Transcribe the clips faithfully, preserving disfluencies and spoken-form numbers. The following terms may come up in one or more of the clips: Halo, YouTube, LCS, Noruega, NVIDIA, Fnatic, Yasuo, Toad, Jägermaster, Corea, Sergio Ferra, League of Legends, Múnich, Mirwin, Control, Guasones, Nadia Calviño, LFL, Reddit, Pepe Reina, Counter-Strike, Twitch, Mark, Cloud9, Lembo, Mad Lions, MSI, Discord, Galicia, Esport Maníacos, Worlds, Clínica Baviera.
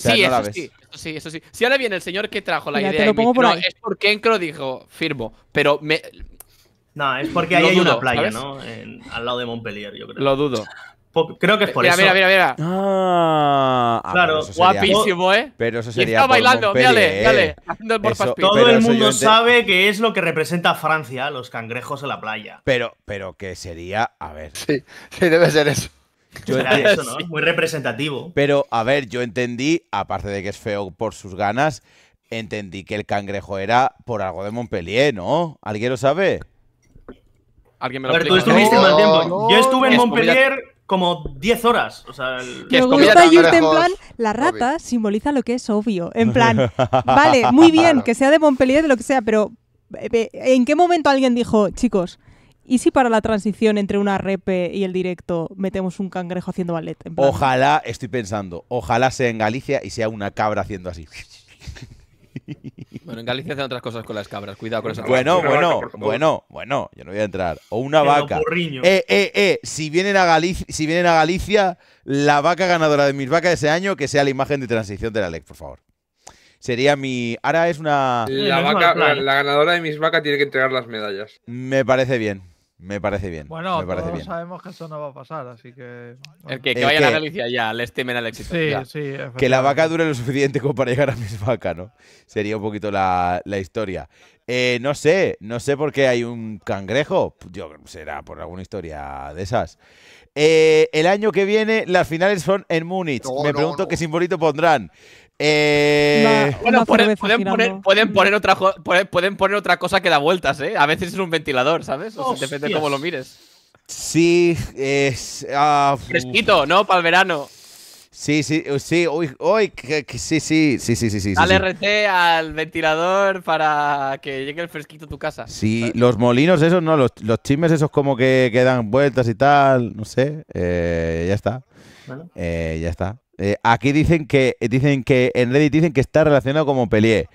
sea, sí, no eso sí, eso sí, eso sí. Si ahora viene el señor que trajo la Mira, idea, te lo pongo por no, ahí. Es porque Encro dijo, firmo, pero me... No, es porque ahí hay dudo, una playa, ¿sabes? ¿No? En, al lado de Montpellier, yo creo. Lo dudo. Creo que es por mira, eso. Mira, mira, mira. Ah, claro, sería, guapísimo, ¿eh? Pero eso sería. Y está bailando, dale, dale. Todo el mundo sabe que es lo que representa Francia, los cangrejos en la playa. Pero, pero que sería. A ver. Sí, sí, debe ser eso. Yo Será eso, ¿no? Sí. Muy representativo. Pero, a ver, yo entendí, aparte de que es feo por sus ganas, entendí que el cangrejo era por algo de Montpellier, ¿no? ¿Alguien lo sabe? ¿Alguien me lo explica? Tú estuviste no, mal tiempo. No, yo estuve en Montpellier como diez horas. O sea, el... Me gusta Yuste en plan, la rata obvio. Simboliza lo que es obvio. En plan, vale, muy bien, que sea de Montpellier, de lo que sea, pero ¿en qué momento alguien dijo, chicos, ¿y si para la transición entre una repe y el directo metemos un cangrejo haciendo ballet? En plan, ojalá, estoy pensando, ojalá sea en Galicia y sea una cabra haciendo así. Bueno, en Galicia hacen otras cosas con las cabras. Cuidado con eso. Bueno, bueno, bueno, bueno. Yo no voy a entrar. O una vaca. Eh, eh, eh. Si vienen a Galicia, si vienen a Galicia, la vaca ganadora de mis vacas ese año, que sea la imagen de transición de la L E C, por favor. Sería mi... Ahora es una... La, vaca, la, la ganadora de mis vacas tiene que entregar las medallas. Me parece bien. Me parece bien. Bueno, me parece todos bien. Sabemos que eso no va a pasar, así que... Bueno. El que, que vayan a Galicia ya, les temen al éxito. Sí, ya. Sí, que la vaca dure lo suficiente como para llegar a mis vacas, ¿no? Sería un poquito la, la historia. Eh, no sé, no sé por qué hay un cangrejo. Yo, será por alguna historia de esas. Eh, el año que viene las finales son en Múnich. No, me no, pregunto no. qué simbolito pondrán. Eh... No, bueno, pueden, pueden, poner, pueden, poner otra, pueden poner otra cosa que da vueltas, ¿eh? A veces es un ventilador, ¿sabes? O sea, depende de cómo lo mires. Sí, es... Uh, fresquito, ¿no? Para el verano. Sí, sí, sí, uy, uy, que, que, sí, sí, sí, sí, sí, sí. Al sí, R T, sí. Al ventilador para que llegue el fresquito a tu casa. Sí, ¿sabes? Los molinos esos, no, los, los chismes esos como que, que dan vueltas y tal, no sé, eh, ya está, bueno. eh, ya está. Eh, aquí dicen que dicen que en Reddit dicen que está relacionado con Montpellier.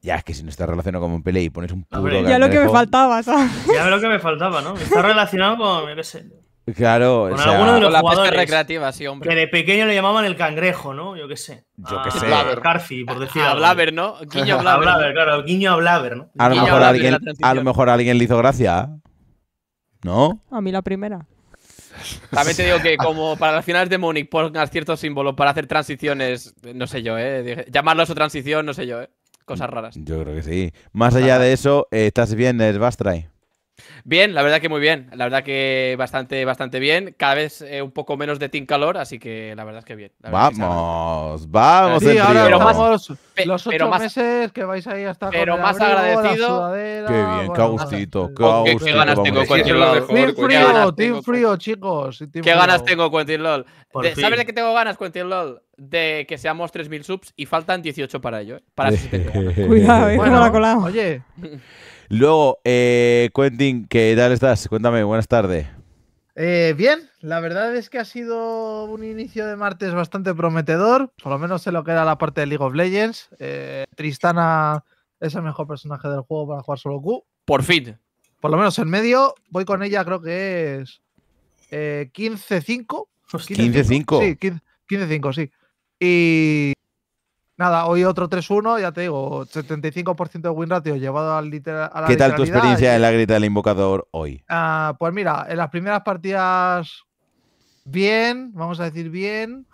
Ya, es que si no está relacionado con Montpellier y pones un puto cangrejo. Ya lo que me faltaba, ¿sabes? Ya lo que me faltaba, ¿no? Está relacionado con el S. Claro, con o sea, alguno de los jugadores recreativas, sí, hombre. Que de pequeño le llamaban el cangrejo, ¿no? Yo qué sé. Yo qué sé. Carfi, por decir. A Blaber, ¿no? Guiño a Blaber. A Blaber, claro, guiño a Blaber, ¿no? A lo mejor a alguien, a lo mejor a alguien le hizo gracia. ¿No? A mí la primera. También te digo que como para las finales de Múnich pongas ciertos símbolos para hacer transiciones, no sé yo, ¿eh? Llamarlo a su transición, no sé yo, ¿eh? Cosas raras. Yo creo que sí. Más allá de eso, ¿estás bien, Svastray? Bien, la verdad que muy bien. La verdad que bastante, bastante bien. Cada vez eh, un poco menos de team calor, así que la verdad es que bien. La vamos, que vamos. Sí, ahora pero vamos más, los ocho más, meses que vais ahí hasta. Pero más abrigo, agradecido. Qué bien, qué agustito. Qué, qué ganas tengo, Quentin LOL. Team frío, team frío, chicos. Team qué frío. Ganas tengo, Quentin LOL. De, ¿Sabes de qué tengo ganas, Quentin LOL? De que seamos tres mil subs y faltan dieciocho para ello. ¿Eh? Para setenta. Cuidado, eh. Bueno, la colado. Oye. Luego, eh, Quentin, ¿qué tal estás? Cuéntame, buenas tardes. Eh, bien, la verdad es que ha sido un inicio de martes bastante prometedor, por lo menos en lo que era la parte de League of Legends. Eh, Tristana es el mejor personaje del juego para jugar solo Q. Por fin. Por lo menos en medio, voy con ella, creo que es eh, quince cinco. quince cinco. Sí, quince cinco, sí. Y... nada, hoy otro tres uno, ya te digo, setenta y cinco por ciento de win ratio llevado al literal. ¿Qué tal tu experiencia y... en la grita del invocador hoy? Ah, pues mira, en las primeras partidas bien, vamos a decir bien,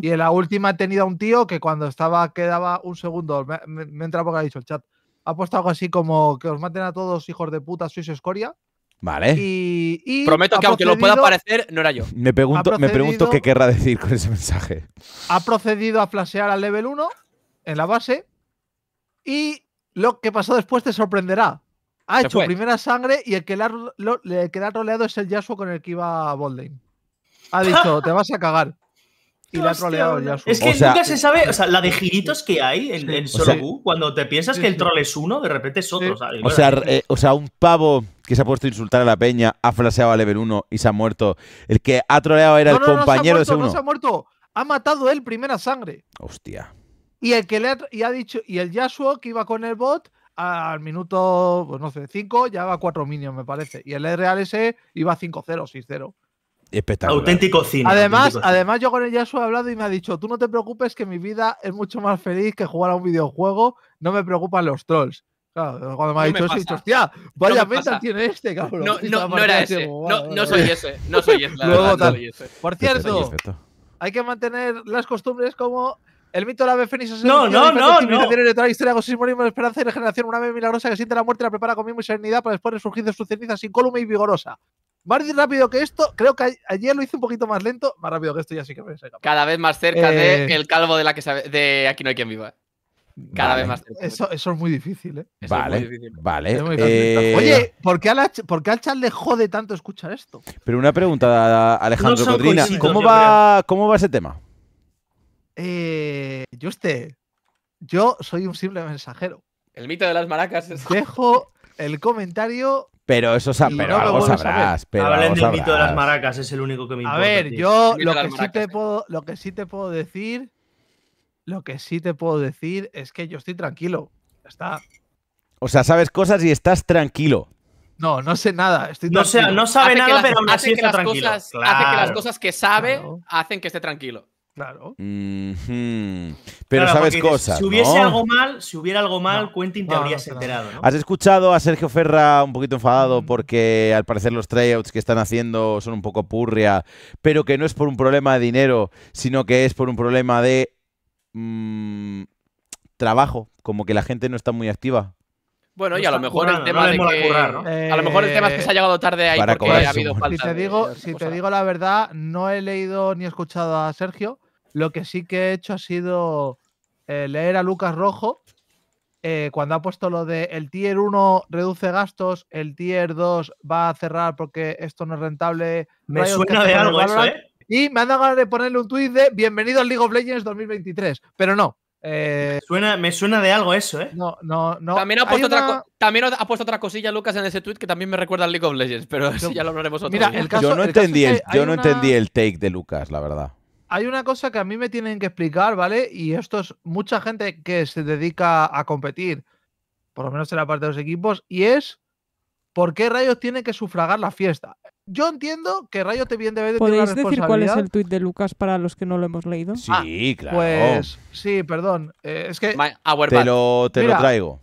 y en la última he tenido a un tío que cuando estaba quedaba un segundo, me, me, me entra porque ha dicho el chat, ha puesto algo así como que os maten a todos, hijos de puta, sois escoria. Vale. Y, y prometo que aunque lo pueda parecer, no era yo. Me pregunto, me pregunto qué querrá decir con ese mensaje. Ha procedido a flashear al level uno. En la base. Y lo que pasó después te sorprenderá. Ha hecho primera sangre y el que le ha, lo, el que le ha troleado es el Yasuo con el que iba a Bolding. Ha dicho, te vas a cagar. Y le ha troleado el Yasuo. Es que o sea, nunca se sabe. O sea, la de giritos que hay en, en solo o sea, Q, cuando te piensas que el troll es uno, de repente es otro. Sí. ¿Sabes? O sea, eh, o sea, un pavo que se ha puesto a insultar a la peña, ha flaseado a level uno y se ha muerto. El que ha troleado era no, no, el compañero no se ha muerto, de ese uno. No se ha muerto. Ha matado él primera sangre. Hostia. Y el que le ha, y ha dicho, y el Yasuo que iba con el bot al minuto, pues no sé, cinco, ya va cuatro minions, me parece. Y el R L S iba cinco cero, seis cero. espectacular. Auténtico cine. Además, auténtico cine. Además yo con el Yasuo he hablado y me ha dicho, tú no te preocupes que mi vida es mucho más feliz que jugar a un videojuego, no me preocupan los trolls. Claro, cuando me ha dicho eso, he dicho, hostia, vaya no meta tiene este, cabrón. No, no, no era ese, como, no, no soy ese, no soy ese. Luego, verdad, tal. No soy ese. Por cierto, hay que mantener las costumbres como... El mito de la ave fénix es el no, no, no, no. de toda la historia con simbolismo de esperanza y regeneración. Una ave milagrosa que siente la muerte la prepara con mismo y serenidad para después resurgir de sus cenizas incólume y vigorosa. Más rápido que esto, creo que ayer lo hice un poquito más lento, más rápido que esto ya sí que me saca. Cada vez más cerca eh... del de calvo de la que sabe, de Aquí no hay quien viva. Cada vale. vez más cerca. Eso, eso es muy difícil, ¿eh? Eso vale, es muy difícil. Vale. Eh... Oye, ¿por qué, a la, ¿por qué al chat le jode tanto escuchar esto? Pero una pregunta, Alejandro no Cotrina. Coincido, ¿Cómo, va, ¿Cómo va ese tema? Eh, Yuste, yo soy un simple mensajero. El mito de las maracas es... Dejo el comentario... Pero eso sa pero no algo sabrás. Pero Hablen del sabrás. mito de las maracas, es el único que me importa. A ver, tío. yo lo que, sí te puedo, lo que sí te puedo decir... Lo que sí te puedo decir es que yo estoy tranquilo. Ya está. O sea, sabes cosas y estás tranquilo. No, no sé nada. Estoy no, sé, no sabe hace nada, las, pero aún así está tranquilo. Cosas, claro. Hace que las cosas que sabe claro. hacen que esté tranquilo. Claro. Mm-hmm. Pero claro, sabes cosas. Si hubiese ¿no? algo mal, si hubiera algo mal, no. Quentin te no, habrías no, no, enterado. ¿no? Has escuchado a Sergio Ferra un poquito enfadado porque al parecer los tryouts que están haciendo son un poco purria, pero que no es por un problema de dinero, sino que es por un problema de mmm, trabajo, como que la gente no está muy activa. Bueno, no y a lo mejor currando, el tema no de que, currar, ¿no? eh, a lo mejor el tema es que se ha llegado tarde ahí porque ha habido falta. Si te digo, si te digo la verdad, no he leído ni escuchado a Sergio. Lo que sí que he hecho ha sido eh, leer a Lucas Rojo eh, cuando ha puesto lo de el tier uno reduce gastos, el tier dos va a cerrar porque esto no es rentable. Me suena de algo eso, ¿eh? Y me han dado ganas de ponerle un tuit de bienvenido al League of Legends dos mil veintitrés, pero no. Eh, me, suena, me suena de algo eso, ¿eh? No, no, no. También ha puesto, una... otra, también ha puesto otra cosilla, Lucas, en ese tuit que también me recuerda al League of Legends, pero eso ya lo hablaremos otro día. Mira, el caso, yo no, el entendí, caso es que el, yo no una... entendí el take de Lucas, la verdad. Hay una cosa que a mí me tienen que explicar, ¿vale? Y esto es mucha gente que se dedica a competir, por lo menos en la parte de los equipos, y es por qué rayos tiene que sufragar la fiesta. Yo entiendo que rayos te bien debe de tener una responsabilidad. ¿Podéis decir cuál es el tuit de Lucas para los que no lo hemos leído? Sí, ah, claro. Pues sí, perdón. Eh, es que My, te, lo, te Mira, lo traigo.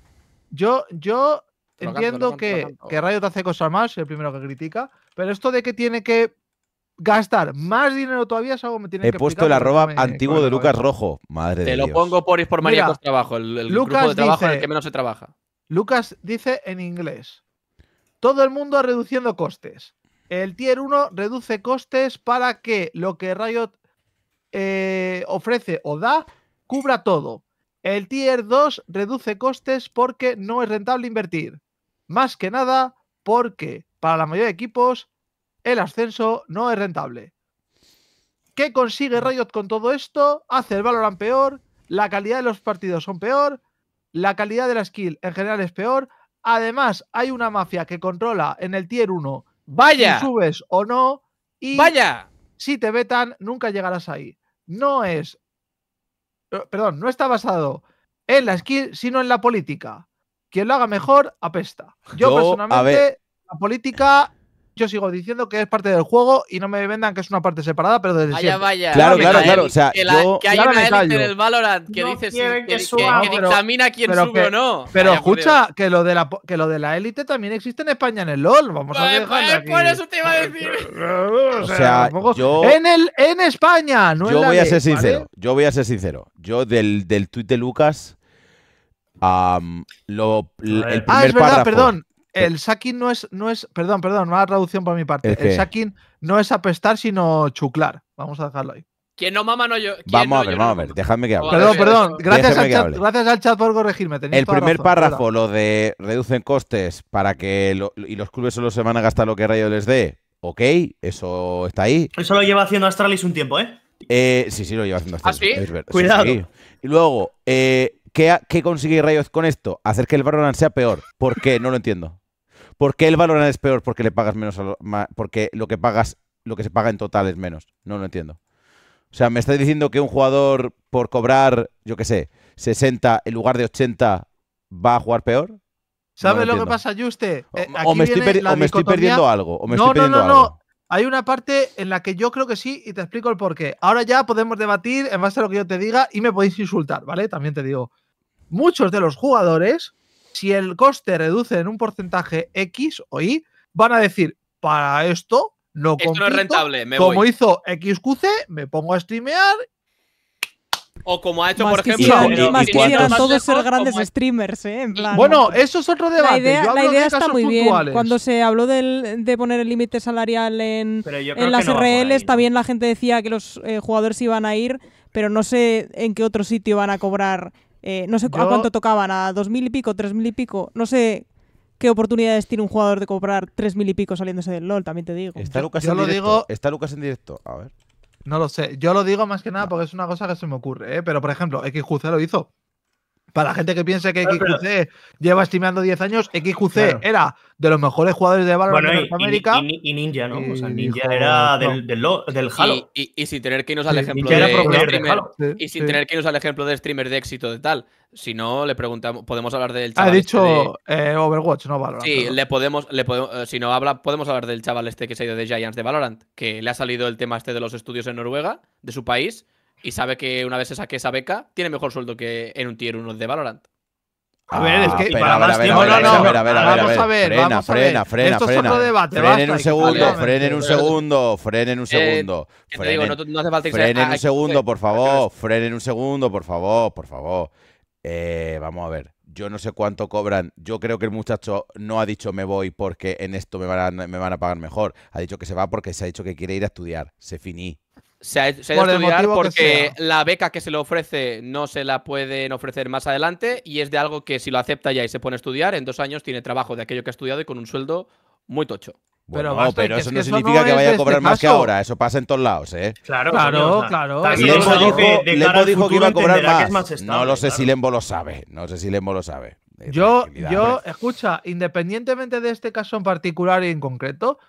Yo, yo lo entiendo canto, que, canto, que rayos te hace cosas más, soy el primero que critica, pero esto de que tiene que gastar más dinero todavía es algo que me tiene que explicar. He puesto el arroba me, antiguo de Lucas Rojo. Madre Te de lo Dios. pongo por ir por maníacos trabajo, el, el grupo de trabajo dice, en el que menos se trabaja. Lucas dice en inglés: todo el mundo reduciendo costes. El tier uno reduce costes para que lo que Riot eh, ofrece o da cubra todo. El tier dos reduce costes porque no es rentable invertir. Más que nada porque para la mayoría de equipos el ascenso no es rentable. ¿Qué consigue Riot con todo esto? Hace el Valorant peor, la calidad de los partidos son peor, la calidad de la skill en general es peor. Además, hay una mafia que controla en el tier uno. Vaya. Si subes o no. Y Vaya. si te vetan, nunca llegarás ahí. No es... Perdón, no está basado en la skill, sino en la política. Quien lo haga mejor, apesta. Yo, Yo personalmente, la política... Yo sigo diciendo que es parte del juego y no me vendan que es una parte separada, pero desde siempre. Vaya. Claro, claro, claro. O sea, que, la, yo, que hay claro una élite en el Valorant que no dice sí, que, que, suba, que, que dictamina quién pero sube que, o no. Pero Vaya, escucha, que lo, de la, que lo de la élite también existe en España en el LoL. Vamos vale, a dejarlo. Por eso te iba a decir. O sea, yo, en, el, en España, no yo en la voy a ser ley, sincero. ¿vale? Yo voy a ser sincero. Yo del, del tuit de Lucas, um, lo, el, el primer ah, es verdad, párrafo. Perdón. El sacking no es, no es. Perdón, perdón, mala traducción por mi parte. El, el sacking no es apestar, sino chuclar. Vamos a dejarlo ahí. Quien no mama, no yo. Vamos no, a ver, vamos no a ver. Dejadme que hable. Perdón, perdón. Gracias al, chat, gracias al chat por corregirme. Tenéis el primer razón, párrafo, ¿verdad? Lo de reducen costes para que. Lo, y los clubes solo se van a gastar lo que Rayo les dé. Ok, eso está ahí. Eso lo lleva haciendo Astralis un tiempo, ¿eh? eh sí, sí, lo lleva haciendo Astralis. ¿Ah, sí? Es verdad. Cuidado. Sí, sí. Y luego, eh, ¿qué, ¿qué consigue Rayo con esto? Hacer que el Valorant sea peor. ¿Por qué? No lo entiendo. ¿Por qué el Valorant es peor? Porque le pagas menos a lo, ma, porque lo que pagas, lo que se paga en total es menos. No lo entiendo. O sea, me estás diciendo que un jugador por cobrar, yo qué sé, sesenta en lugar de ochenta va a jugar peor. ¿Sabes no lo, lo que pasa, Yuste? Eh, o, o, me estoy, o me estoy perdiendo algo. O me no, estoy perdiendo no, no, no. Algo. Hay una parte en la que yo creo que sí y te explico el porqué. Ahora ya podemos debatir en base a lo que yo te diga y me podéis insultar, ¿vale? También te digo, muchos de los jugadores, si el coste reduce en un porcentaje X o Y, van a decir, para esto no compito, esto no es rentable, me voy. Como hizo X Q C, me pongo a streamear. O como ha hecho, más por ejemplo… Quisieran, pero, más quisieran todos lejos, ser grandes como... streamers, ¿eh? En plan, bueno, eso es otro debate. La idea, yo la idea está muy puntuales. bien. Cuando se habló del, de poner el límite salarial en, en las no R L S, también la gente decía que los eh, jugadores iban a ir, pero no sé en qué otro sitio iban a cobrar. Eh, no sé yo... a cuánto tocaban, a dos mil y pico, tres mil y pico, no sé… ¿Qué oportunidades tiene un jugador de comprar tres mil y pico saliéndose del LoL? También te digo. ¿Está Lucas, yo en, lo directo? Digo... ¿Está Lucas en directo? A ver. No lo sé. Yo lo digo más que nada porque es una cosa que se me ocurre, ¿eh? Pero, por ejemplo, X Q C lo hizo. Para la gente que piense que X Q C pero... lleva streameando diez años, X Q C claro. era de los mejores jugadores de Valorant bueno, de Norteamérica. Y, y, y Ninja, ¿no? Y, o sea, Ninja hijo, era del, no. del, del, del Halo. Y, y, y sin tener que irnos al ejemplo de, de, de Halo. Sí, y sin sí. tener que irnos al ejemplo de streamer de éxito de tal. Si no, le preguntamos, podemos hablar del chaval. Ha dicho este de... eh, Overwatch, no Valorant. Sí, le podemos, le podemos, si no habla, podemos hablar del chaval este que se ha ido de Giants de Valorant, que le ha salido el tema este de los estudios en Noruega, de su país. Y sabe que una vez se saque esa beca, tiene mejor sueldo que en un tier uno de Valorant. A ver, es que para más tiempo. No, no, vamos a ver. Frena, frena, frena. Esto es otro debate. Frenen un segundo, frenen un segundo, frenen un segundo. No hace falta que frenen un segundo, por favor. Frenen un segundo, por favor, por favor. Eh, vamos a ver. Yo no sé cuánto cobran. Yo creo que el muchacho no ha dicho me voy porque en esto me van a, me van a pagar mejor. Ha dicho que se va porque se ha dicho que quiere ir a estudiar. Se finí. Se ha, se ha ido a estudiar porque la beca que se le ofrece no se la pueden ofrecer más adelante y es de algo que si lo acepta ya y se pone a estudiar, en dos años tiene trabajo de aquello que ha estudiado y con un sueldo muy tocho. Bueno, pero, no, pero eso no eso significa no que vaya a cobrar este más que ahora. Eso pasa en todos lados, ¿eh? Claro, claro, claro. Lembo dijo, Lembo dijo que iba a cobrar más. más estable, no lo sé claro. si Lembo lo sabe. No sé si Lembo lo sabe. Yo, yo escucha, independientemente de este caso en particular y en concreto,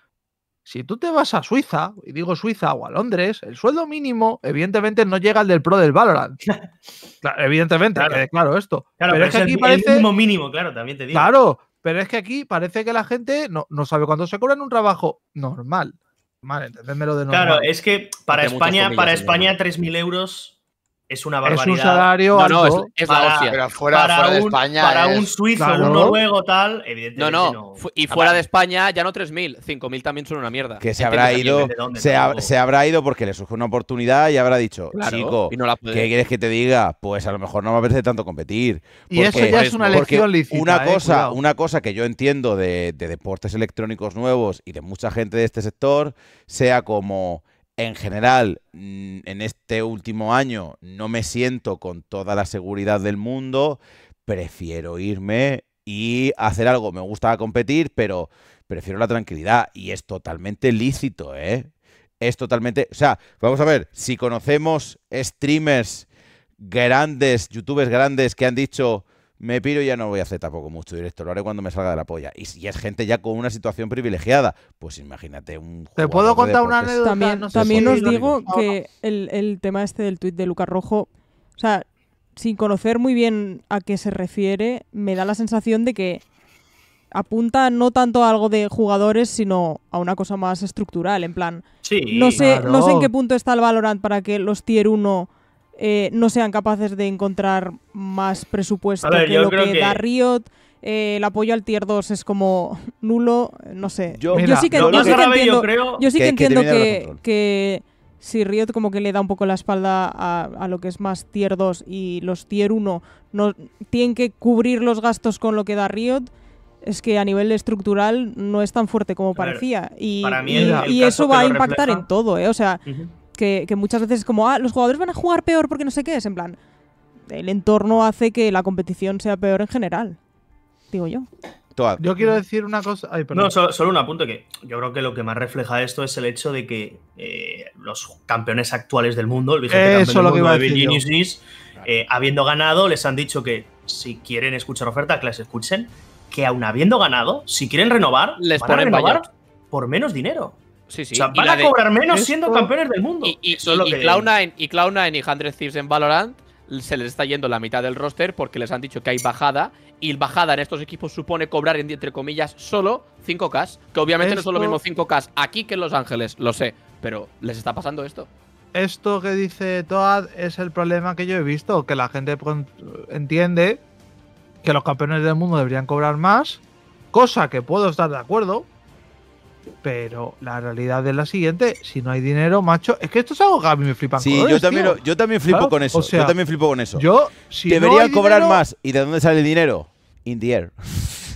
si tú te vas a Suiza, y digo Suiza o a Londres, el sueldo mínimo evidentemente no llega al del pro del Valorant. Claro, evidentemente, claro, que, claro esto. Claro, pero, pero es que aquí el, parece... el mínimo mínimo, claro, también te digo. Claro, pero es que aquí parece que la gente no, no sabe cuándo se cobra en un trabajo normal. Vale, entendémelo de normal. Claro, es que para Porque España, para España tres mil euros es una barbaridad. Es un salario no, no, alto. Es, es para, la hostia. Pero fuera, para fuera un, de España para es... un suizo, claro. un noruego, tal, evidentemente no. no. no. Y fuera de España ya no tres mil, cinco mil también son una mierda. Que se habrá ido dónde, se, ha, se habrá ido porque le surgió una oportunidad y habrá dicho, claro, chico, y no la ¿qué quieres que te diga? Pues a lo mejor no me apetece tanto competir. Porque, y eso ya es una elección lícita. Una cosa, eh, una cosa que yo entiendo de, de deportes electrónicos nuevos y de mucha gente de este sector, sea como... En general, en este último año no me siento con toda la seguridad del mundo, prefiero irme y hacer algo. Me gusta competir, pero prefiero la tranquilidad y es totalmente lícito, ¿eh? Es totalmente... O sea, vamos a ver, si conocemos streamers grandes, youtubers grandes que han dicho... Me piro y ya no voy a hacer tampoco mucho directo, lo haré cuando me salga de la polla. Y si es gente ya con una situación privilegiada, pues imagínate un... ¿Te puedo contar una anécdota? También, no sé también os digo no. que el, el tema este del tuit de Lucas Rojo, o sea, sin conocer muy bien a qué se refiere, me da la sensación de que apunta no tanto a algo de jugadores, sino a una cosa más estructural, en plan... Sí, no sé, claro. no sé en qué punto está el Valorant para que los tier uno... Eh, no sean capaces de encontrar más presupuesto ver, que lo que, que da Riot, eh, el apoyo al tier dos es como nulo, no sé. Yo, mira, yo sí que, yo sí que entiendo, yo yo sí que, que, entiendo que, que si Riot como que le da un poco la espalda a, a lo que es más tier dos y los tier uno no, tienen que cubrir los gastos con lo que da Riot, es que a nivel estructural no es tan fuerte como parecía. Y, y, el, el y eso va a impactar refleja. en todo, ¿eh? O sea... Uh-huh. Que, que muchas veces es como, ah, los jugadores van a jugar peor porque no sé qué. Es en plan, el entorno hace que la competición sea peor en general, digo yo. Yo quiero decir una cosa... Ay, no, solo, solo un apunte que yo creo que lo que más refleja esto es el hecho de que eh, los campeones actuales del mundo, el vigente Eso campeón del mundo de Virginia Swiss, eh, habiendo ganado, les han dicho que si quieren escuchar oferta, que las escuchen, que aún habiendo ganado, si quieren renovar, les van a renovar bayar. por menos dinero. Sí, sí. O sea, van a cobrar menos siendo campeones del mundo. Y, y, y, y, y Cloud nine y Cloud nine y one hundred Thieves en Valorant se les está yendo la mitad del roster porque les han dicho que hay bajada. Y bajada en estos equipos supone cobrar, entre comillas, solo cinco K. Que obviamente esto... no son los mismos cinco K aquí que en Los Ángeles, lo sé. Pero les está pasando esto. Esto que dice Toad es el problema que yo he visto. Que la gente entiende que los campeones del mundo deberían cobrar más. Cosa que puedo estar de acuerdo. Pero la realidad es la siguiente, si no hay dinero, macho, es que esto es algo que a mí me flipan. Sí, colores, yo, también lo, yo también flipo claro, con eso. O sea, yo también flipo con eso. Yo, si deberían no cobrar dinero, más. ¿Y de dónde sale el dinero? In the air.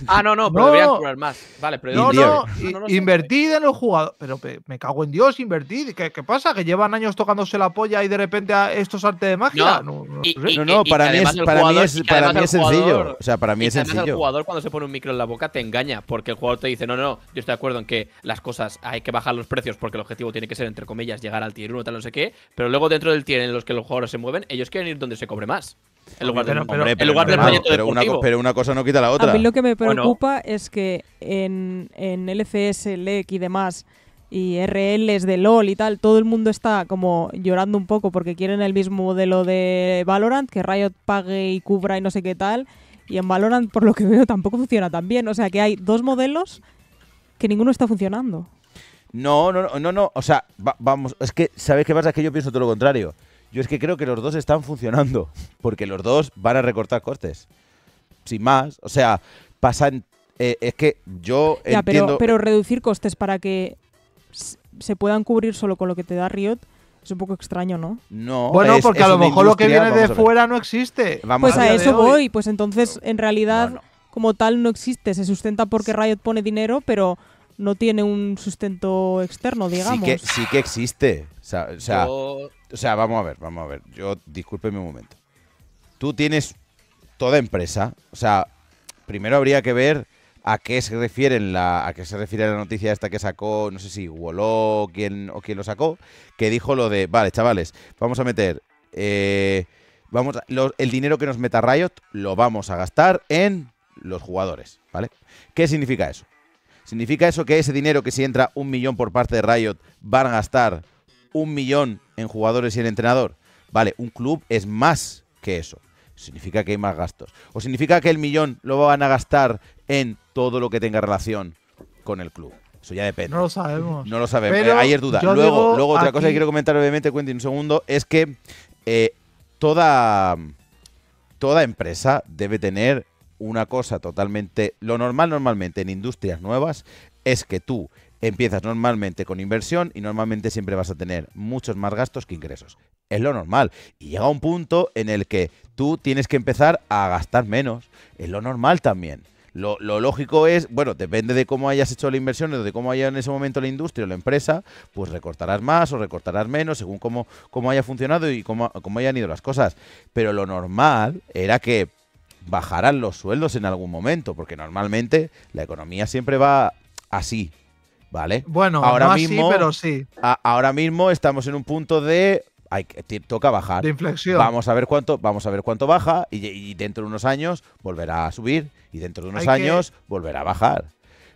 Ah, no, no, pero no, deberían cobrar más. Vale, pero no, no, no, no invertid en los jugadores. Pero me cago en Dios, invertid. ¿Qué, qué pasa? ¿Que llevan años tocándose la polla y de repente esto es arte de magia? No, no, y, no, y, no, no y, para, y mí es, para jugador, mí es, para mí es jugador, sencillo. O sea, para mí y es sencillo. El jugador cuando se pone un micro en la boca te engaña, porque el jugador te dice, no, no, yo estoy de acuerdo en que las cosas hay que bajar los precios porque el objetivo tiene que ser, entre comillas, llegar al tier uno, tal, no sé qué, pero luego dentro del tier en los que los jugadores se mueven, ellos quieren ir donde se cobre más. En lugar del, pero, hombre, en lugar pero, del proyecto pero deportivo. Una, pero una cosa no quita la otra. A mí lo que me preocupa bueno. es que en, en L C S, L E C y demás, y R Ls de LoL y tal, todo el mundo está como llorando un poco porque quieren el mismo modelo de Valorant, que Riot pague y cubra y no sé qué tal. Y en Valorant, por lo que veo, tampoco funciona tan bien. O sea, que hay dos modelos que ninguno está funcionando. No, no, no, no. no. O sea, va, vamos, es que, ¿sabéis qué pasa? Es que yo pienso todo lo contrario. Yo es que creo que los dos están funcionando, porque los dos van a recortar costes. Sin más, o sea, pasan... Eh, es que yo ya, entiendo... Pero, pero reducir costes para que se puedan cubrir solo con lo que te da Riot es un poco extraño, ¿no? No, bueno, es, porque es a lo mejor lo que viene de fuera no existe. Vamos pues a, a eso voy, pues entonces en realidad no, no. como tal no existe, se sustenta porque Riot pone dinero, pero... no tiene un sustento externo, digamos. Sí que, sí que existe. O sea, o, sea, yo... o sea, vamos a ver, vamos a ver. Yo, discúlpeme un momento. Tú tienes toda empresa. O sea, primero habría que ver a qué se refiere la, a qué se refiere la noticia esta que sacó, no sé si Woló o quién, o quién lo sacó, que dijo lo de, vale, chavales, vamos a meter... Eh, vamos a, lo, el dinero que nos meta Riot lo vamos a gastar en los jugadores, ¿vale? ¿Qué significa eso? ¿Significa eso que ese dinero que si entra un millón por parte de Riot van a gastar un millón en jugadores y en entrenador? Vale, un club es más que eso. Significa que hay más gastos. ¿O significa que el millón lo van a gastar en todo lo que tenga relación con el club? Eso ya depende. No lo sabemos. No lo sabemos. Eh, ahí es duda. Luego, luego otra aquí... cosa que quiero comentar brevemente, Quentin, un segundo, es que eh, toda, toda empresa debe tener... una cosa totalmente... Lo normal normalmente en industrias nuevas es que tú empiezas normalmente con inversión y normalmente siempre vas a tener muchos más gastos que ingresos. Es lo normal. Y llega un punto en el que tú tienes que empezar a gastar menos. Es lo normal también. Lo, lo lógico es... Bueno, depende de cómo hayas hecho la inversión o de cómo haya en ese momento la industria o la empresa, pues recortarás más o recortarás menos según cómo, cómo haya funcionado y cómo, cómo hayan ido las cosas. Pero lo normal era que bajarán los sueldos en algún momento, porque normalmente la economía siempre va así, ¿vale? Bueno, ahora no mismo, así, pero sí. A, ahora mismo estamos en un punto de... Hay, toca bajar. De inflexión. Vamos a ver cuánto, vamos a ver cuánto baja y, y dentro de unos años volverá a subir y dentro de unos hay años que, volverá a bajar.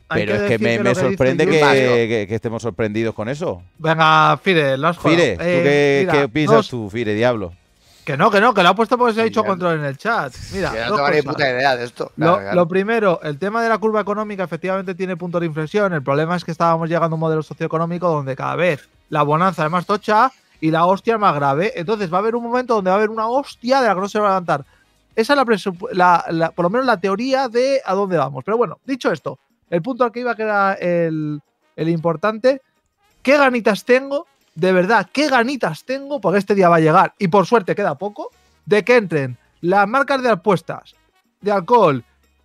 Pero que es que me, que me sorprende que, que, que estemos sorprendidos con eso. Venga, Fire, las cosas. Fire, ¿tú eh, qué, mira, qué piensas nos... tú, Fire, diablo? Que no, que no, que lo ha puesto porque se ha dicho Control en el chat. Mira, yo no tengo ni puta idea de esto. Lo, lo primero, el tema de la curva económica efectivamente tiene punto de inflexión. El problema es que estábamos llegando a un modelo socioeconómico donde cada vez la bonanza es más tocha y la hostia es más grave. Entonces va a haber un momento donde va a haber una hostia de la que no se va a levantar. Esa es la, la, la por lo menos la teoría de a dónde vamos. Pero bueno, dicho esto, el punto al que iba que era el, el importante, ¿qué ganitas tengo? De verdad, qué ganitas tengo, porque este día va a llegar, y por suerte queda poco, de que entren las marcas de apuestas, de alcohol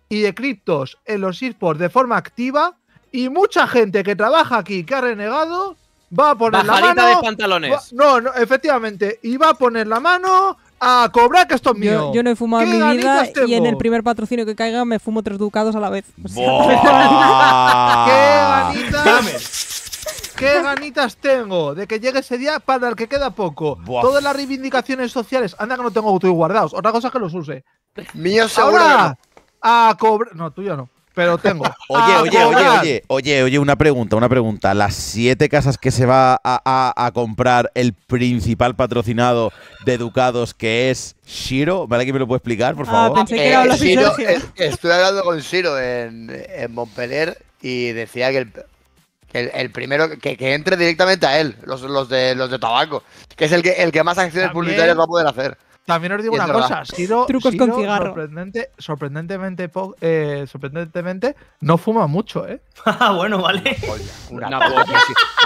y de criptos en los esports de forma activa, y mucha gente que trabaja aquí que ha renegado va a poner la mano... Bajarita de pantalones. Va, no, no, efectivamente, y va a poner la mano a cobrar, que esto es mío. Yo, yo no he fumado en mi vida tengo? y en el primer patrocinio que caiga me fumo tres ducados a la vez. O sea, ¡qué ganitas! Dame. ¡Qué ganitas tengo de que llegue ese día para el que queda poco! Buah. Todas las reivindicaciones sociales. Anda que no tengo tuyos guardados. Otra cosa es que los use. Mío seguro. Ahora, que no. A cobrar... No, tuyo no. pero tengo. Oye, oye, oye, oye, oye, oye, una pregunta, una pregunta. Las siete casas que se va a, a, a comprar el principal patrocinado de Ducados, que es Shiro, ¿vale? ¿Quién me lo puede explicar, por favor? Ah, pensé que era eh, Shiro, eh, estuve hablando con Shiro en, en Montpellier y decía que el, que el, el primero que, que entre directamente a él, los, los, de, los de tabaco, que es el que, el que más acciones también publicitarias va a poder hacer. También os digo una cosa, Shiro, trucos Shiro, con cigarro. Sorprendente, sorprendentemente, eh, sorprendentemente no fuma mucho, ¿eh? Ah, bueno, vale. Una polla.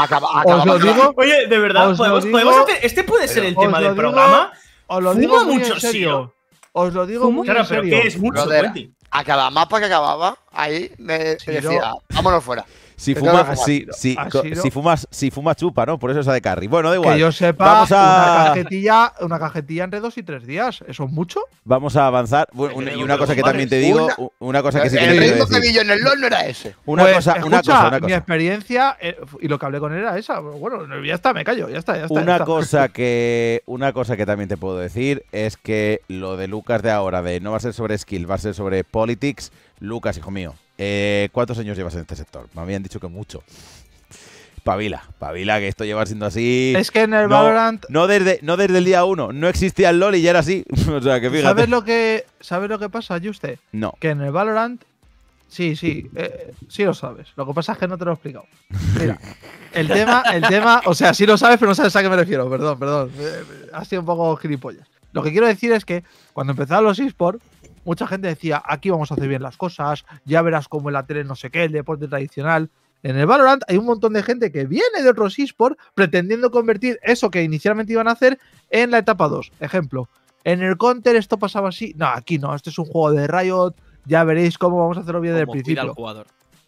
Acaba, acaba, os lo digo. Oye, de verdad, podemos, digo, podemos hacer, este puede ser el tema del digo, programa. Os lo digo fuma mucho, Shiro. Os lo digo muy claro, en serio. Pero ¿qué es mucho, Quentin? A cada mapa que acababa, ahí me Shiro decía, vámonos fuera. Si fumas, si, si, si fumas, si fumas chupa, ¿no? Por eso es de carry. Bueno, da igual. Que yo sepa, vamos a... una, cajetilla, una cajetilla entre dos y tres días. ¿Eso es mucho? Vamos a avanzar. Bueno, un, y una cosa que también te digo, una, una cosa que sí que te digo. El ritmo que vi yo en el LoL no era ese. Una, pues, cosa, escucha, una cosa, una cosa. Mi experiencia eh, y lo que hablé con él era esa. Bueno, ya está, me callo, ya está, ya está. Una, ya está. Cosa que, una cosa que también te puedo decir es que lo de Lucas de ahora, de no va a ser sobre skill, va a ser sobre politics. Lucas, hijo mío. Eh, ¿Cuántos años llevas en este sector? Me habían dicho que mucho. Pavila, pavila, que esto lleva siendo así. Es que en el no, Valorant… No desde, no desde el día uno. No existía el LoL y ya era así. O sea, que fíjate. ¿Sabes lo que, ¿sabes lo que pasa, Yuste? No. Que en el Valorant… Sí, sí. Eh, sí lo sabes. Lo que pasa es que no te lo he explicado. Mira, el tema… El tema o sea, sí lo sabes, pero no sabes a qué me refiero. Perdón, perdón. Ha sido un poco gilipollas. Lo que quiero decir es que cuando empezaron los eSports… Mucha gente decía, aquí vamos a hacer bien las cosas, ya verás como en la tele no sé qué, el deporte tradicional. En el Valorant hay un montón de gente que viene de otros eSports pretendiendo convertir eso que inicialmente iban a hacer en la etapa dos. Ejemplo, en el Counter esto pasaba así. No, aquí no, este es un juego de Riot, ya veréis cómo vamos a hacerlo bien desde el principio.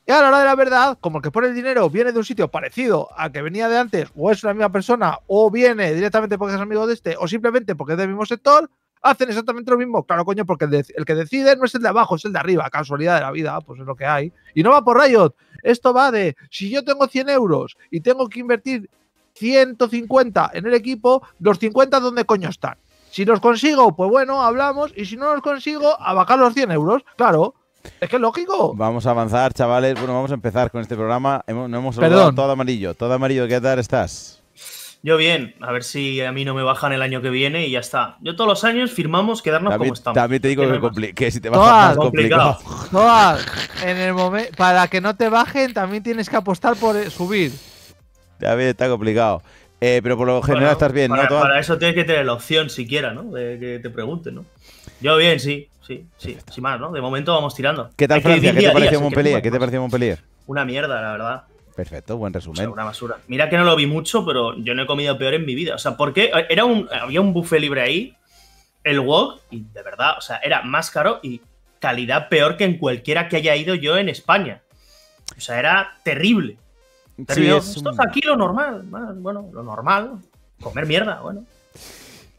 Y a la hora de la verdad, como el que pone el dinero viene de un sitio parecido al que venía de antes, o es la misma persona, o viene directamente porque es amigo de este, o simplemente porque es del mismo sector… Hacen exactamente lo mismo. Claro, coño, porque el, de, el que decide no es el de abajo, es el de arriba. Casualidad de la vida, pues es lo que hay. Y no va por Riot. Esto va de, si yo tengo cien euros y tengo que invertir ciento cincuenta en el equipo, los cincuenta, ¿dónde coño están? Si los consigo, pues bueno, hablamos. Y si no los consigo, a bajar los cien euros. Claro. Es que es lógico. Vamos a avanzar, chavales. Bueno, vamos a empezar con este programa. Hemos, no hemos saludado todo amarillo. Todo amarillo, ¿qué tal estás? Yo bien, a ver si a mí no me bajan el año que viene y ya está. Yo todos los años firmamos quedarnos también, como estamos. También te digo que, que si te bajan Toad, más complicado. Toad, en el momento, para que no te bajen también tienes que apostar por subir. También está complicado. Eh, pero por lo general bueno, estás bien, para, ¿no, Toad? Para eso tienes que tener la opción siquiera, ¿no? De que te pregunten, ¿no? Yo bien, sí, sí, sí, sin más, ¿no? De momento vamos tirando. ¿Qué tal Francia? ¿Qué te pareció Montpellier? ¿Qué te pareció Montpellier? Una mierda, la verdad. Perfecto, buen resumen. O sea, una basura. Mira que no lo vi mucho, pero yo no he comido peor en mi vida. O sea, porque era un, había un buffet libre ahí, el wok, y de verdad, o sea, era más caro y calidad peor que en cualquiera que haya ido yo en España. O sea, era terrible. Terrible. Sí, es Esto un... es aquí lo normal, bueno, lo normal, comer mierda, bueno.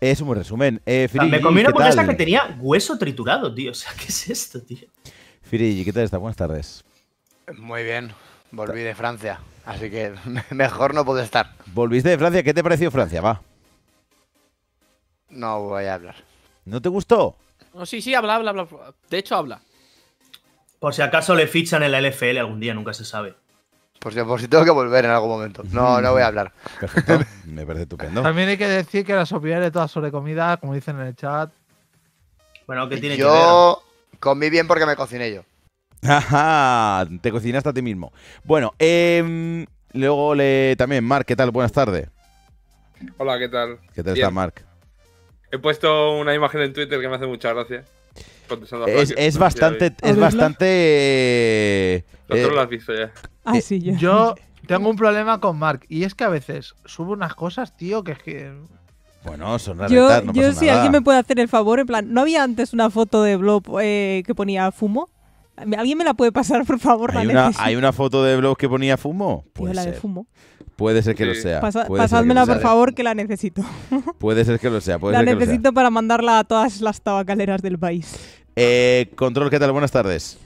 Es un buen resumen. Eh, Firigi, o sea, me comí una hamburguesa que tenía hueso triturado, tío. O sea, ¿qué es esto, tío? Firigi, ¿qué tal está? Buenas tardes. Muy bien. Volví de Francia, así que mejor no puedo estar. ¿Volviste de Francia? ¿Qué te pareció Francia? Va. No voy a hablar. ¿No te gustó? No, sí, sí, habla, habla, habla. De hecho, habla. Por si acaso le fichan en la L F L algún día, nunca se sabe. Por si, por si tengo que volver en algún momento. No, no voy a hablar. Perfecto. Me parece estupendo. También hay que decir que las opiniones todas sobre comida, como dicen en el chat. Bueno, ¿qué tiene que ver? Yo comí bien porque me cociné yo. Ajá, te cocinaste a ti mismo. Bueno, eh, luego le también, Mark, ¿qué tal? Buenas tardes. Hola, ¿qué tal? ¿Qué tal está, Mark? He puesto una imagen en Twitter que me hace mucha gracia. Es, es bastante… Es bastante… Nosotros lo has visto ya. Ah, sí, ya. Yo tengo un problema con Mark y es que a veces sube unas cosas, tío, que es que… Bueno, son realidad, no pasa nada. Yo, si alguien me puede hacer el favor, en plan… ¿No había antes una foto de Blob eh, que ponía fumo? ¿Alguien me la puede pasar, por favor? ¿Hay, una, ¿hay una foto de Blob que ponía fumo? Puede Yo la ser. De fumo. Puede ser que sí. lo sea. Pasa, pasádmela, por favor, que la necesito. Puede ser que lo sea. Puede la ser necesito que lo sea. Para mandarla a todas las tabacaleras del país. Eh, Control, ¿qué tal? Buenas tardes.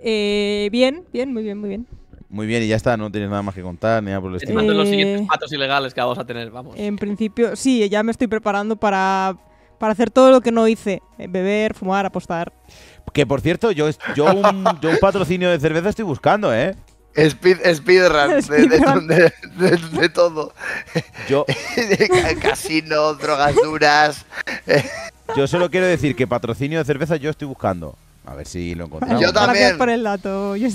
Eh, bien, bien, muy bien, muy bien. Muy bien, y ya está, no tienes nada más que contar, ni nada por el estilo. Eh, los siguientes patos ilegales que vamos a tener, vamos. En principio, sí, ya me estoy preparando para... para hacer todo lo que no hice. Beber, fumar, apostar. Que, por cierto, yo, yo, un, yo un patrocinio de cerveza estoy buscando, ¿eh? Speed, speedrun, speed de, de, de, de, de todo. Yo... Casino, drogas duras. Yo solo quiero decir que patrocinio de cerveza yo estoy buscando. A ver si lo encontramos. Yo también. Gracias por el dato. Yo,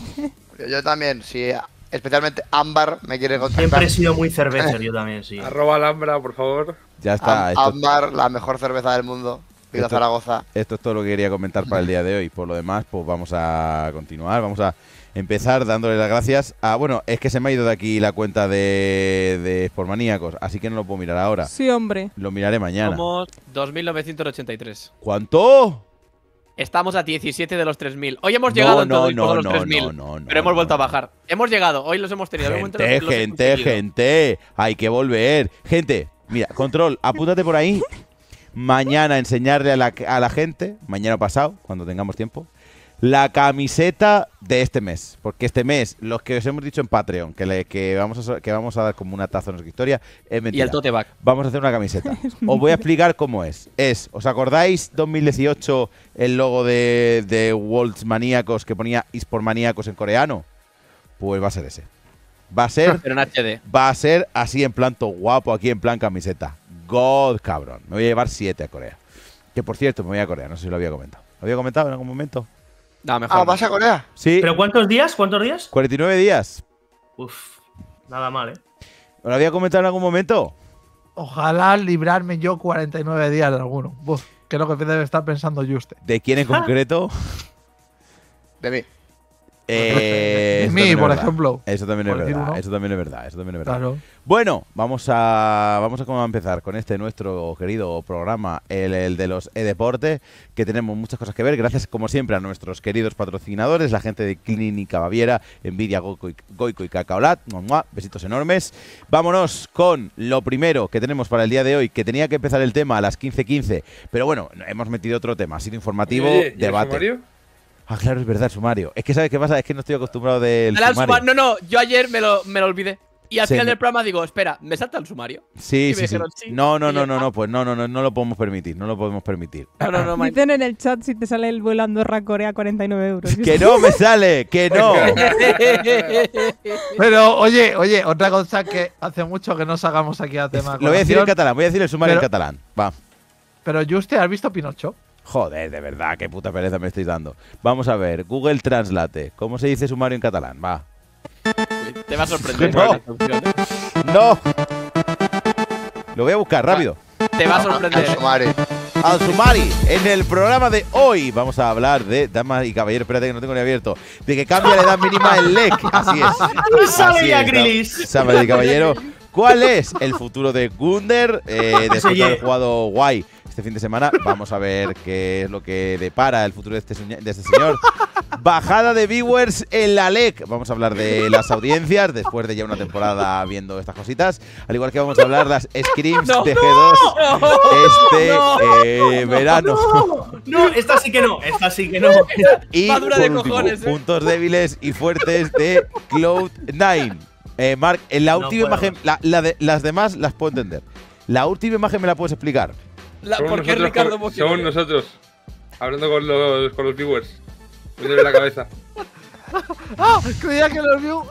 yo también, sí. Especialmente Ámbar me quiere contactar. Siempre he sido muy cervecero, yo también, sí. Arroba Alhambra, por favor. Ya está. Ámbar, la mejor cerveza del mundo. Viva Zaragoza. Esto es todo lo que quería comentar para el día de hoy. Por lo demás, pues vamos a continuar. Vamos a empezar dándole las gracias a... Bueno, es que se me ha ido de aquí la cuenta de, de Sportmaníacos, así que no lo puedo mirar ahora. Sí, hombre. Lo miraré mañana. Somos dos mil novecientos ochenta y tres. ¿Cuánto? Estamos a diecisiete de los tres mil. Hoy hemos llegado no, no, en todo no, no, los tres mil, no, no, no, pero hemos vuelto no, no. a bajar. Hemos llegado, hoy los hemos tenido. Gente, los gente, hemos gente. Hay que volver. Gente, mira, Control, apúntate por ahí. Mañana enseñarle a la, a la gente, mañana pasado, cuando tengamos tiempo, la camiseta de este mes. Porque este mes, los que os hemos dicho en Patreon, que, le, que, vamos, a, que vamos a dar como una taza a nuestra historia, es mentira. Y el tote bag. Vamos a hacer una camiseta. Os voy a explicar cómo es. Es, ¿os acordáis dos mil dieciocho el logo de, de Worlds Maníacos que ponía Esport Maníacos en coreano? Pues va a ser ese. Va a ser, pero en H D. Va a ser así en plan todo guapo, aquí en plan camiseta. God, cabrón. Me voy a llevar siete a Corea. Que, por cierto, me voy a Corea. No sé si lo había comentado. ¿Lo había comentado en algún momento? No, mejor. Ah, ¿vas a Corea? Sí. ¿Pero cuántos días? ¿Cuántos días? cuarenta y nueve días. Uf, nada mal, ¿eh? ¿Lo había comentado en algún momento? Ojalá librarme yo cuarenta y nueve días de alguno. Uf, que es lo que debe estar pensando Yuste. ¿De quién en concreto? De mí. Eh, de mí, por ejemplo. Eso también es verdad. Eso también es verdad. Eso también es verdad. Claro. Bueno, vamos a vamos a empezar con este nuestro querido programa, el, el de los e-deporte, que tenemos muchas cosas que ver. Gracias, como siempre, a nuestros queridos patrocinadores, la gente de Clínica Baviera, Nvidia, Goico y, Goico y Cacaolat. ¡Mua! Besitos enormes. Vámonos con lo primero que tenemos para el día de hoy, que tenía que empezar el tema a las quince quince, pero bueno, hemos metido otro tema. Ha sido informativo, ¿Y, y, debate. Ah, claro, es verdad, el sumario. Es que ¿sabes qué pasa? Es que no estoy acostumbrado del sumario. Suma no, no, yo ayer me lo, me lo olvidé. Y al sí, final del programa digo, espera, ¿me salta el sumario? Sí, sí, dijeron, sí. sí. No, no, no, no, no, pues no, no, no, no lo podemos permitir, no lo podemos permitir. No, no, no, dicen en el chat si te sale el vuelo Andorra Corea cuarenta y nueve euros. ¡Que no me sale! ¡Que no! Pero, oye, oye, otra cosa que hace mucho que no salgamos aquí a tema. Lo voy a decir en catalán, voy a decir el sumario pero, en catalán. Va. Pero, Juste, ¿has visto Pinocho? Joder, de verdad, qué puta pereza me estáis dando. Vamos a ver, Google Translate. ¿Cómo se dice sumario en catalán? Va. Te va a sorprender. No. no. Lo voy a buscar, rápido. Te va a sorprender. Al sumari. Al sumari. En el programa de hoy vamos a hablar de... Damas y caballeros, espérate que no tengo ni abierto. De que cambia la edad mínima el L E C. Así es. Así es. Damas y caballeros. ¿Cuál es el futuro de Gunder? Eh, después de haber jugado guay este fin de semana, vamos a ver qué es lo que depara el futuro de este, de este señor. Bajada de viewers en la L E C. Vamos a hablar de las audiencias después de ya una temporada viendo estas cositas. Al igual que vamos a hablar las scrims no, de G dos no, este no, eh, no, verano. No, no, esta sí que no. Esta sí que no. Y por de último, cojones, ¿eh? Puntos débiles y fuertes de Cloud nueve. Eh, Mark, en la última no imagen, la, la de, las demás las puedo entender. La última imagen me la puedes explicar. La, ¿Por qué Ricardo por, Somos nosotros, hablando con los, con los viewers. Viéndole la cabeza. ¡Ah! Creía que los viewers.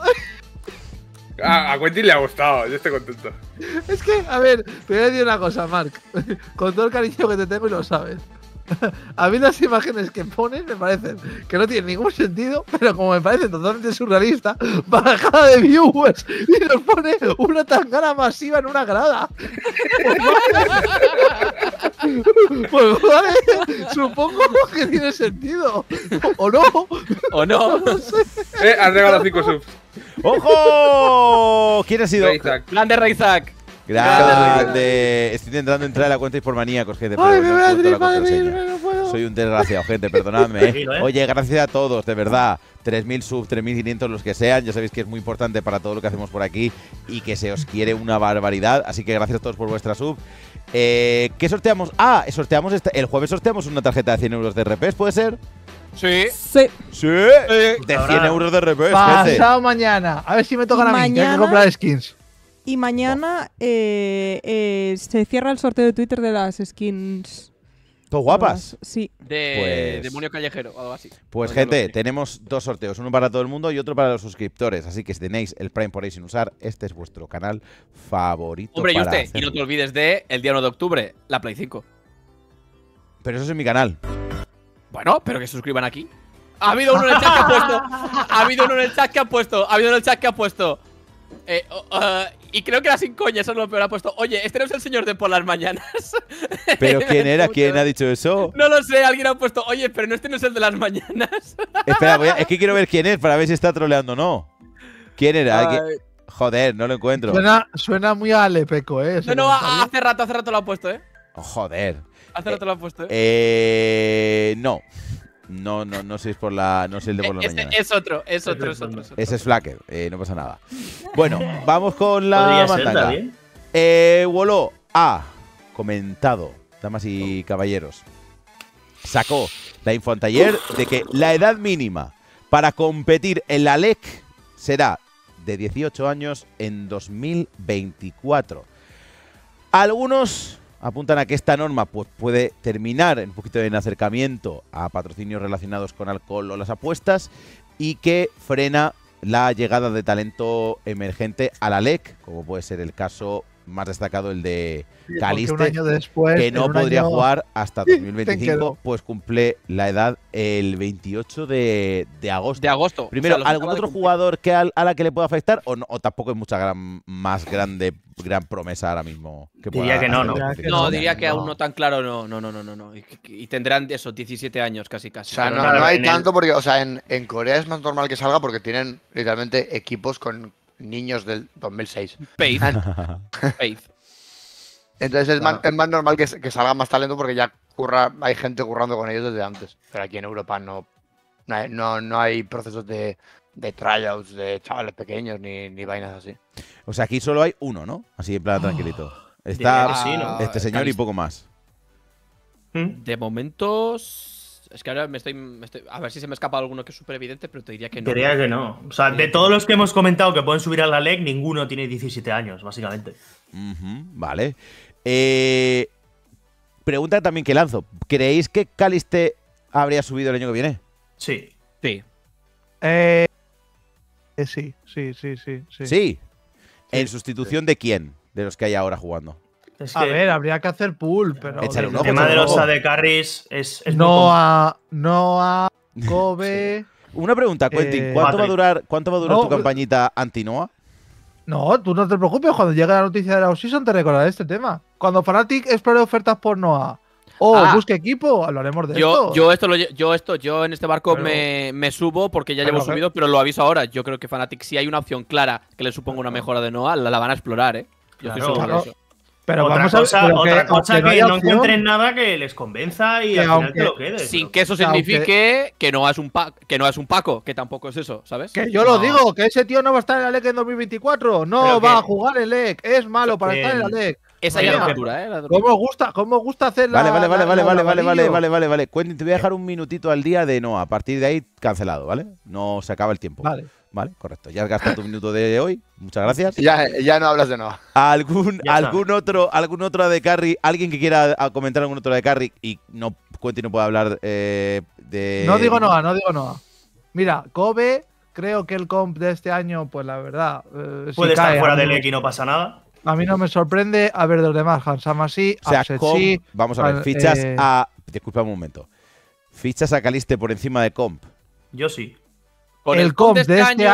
Ah, a Quentin le ha gustado, yo estoy contento. Es que, a ver, te voy a decir una cosa, Mark. Con todo el cariño que te tengo y lo sabes. A mí las imágenes que pones me parecen que no tienen ningún sentido, pero como me parece totalmente surrealista, bajada de viewers y nos pone una tangana masiva en una grada. Pues, pues vale, supongo que tiene sentido. O no. O no. No sé. Eh, han regalado cinco subs. ¡Ojo! ¿Quién ha sido? Plan de Reizac. Grande. Estoy intentando entrar a la cuenta Esport Maníacos, gente. Ay, me voy a tripar de mí, no puedo. Soy un desgraciado, gente, perdonadme. ¿eh? Oye, gracias a todos, de verdad. tres mil sub, tres mil quinientos, los que sean. Ya sabéis que es muy importante para todo lo que hacemos por aquí y que se os quiere una barbaridad. Así que gracias a todos por vuestra sub. Eh, ¿Qué sorteamos? Ah, sorteamos esta, el jueves sorteamos una tarjeta de cien euros de R P S, ¿puede ser? Sí. Sí. Sí. De cien euros de R P S. Pasado mañana. A ver si me tocan a mí. Tengo que comprar skins. Y mañana eh, eh, se cierra el sorteo de Twitter de las skins ¿Todas guapas? Sí. De pues... demonio callejero o algo así. Pues no, gente, tenemos dos sorteos, uno para todo el mundo y otro para los suscriptores. Así que si tenéis el Prime por ahí sin usar, este es vuestro canal favorito. Hombre, para Yuste, hacerlo. Y no te olvides de el día uno de octubre, la Play cinco. Pero eso es en mi canal. Bueno, pero que se suscriban aquí. Ha habido uno en el chat que ha puesto. Ha habido uno en el chat que ha puesto. Ha habido uno en el chat que ha puesto. Eh, uh, y creo que era sin coña, eso es lo peor. Ha puesto, oye, este no es el señor de por las mañanas. ¿Pero quién era? ¿Quién ha dicho eso? No lo sé, alguien ha puesto, oye, pero no, este no es el de las mañanas. Espera, voy a, es que quiero ver quién es para ver si está troleando o no. ¿Quién era? ¿Quién? Joder, no lo encuentro. Suena, suena muy a Alepeco, ¿eh? No, no, a, hace rato, hace rato lo ha puesto, ¿eh? Oh, joder. Hace rato eh, lo ha puesto, ¿eh? Eh. No. No, no, no sois por la. No sois el de por la mañana. Es otro, es otro, es otro. Ese es Flacker, eh, no pasa nada. Bueno, vamos con la batalla. Eh, Woló ha comentado, damas y caballeros. Sacó la info anteayer de que la edad mínima para competir en la L E C será de dieciocho años en dos mil veinticuatro. Algunos apuntan a que esta norma pues, puede terminar en un poquito de acercamiento a patrocinios relacionados con alcohol o las apuestas y que frena la llegada de talento emergente a la L E C, como puede ser el caso más destacado, el de Calisto, que no podría año... jugar hasta dos mil veinticinco, pues cumple la edad el veintiocho de agosto. De agosto. Primero, o sea, ¿algún otro jugador que a, a la que le pueda afectar o, no, o tampoco es mucha gran, más grande gran promesa ahora mismo? Que diría que no, no. No, que no, diría que no. Aún no tan claro, no, no, no, no, no, no. Y, y tendrán esos diecisiete años casi, casi. O sea, no, no, no, no hay tanto el... porque, o sea, en, en Corea es más normal que salga porque tienen literalmente equipos con niños del dos mil seis. Faith. Faith. Entonces es, claro. más, es más normal que, que salga más talento porque ya curra, hay gente currando con ellos desde antes. Pero aquí en Europa no, no, no hay procesos de, de tryouts de chavales pequeños ni, ni vainas así. O sea, aquí solo hay uno, ¿no? Así en plan tranquilito. Oh, está sí, ¿no? Este señor Calisto. Y poco más. ¿Hm? De momentos... Es que ahora me estoy, me estoy... A ver si se me ha escapado alguno que es súper evidente, pero te diría que no. Diría que no. O sea, de todos los que hemos comentado que pueden subir a la L E C, ninguno tiene diecisiete años, básicamente. Uh-huh, vale. Eh, pregunta también que lanzo. ¿Creéis que Caliste habría subido el año que viene? Sí. Sí. Eh, eh, sí, sí, sí, sí, sí. ¿Sí? ¿En sí. sustitución sí. de quién? De los que hay ahora jugando. Es que a ver, habría que hacer pool, pero el ojo, tema de los A D Carries es, es no a no a Kobe. Sí. Una pregunta, Quentin, ¿cuánto eh, va a durar, cuánto va a durar no, tu campañita anti-Noah? No, tú no te preocupes, cuando llegue la noticia de la off-season te recordaré este tema. Cuando Fnatic explore ofertas por Noah o ah, busque equipo, hablaremos de yo, esto. Yo esto, lo, yo esto, yo en este barco pero, me, me subo porque ya llevo okay. subido, pero lo aviso ahora. Yo creo que Fnatic si hay una opción clara que le suponga una mejora de Noah, la, la van a explorar, ¿eh? Yo claro, estoy seguro de eso. Pero otra vamos cosa, a ver, otra que, cosa que, que no, no encuentren nada que les convenza y que al final aunque, te lo quedes. Sin que eso signifique que, que, no es un pa, que no es un Paco, que tampoco es eso, ¿sabes? Que yo no. lo digo, que ese tío no va a estar en la L E C en dos mil veinticuatro, no pero va que, a jugar el L E C, es malo para que, estar en la L E C. Esa ya la dura, ¿eh? La dura. ¿Cómo os gusta, cómo gusta hacer la… Vale, vale, vale, vale, vale, vale, vale, vale, vale, vale. Quentin, te voy a dejar un minutito al día de Noah, a partir de ahí cancelado, ¿vale? No se acaba el tiempo. Vale. Vale, correcto. Ya has gastado tu minuto de hoy. Muchas gracias. Ya, ya no hablas de nada. ¿Algún, algún otro algún otro de Carry? ¿Alguien que quiera comentar algún otro de Carry y no cuente y no pueda hablar eh, de… No digo Noah, no digo Noah. Mira, Kobe, creo que el comp de este año, pues la verdad… Eh, puede si estar cae, fuera del L E C y no pasa nada. A mí no me sorprende. A ver, de los demás, Hansama sí, o sea, Upset comp, sí. Vamos a ver, fichas eh... a… Disculpa un momento. ¿Fichas a Caliste por encima de comp? Yo sí. Con el, el comp de este año,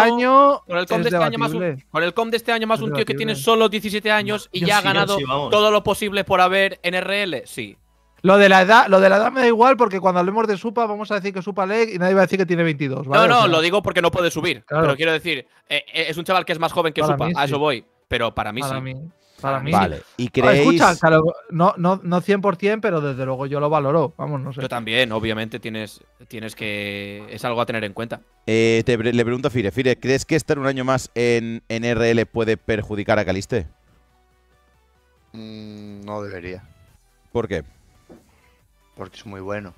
año con el comp de este año más un, con el comp de este año más un tío que tiene solo diecisiete años y yo ya sí, ha ganado sí, todo lo posible por haber en R L, sí. Lo de la edad, lo de la edad me da igual porque cuando hablemos de Supa vamos a decir que Supa L E C y nadie va a decir que tiene veintidós, ¿vale? No, no, o sea, lo digo porque no puede subir, claro. Pero quiero decir, eh, es un chaval que es más joven que Supa, mí, a eso sí. voy, pero para mí para sí. Mí. Para mí. Vale, y creéis… No, escucha, claro, no, no, no cien por cien, pero desde luego yo lo valoro. Vamos, no sé. Yo también, obviamente, tienes, tienes que… Es algo a tener en cuenta. Eh, te, le pregunto a Fire. Fire, ¿crees que estar un año más en, en R L puede perjudicar a Caliste? Mm, no debería. ¿Por qué? Porque es muy bueno.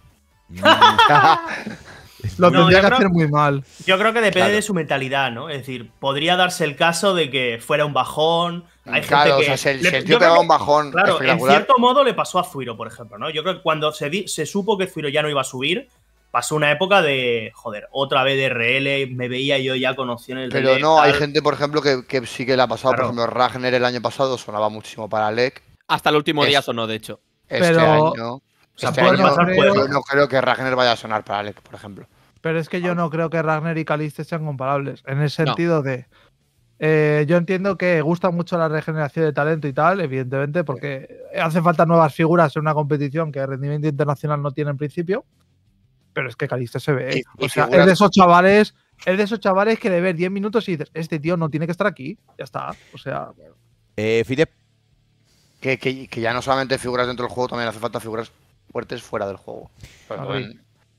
Lo no, tendría que creo, hacer muy mal. Yo creo que depende claro. de su mentalidad, ¿no? Es decir, podría darse el caso de que fuera un bajón. Hay claro, gente que, o sea, si el, le, si el tío pegaba un bajón. Claro, en cierto modo le pasó a Zuiro, por ejemplo, ¿no? Yo creo que cuando se, di, se supo que Zuiro ya no iba a subir, pasó una época de, joder, otra vez de R L, me veía yo ya con opciones. Pero de no, tal. Hay gente, por ejemplo, que, que sí que le ha pasado. Claro. Por ejemplo, Ragnar el año pasado sonaba muchísimo para L E C. Hasta el último es, día sonó, de hecho. Este Pero... año... O sea, este año, pasar, yo, yo no creo que Ragnar vaya a sonar para L E C, por ejemplo. Pero es que yo no creo que Ragnar y Calisto sean comparables. En el sentido no. de... Eh, yo entiendo que gusta mucho la regeneración de talento y tal, evidentemente, porque hace falta nuevas figuras en una competición que el rendimiento internacional no tiene en principio. Pero es que Calisto se ve. ¿eh? Y, y o sea, es de esos chavales, es de esos chavales que le ves diez minutos y dices, este tío no tiene que estar aquí. Ya está. O sea... Eh, Fidep. Que, que, que ya no solamente figuras dentro del juego, también hace falta figuras fuertes fuera del juego. Bueno,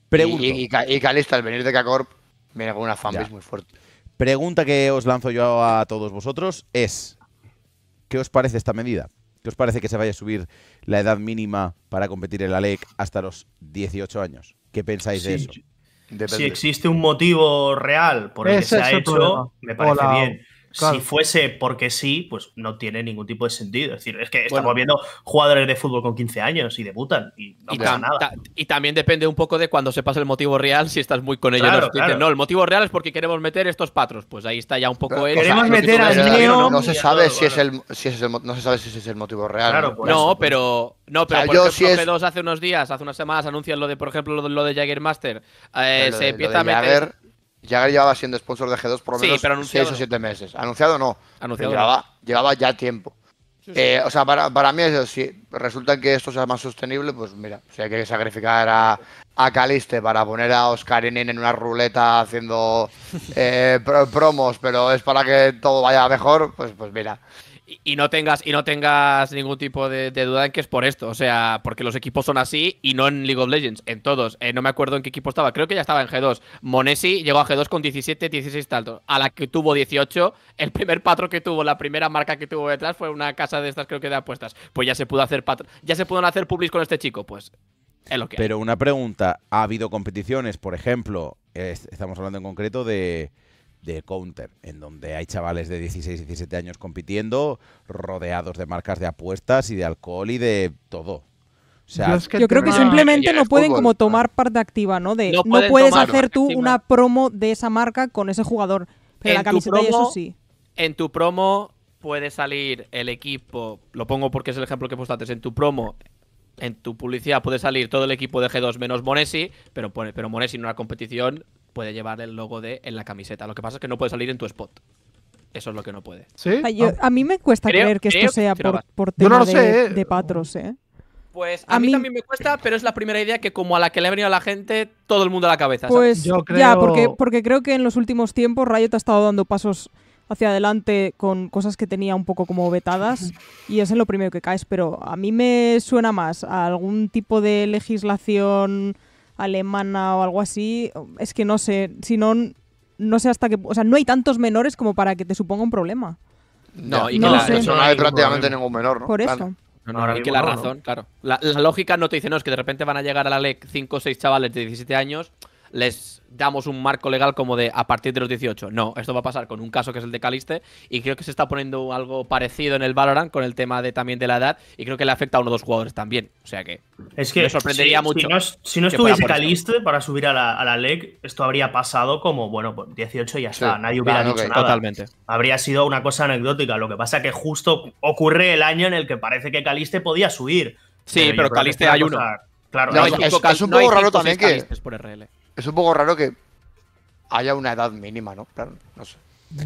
Pregunta. Y, y, y Calisto, al venir de K-Corp, viene con una fanbase ya. muy fuerte. Pregunta que os lanzo yo a todos vosotros es, ¿qué os parece esta medida? ¿Qué os parece que se vaya a subir la edad mínima para competir en la L E C hasta los dieciocho años? ¿Qué pensáis sí, de eso? Depende. Si existe un motivo real por el que se ha hecho, problema. me parece Hola. bien. Claro. Si fuese porque sí, pues no tiene ningún tipo de sentido. Es decir, es que bueno, estamos viendo jugadores de fútbol con quince años y debutan y no y pasa nada. Ta y también depende un poco de cuando sepas el motivo real, si estás muy con ello. Claro, no, claro. no, el motivo real es porque queremos meter estos patros. Pues ahí está ya un poco el… Queremos meter al Neo… No se sabe si es el motivo real. Claro, ¿no? No, eso, pero… No, pero o sea, por ejemplo, P dos si hace unos días, hace unas semanas, anuncian lo de, por ejemplo, lo de Jägermaster. Eh, se de, empieza a meter… Jagger llevaba siendo sponsor de G dos por lo menos seis o siete meses. Anunciado no. Anunciado llevaba, no. llevaba ya tiempo. Sí, sí. Eh, o sea, para, para mí, eso, si resulta que esto sea más sostenible, pues mira, si hay que sacrificar a, a Caliste para poner a Oscarinen en una ruleta haciendo eh, promos, pero es para que todo vaya mejor, pues, pues mira. Y, y no tengas y no tengas ningún tipo de, de duda en que es por esto, o sea, porque los equipos son así y no en League of Legends, en todos. Eh, no me acuerdo en qué equipo estaba, creo que ya estaba en G dos. Monesi llegó a G dos con diecisiete, dieciséis tantos, a la que tuvo dieciocho. El primer patro que tuvo, la primera marca que tuvo detrás fue una casa de estas, creo que de apuestas. Pues ya se pudo hacer patro, ya se pudieron hacer publis con este chico, pues es lo que hay. Pero una pregunta, ¿ha habido competiciones, por ejemplo, es, estamos hablando en concreto de... de Counter, en donde hay chavales de dieciséis, diecisiete años compitiendo, rodeados de marcas de apuestas y de alcohol y de todo? O sea, yo, es que yo creo que no, simplemente no pueden fútbol, como tomar parte activa, ¿no? De, no, no puedes hacer tú activa. una promo de esa marca con ese jugador. Pero en la camiseta promo, y eso sí. En tu promo puede salir el equipo, lo pongo porque es el ejemplo que he puesto antes, en tu promo... En tu publicidad puede salir todo el equipo de G dos menos Monesi, pero, pero Monesi en una competición puede llevar el logo de en la camiseta. Lo que pasa es que no puede salir en tu spot. Eso es lo que no puede. ¿Sí? Yo, a mí me cuesta creo, creer que creo, esto sea por, por tema no de, de patros, ¿eh? Pues a, a mí, mí también me cuesta, pero es la primera idea que como a la que le ha venido a la gente, todo el mundo a la cabeza. Pues ¿sabes? Yo creo... ya, porque, porque creo que en los últimos tiempos Riot ha estado dando pasos hacia adelante con cosas que tenía un poco como vetadas y es en lo primero que caes, pero a mí me suena más a algún tipo de legislación alemana o algo así. Es que no sé, si no, no sé hasta qué... O sea, no hay tantos menores como para que te suponga un problema. No, y no, que la, no, no hay prácticamente ningún menor, ¿no? Por eso. Claro. No, no, no, y que la razón, no. claro. La, la lógica no te dice, no, es que de repente van a llegar a la L E C cinco o seis chavales de diecisiete años... les damos un marco legal como de a partir de los dieciocho. No, esto va a pasar con un caso que es el de Caliste y creo que se está poniendo algo parecido en el Valorant con el tema de también de la edad y creo que le afecta a uno o dos jugadores también. O sea que, es que me sorprendería si, mucho. Si no, si no estuviese Caliste esto. para subir a la, a la L E C, esto habría pasado como, bueno, dieciocho y ya está. Sí, nadie hubiera claro, dicho okay. nada. Totalmente. Habría sido una cosa anecdótica. Lo que pasa que justo ocurre el año en el que parece que Caliste podía subir. Sí, pero, pero Caliste hay uno. Claro, no, no, es, cinco, es un poco no raro también que... por R L. Es un poco raro que haya una edad mínima, ¿no? Claro, no sé.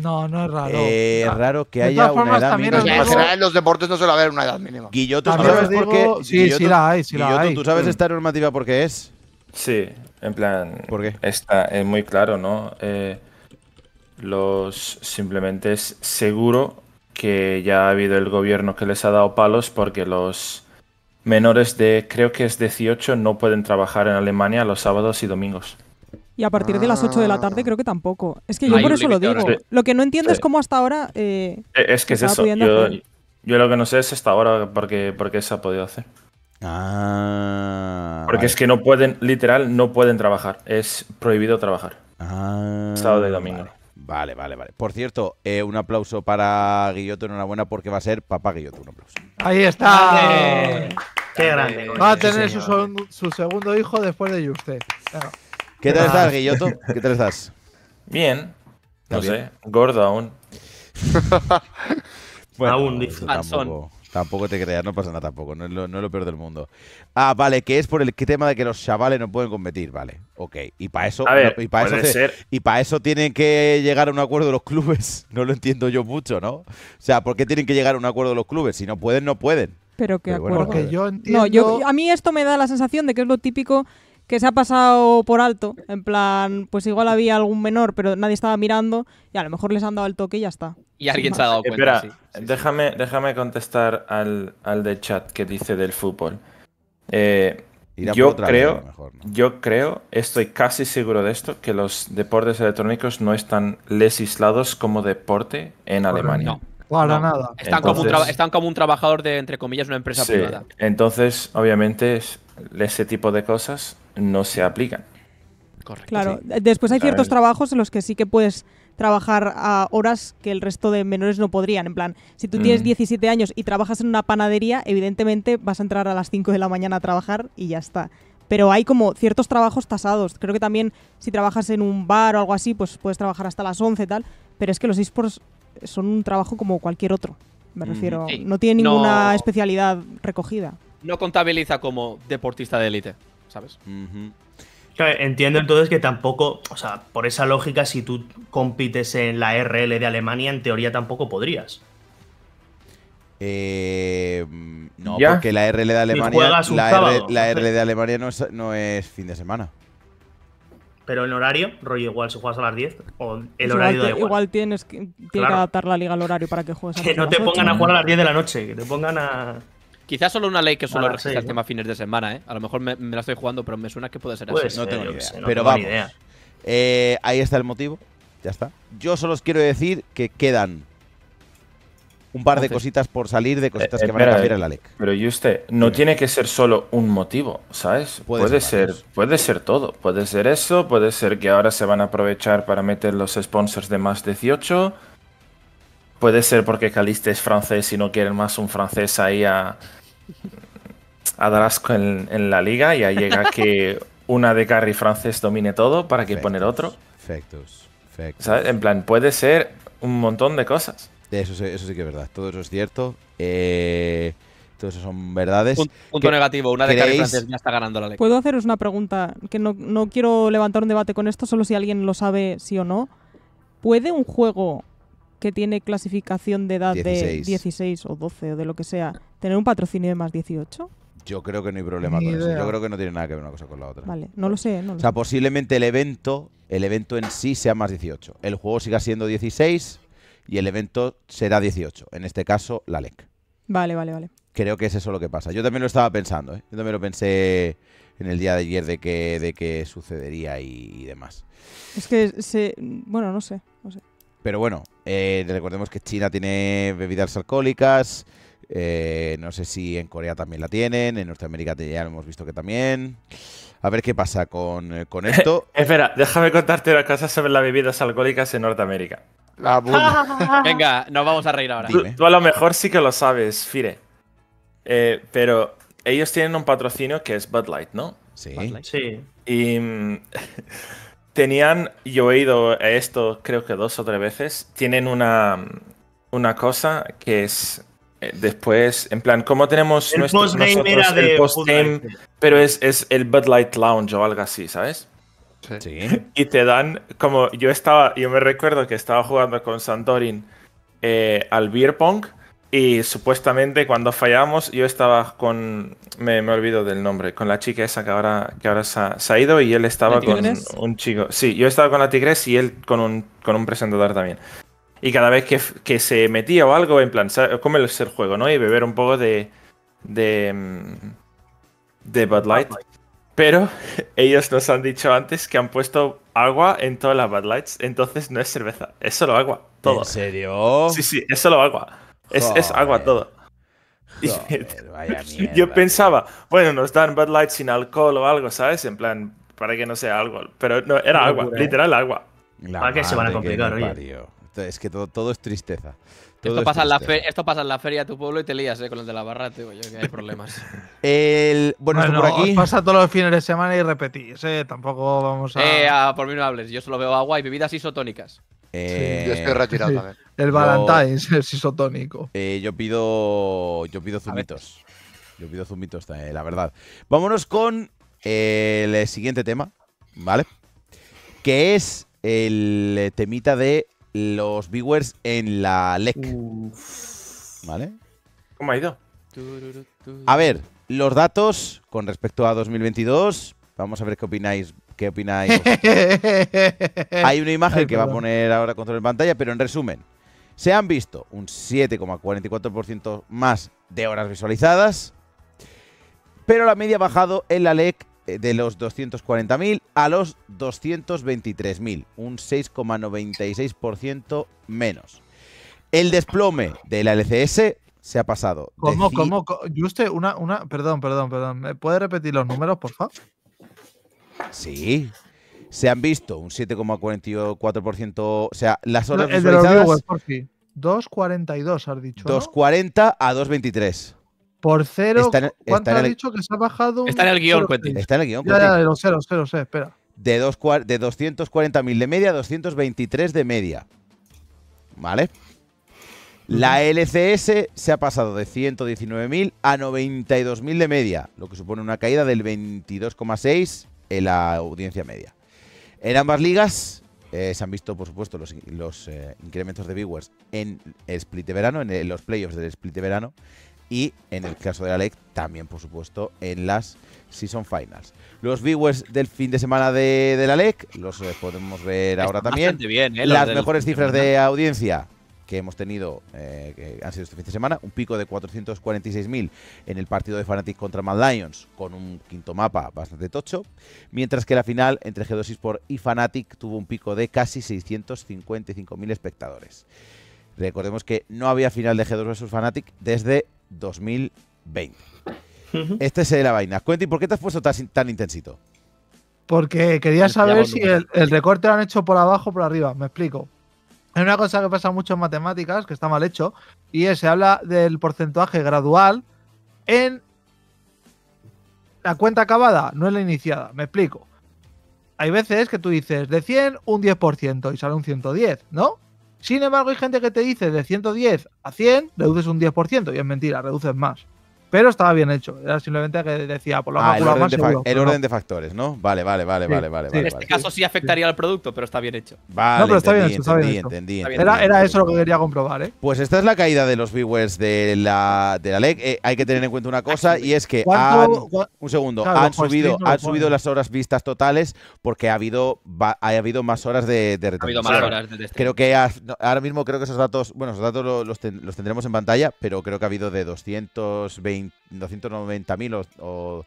No, no es raro. Eh, es raro que haya una edad mínima. Digo... Al final en los deportes no suele haber una edad mínima. Guilloto, ¿tú sabes digo... por qué? Sí, Guilloto, sí la hay, sí la Guilloto, hay. ¿Tú sabes esta normativa por qué es? Sí, en plan… ¿Por qué? Está es muy claro, ¿no? Eh, los… Simplemente es seguro que ya ha habido el gobierno que les ha dado palos porque los… menores de, creo que es dieciocho, no pueden trabajar en Alemania los sábados y domingos. Y a partir de las ocho de la tarde creo que tampoco. Es que yo por eso lo digo. Sí. Lo que no entiendo sí. es cómo hasta ahora... Eh, es que es eso. Yo, yo lo que no sé es hasta ahora por qué, por qué se ha podido hacer. Ah, porque vale. Es que no pueden, literal, no pueden trabajar. Es prohibido trabajar. Ah, sábado y domingo. Vale. Vale, vale, vale. Por cierto, eh, un aplauso para Guilloto, enhorabuena, porque va a ser papá Guilloto. Un aplauso. Ahí está. ¡Vale! Qué grande. Va a tener sí, su, su segundo hijo después de Yuste. Claro. ¿Qué tal ah. estás, Guilloto? ¿Qué tal estás? Bien. No bien? sé. Gordo aún. Bueno, aún dice. Tampoco, tampoco te creas, no pasa nada tampoco. No es, lo, no es lo peor del mundo. Ah, vale, que es por el tema de que los chavales no pueden competir, vale. Ok. Y para eso, ver, y para eso se, y para eso tienen que llegar a un acuerdo los clubes. No lo entiendo yo mucho, ¿no? O sea, ¿por qué tienen que llegar a un acuerdo los clubes? Si no pueden, no pueden. Pero qué Pero acuerdo. Bueno, porque yo entiendo... No, yo, a mí esto me da la sensación de que es lo típico que se ha pasado por alto, en plan, pues igual había algún menor, pero nadie estaba mirando, y a lo mejor les han dado el toque y ya está. Y alguien se ha dado cuenta. Espera, sí, sí, déjame, sí. déjame contestar al, al de chat que dice del fútbol. Eh, yo creo, vez, mejor, ¿no? yo creo, estoy casi seguro de esto, que los deportes electrónicos no están legislados como deporte en Alemania. No. Para no, nada. Están, entonces, como un están como un trabajador de, entre comillas, una empresa sí, privada. Entonces, obviamente, ese tipo de cosas no se aplican. Correcto. Claro, sí. Después hay ciertos trabajos en los que sí que puedes trabajar a horas que el resto de menores no podrían. En plan, si tú tienes mm. diecisiete años y trabajas en una panadería, evidentemente vas a entrar a las cinco de la mañana a trabajar y ya está. Pero hay como ciertos trabajos tasados. Creo que también si trabajas en un bar o algo así, pues puedes trabajar hasta las once y tal. Pero es que los esports son un trabajo como cualquier otro. Me refiero, mm. sí. no tiene ninguna no. especialidad recogida. No contabiliza como deportista de élite, ¿sabes? Uh-huh. Claro, entiendo entonces que tampoco, o sea, por esa lógica, si tú compites en la R L de Alemania, en teoría tampoco podrías. Eh, no, ¿Ya? porque la R L de Alemania, la R, la R L de Alemania no es, no es fin de semana. Pero el horario, rollo igual, si juegas a las diez, o el horario da igual. Igual tienes que, tiene claro. que adaptar la liga al horario para que juegues a las diez. Que no te pongan ocho. A jugar a las diez de la noche, que te pongan a… Quizás solo una ley que solo registra el ¿no? tema fines de semana, ¿eh? A lo mejor me, me la estoy jugando, pero me suena que puede ser pues así. No tengo ni idea. Sé, no pero vamos, idea. Eh, ahí está el motivo. Ya está. Yo solo os quiero decir que quedan un par de cositas por salir, de cositas eh, que espera, van a cambiar en la L E C. Pero y usted, no sí. tiene que ser solo un motivo, ¿sabes? Puede, puede, ser, ser, puede ser todo. Puede ser eso, puede ser que ahora se van a aprovechar para meter los sponsors de más dieciocho. Puede ser porque Calisto es francés y no quieren más un francés ahí a... a dar asco en, en la liga y ahí llega que una de carry francés domine todo para que factus, poner otro. Factus, factus. ¿Sabes? En plan, puede ser un montón de cosas. Eso, eso sí que es verdad. Todo eso es cierto. Eh, todo eso son verdades. Un, punto negativo. Una de carry francés ya está ganando la liga. ¿Puedo haceros una pregunta? Que no, no quiero levantar un debate con esto, solo si alguien lo sabe sí o no. ¿Puede un juego que tiene clasificación de edad dieciséis. De dieciséis o doce o de lo que sea, ¿tener un patrocinio de más dieciocho? Yo creo que no hay problema Ni con idea. eso. Yo creo que no tiene nada que ver una cosa con la otra. Vale, no lo sé. No lo o sea, sé. posiblemente el evento, el evento en sí sea más dieciocho. El juego siga siendo dieciséis y el evento será dieciocho. En este caso, la L E C. Vale, vale, vale. Creo que es eso lo que pasa. Yo también lo estaba pensando, ¿eh? Yo también lo pensé en el día de ayer de que, de que sucedería y, y demás. Es que se... Bueno, no sé, no sé. Pero bueno, eh, recordemos que China tiene bebidas alcohólicas, eh, no sé si en Corea también la tienen, en Norteamérica ya lo hemos visto que también. A ver qué pasa con, eh, con esto. Eh, espera, déjame contarte una cosa sobre las bebidas alcohólicas en Norteamérica. Ah, Venga, nos vamos a reír ahora. Tú, tú a lo mejor sí que lo sabes, Fire. Eh, pero ellos tienen un patrocinio que es Bud Light, ¿no? Sí. Light. Sí. Y... Tenían, yo he ido a esto creo que dos o tres veces, tienen una, una cosa que es eh, después, en plan, como tenemos el nuestro, post nosotros el post-game, pero es, es el Bud Light Lounge o algo así, ¿sabes? Sí. Y te dan, como yo estaba, yo me recuerdo que estaba jugando con Santorin eh, al beer pong y supuestamente cuando fallamos yo estaba con, me, me olvido del nombre, con la chica esa que ahora, que ahora se, ha, se ha ido y él estaba con un chico. Sí, yo estaba con la tigrés y él con un, con un presentador también. Y cada vez que, que se metía o algo, en plan, comer el juego, ¿no? Y beber un poco de, de, de Bud Light. Pero ellos nos han dicho antes que han puesto agua en todas las Bud Lights, entonces no es cerveza, es solo agua, todo. ¿En serio? Sí, sí, es solo agua. Es, es agua todo. Joder, vaya mierda. Yo pensaba, bueno, nos dan Bud Light sin alcohol o algo, ¿sabes? En plan, para que no sea alcohol. Pero no, era agua, locura, literal agua. ¿Para qué se van a complicar, oye? Es que todo, todo es tristeza. Todo esto, es pasa tristeza. En la esto pasa en la feria de tu pueblo y te lías eh, con los de la barra, tío, yo, que hay problemas. El, bueno, bueno por aquí. Pasa todos los fines de semana y repetís, eh. Tampoco vamos a… Eh, a por mí no hables, yo solo veo agua y bebidas isotónicas. Eh, sí, yo estoy retirado sí. también. El Valentine's es isotónico. Eh, yo pido. Yo pido zumitos. Yo pido zumitos, eh, la verdad. Vámonos con eh, el siguiente tema, ¿vale? Que es el temita de los viewers en la L E C. Uf. ¿Vale? ¿Cómo ha ido? A ver, los datos con respecto a dos mil veintidós. Vamos a ver qué opináis. ¿Qué opináis? Hay una imagen Ay, que perdón. va a poner ahora control en pantalla, pero en resumen, se han visto un siete coma cuarenta y cuatro por ciento más de horas visualizadas, pero la media ha bajado en la L E C de los doscientos cuarenta mil a los doscientos veintitrés mil, un seis coma noventa y seis por ciento menos. El desplome de la L C S se ha pasado. ¿Cómo? De ¿Cómo? Yuste, una, una… Perdón, perdón, perdón. ¿Me puede repetir los números, por favor? Sí, se han visto un siete coma cuarenta y cuatro por ciento, o sea, las horas el visualizadas… Sí. dos coma cuarenta y dos has dicho, dos coma cuarenta, ¿no? A dos coma veintitrés. Por cero, está en, ¿cuánto has dicho que se ha bajado? Está en el guión, Quentin. Está en el guión, Quentin. Ya, ya, de los ceros, ceros, eh, espera. De, dos, de doscientos cuarenta mil de media a doscientos veintitrés de media, ¿vale? La L C S se ha pasado de ciento diecinueve mil a noventa y dos mil de media, lo que supone una caída del veintidós coma seis por ciento en la audiencia media. En ambas ligas eh, se han visto, por supuesto, los, los eh, incrementos de viewers en el split de verano, en el, los playoffs del split de verano, y en el caso de la L E C también, por supuesto, en las season finals. Los viewers del fin de semana de, de la L E C los eh, podemos ver ahora también. Bien, ¿eh? Las mejores cifras de audiencia que hemos tenido, eh, que han sido este fin de semana, un pico de cuatrocientos cuarenta y seis mil en el partido de Fnatic contra Mad Lions, con un quinto mapa bastante tocho, mientras que la final entre G dos Esports y Fnatic tuvo un pico de casi seiscientos cincuenta y cinco mil espectadores. Recordemos que no había final de G dos versus Fnatic desde dos mil veinte. Uh-huh. Esta es la vaina. Quentin, ¿por qué te has puesto tan, tan intensito? Porque quería saber si el, el recorte lo han hecho por abajo o por arriba. Me explico. Es una cosa que pasa mucho en matemáticas, que está mal hecho, y es, se habla del porcentaje gradual en la cuenta acabada, no en la iniciada. Me explico. Hay veces que tú dices de cien un diez por ciento y sale un ciento diez, ¿no? Sin embargo, hay gente que te dice de ciento diez a cien reduces un diez por ciento y es mentira, reduces más. Pero estaba bien hecho, era simplemente que decía por lo ah, el orden, más de, seguro, el orden no. de factores, ¿no? Vale, vale, vale, sí, vale, vale. Sí. En este caso sí afectaría sí. al producto, pero está bien hecho. Vale, no, pero está entendí, bien hecho, entendí, está bien entendí, hecho. Entendí, era, entendí, era eso lo que quería comprobar, ¿eh? Pues esta es la caída de los viewers de la, de la L E C. Eh, hay que tener en cuenta una cosa y es que han, un segundo, claro, han subido, han subido las horas vistas totales porque ha habido, va, ha habido más horas de, de retransmisión. Ha habido más horas de retransmisión. Creo que has, no, ahora mismo creo que esos datos, bueno, esos datos los, los, ten, los tendremos en pantalla, pero creo que ha habido de doscientos veinte doscientos noventa mil o,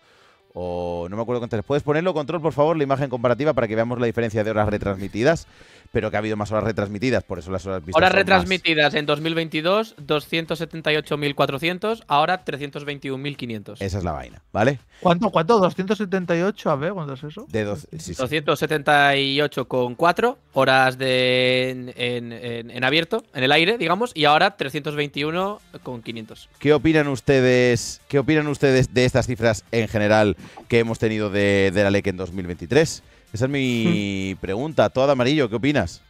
o no me acuerdo cuántas. ¿Puedes ponerlo, Control, por favor, la imagen comparativa para que veamos la diferencia de horas retransmitidas? Pero que ha habido más horas retransmitidas, por eso las horas vistas. Horas retransmitidas más. En dos mil veintidós, doscientos setenta y ocho mil cuatrocientos, ahora trescientos veintiún mil quinientos. Esa es la vaina, ¿vale? ¿Cuánto? ¿Cuánto? ¿doscientos setenta y ocho? A ver, ¿cuánto es eso? De dos, sí, sí. doscientos setenta y ocho coma cuatro horas de en, en, en, en abierto, en el aire, digamos, y ahora trescientos veintiún coma quinientos. ¿Qué opinan ustedes? ¿Qué opinan ustedes de estas cifras en general que hemos tenido de, de la L E C en dos mil veintitrés? Esa es mi pregunta. Toad Amarillo, ¿qué opinas?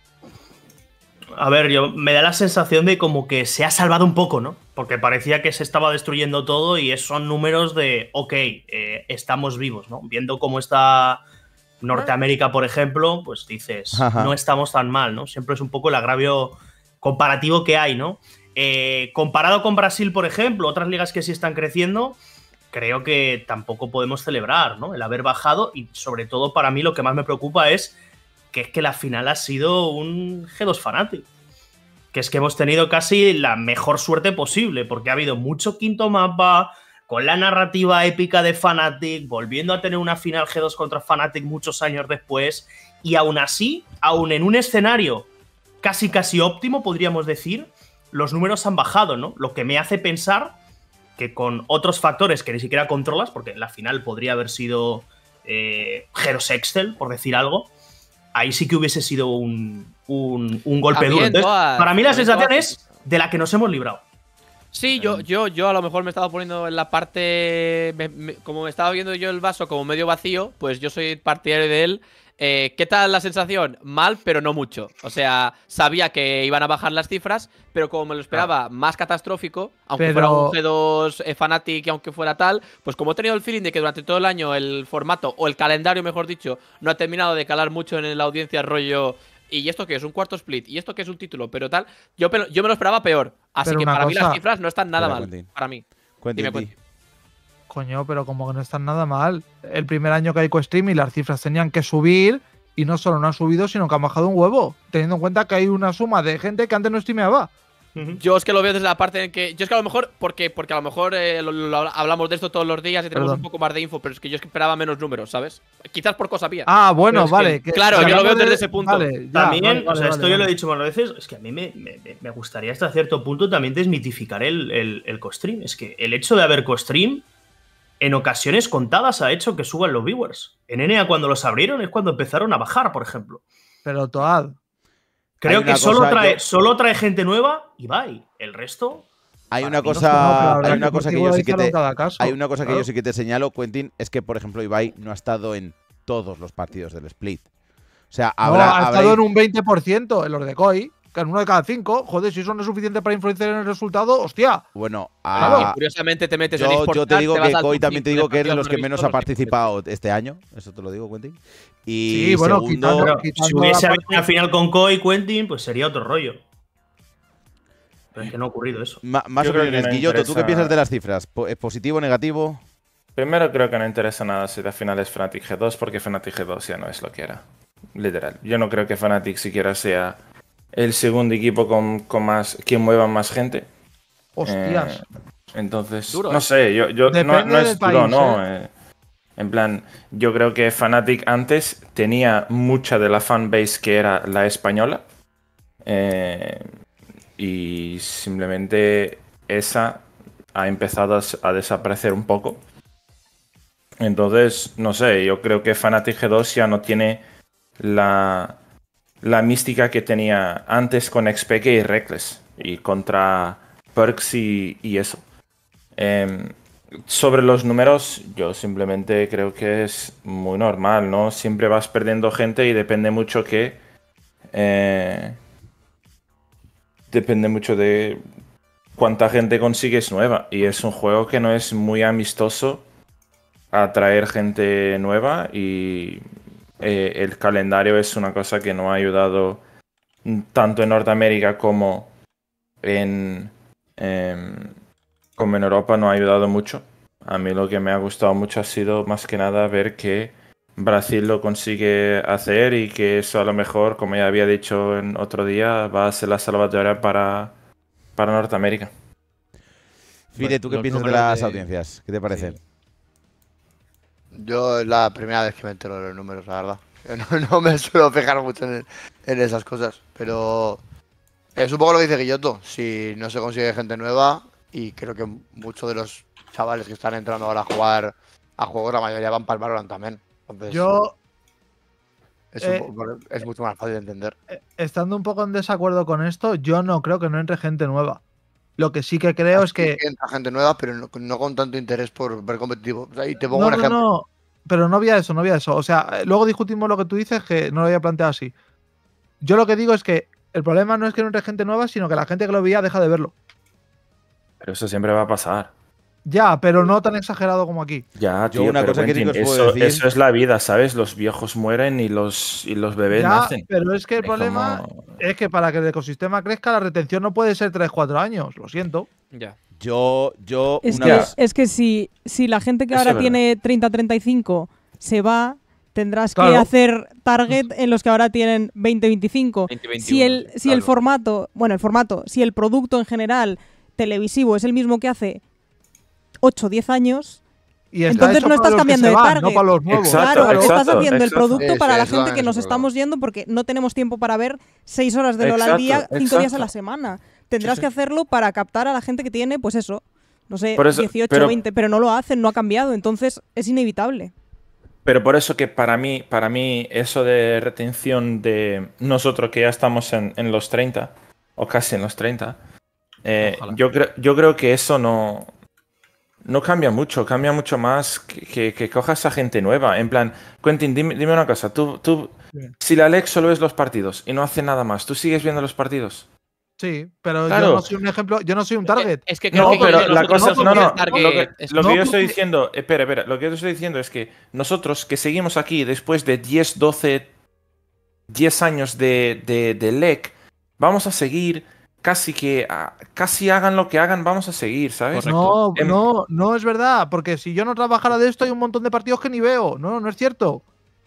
A ver, yo me da la sensación de como que se ha salvado un poco, ¿no? Porque parecía que se estaba destruyendo todo y son números de, ok, eh, estamos vivos, ¿no? Viendo cómo está Norteamérica, por ejemplo, pues dices, ajá, no estamos tan mal, ¿no? Siempre es un poco el agravio comparativo que hay, ¿no? Eh, comparado con Brasil, por ejemplo, otras ligas que sí están creciendo… Creo que tampoco podemos celebrar, ¿no? El haber bajado y, sobre todo, para mí lo que más me preocupa es que es que la final ha sido un G dos Fnatic. Que es que hemos tenido casi la mejor suerte posible porque ha habido mucho quinto mapa con la narrativa épica de Fnatic, volviendo a tener una final G dos contra Fnatic muchos años después y aún así, aún en un escenario casi casi óptimo, podríamos decir, los números han bajado, ¿no? Lo que me hace pensar que con otros factores que ni siquiera controlas, porque en la final podría haber sido eh, Heroes Excel, por decir algo, ahí sí que hubiese sido un, un, un golpe duro. Entonces, todas, para mí la sensación todas. es de la que nos hemos librado. Sí, yo, yo, yo a lo mejor me estaba poniendo en la parte… Me, me, como me estaba viendo yo el vaso como medio vacío, pues yo soy partidario de él. Eh, ¿Qué tal la sensación? Mal, pero no mucho. O sea, sabía que iban a bajar las cifras, pero como me lo esperaba, más catastrófico, aunque pero... fuera un G dos eh, Fnatic, aunque fuera tal, pues como he tenido el feeling de que durante todo el año el formato, o el calendario mejor dicho, no ha terminado de calar mucho en la audiencia rollo… ¿Y esto qué es? ¿Un cuarto split? ¿Y esto qué es un título? Pero tal, yo, yo me lo esperaba peor. Así pero que para cosa... mí las cifras no están nada pero mal. Quentin. Para mí. Quentin, Dime, Quentin. Coño, pero como que no están nada mal. El primer año que hay co-stream y las cifras tenían que subir. Y no solo no han subido, sino que han bajado un huevo. Teniendo en cuenta que hay una suma de gente que antes no streameaba. Uh-huh. Yo es que lo veo desde la parte en que… Yo es que a lo mejor… Porque, porque a lo mejor eh, lo, lo, hablamos de esto todos los días y tenemos Perdón. un poco más de info, pero es que yo esperaba menos números, ¿sabes? Quizás por cosa mía. Ah, bueno, vale. Que, que, claro, yo lo veo desde ese punto. Vale, ya, también, vale, vale, o sea, vale, esto vale, yo vale. lo he dicho varias veces, es que a mí me, me, me gustaría hasta cierto punto también desmitificar el, el, el co-stream. Es que el hecho de haber co-stream en ocasiones contadas ha hecho que suban los viewers. En N A cuando los abrieron es cuando empezaron a bajar, por ejemplo. Pero Toad… Creo que solo trae, yo... solo trae gente nueva y bye. El resto. Hay una cosa, no, hay una cosa que yo sí que te, hay una cosa que yo sí que te señalo, Quentin, es que por ejemplo Ibai no ha estado en todos los partidos del split. O sea, habrá, no, ha habrá... estado en un veinte por ciento en los de C O I, que en uno de cada cinco. Joder, si eso no es suficiente para influenciar en el resultado, hostia. Bueno, a... y curiosamente te metes yo, en eSports. Yo te digo te que C O I también te digo que es de los que menos ha participado este año. Eso te lo digo, Quentin. Y sí, bueno, segundo, quitando, quitando si hubiese habido una final con Koi y Quentin, pues sería otro rollo. Pero es que no ha ocurrido eso. Ma más o menos, Guilloto, ¿tú qué piensas de las cifras? ¿Es positivo o negativo? Primero, creo que no interesa nada si la final es Fnatic G dos, porque Fnatic G dos ya no es lo que era. Literal. Yo no creo que Fnatic siquiera sea el segundo equipo con, con más que mueva más gente. Hostias. Eh, entonces, duro, no sé, yo, yo no, no es duro, país, no. Eh. Eh. En plan, yo creo que Fnatic antes tenía mucha de la fanbase que era la española eh, y simplemente esa ha empezado a desaparecer un poco. Entonces, no sé, yo creo que Fnatic G dos ya no tiene la, la mística que tenía antes con X P K y Reckless y contra Perks y, y eso. Eh, Sobre los números, yo simplemente creo que es muy normal, ¿no? Siempre vas perdiendo gente y depende mucho que... Eh, depende mucho de cuánta gente consigues nueva. Y es un juego que no es muy amistoso atraer gente nueva y eh, el calendario es una cosa que no ha ayudado tanto en Norteamérica como en... Eh, como en Europa no ha ayudado mucho. A mí lo que me ha gustado mucho ha sido más que nada ver que Brasil lo consigue hacer y que eso a lo mejor, como ya había dicho en otro día, va a ser la salvadora para, para Norteamérica. Fide, ¿tú qué piensas de las de... audiencias? ¿Qué te parece? Yo es la primera vez que me entero de los números, la verdad. Yo no, no me suelo fijar mucho en, en esas cosas, pero es un poco lo que dice Guilloto. Si no se consigue gente nueva... Y creo que muchos de los chavales que están entrando ahora a jugar a juegos, la mayoría van para el Valorant también. Entonces, yo. Es, eh, un, es mucho más fácil de entender. Estando un poco en desacuerdo con esto, yo no creo que no entre gente nueva. Lo que sí que creo Así es que. que entra gente nueva, pero no, no con tanto interés por ver competitivo. O sea, y te pongo no, un ejemplo. No, no, pero no había eso, no había eso. O sea, luego discutimos lo que tú dices, que no lo había planteado así. Yo lo que digo es que el problema no es que no entre gente nueva, sino que la gente que lo veía deja de verlo. Pero eso siempre va a pasar. Ya, pero no tan exagerado como aquí. Ya, tío, yo una cosa que digo eso, eso es la vida, ¿sabes? Los viejos mueren y los, y los bebés ya, nacen. Pero es que el es problema como... es que para que el ecosistema crezca, la retención no puede ser tres cuatro años. Lo siento. Ya. Yo, yo... Es una que, vez... es que si, si la gente que eso ahora tiene treinta a treinta y cinco se va... Tendrás claro. que hacer target en los que ahora tienen veinte a veinticinco. Si, el, si claro. el formato... Bueno, el formato. Si el producto en general... televisivo es el mismo que hace ocho o diez años, y entonces no estás cambiando de target. No para los nuevos. Exacto, claro, exacto, estás haciendo exacto. el producto eso, para la gente que nos problema. estamos yendo porque no tenemos tiempo para ver seis horas de LOL al día, cinco días a la semana. Tendrás sí, sí. que hacerlo para captar a la gente que tiene, pues eso, no sé, por eso, dieciocho, pero, veinte, pero no lo hacen, no ha cambiado, entonces es inevitable. Pero por eso que para mí, para mí eso de retención de nosotros que ya estamos en, en los treinta, o casi en los treinta, eh, yo, cre yo creo que eso no, no cambia mucho, cambia mucho más que, que, que cojas a gente nueva. En plan, Quentin, dime, dime una cosa, tú, tú si la L E C solo ves los partidos y no hace nada más, ¿tú sigues viendo los partidos? Sí, pero claro, yo no soy un ejemplo, yo no soy un target. Es que creo no, que pero la cosa no, no, no, target, lo que, lo que no, yo estoy diciendo, espera, espera, lo que yo estoy diciendo es que nosotros que seguimos aquí después de diez, doce, diez años de, de, de L E C, vamos a seguir casi que, a, casi hagan lo que hagan, vamos a seguir, ¿sabes? No, en... no, no es verdad, porque si yo no trabajara de esto hay un montón de partidos que ni veo, no, no es cierto.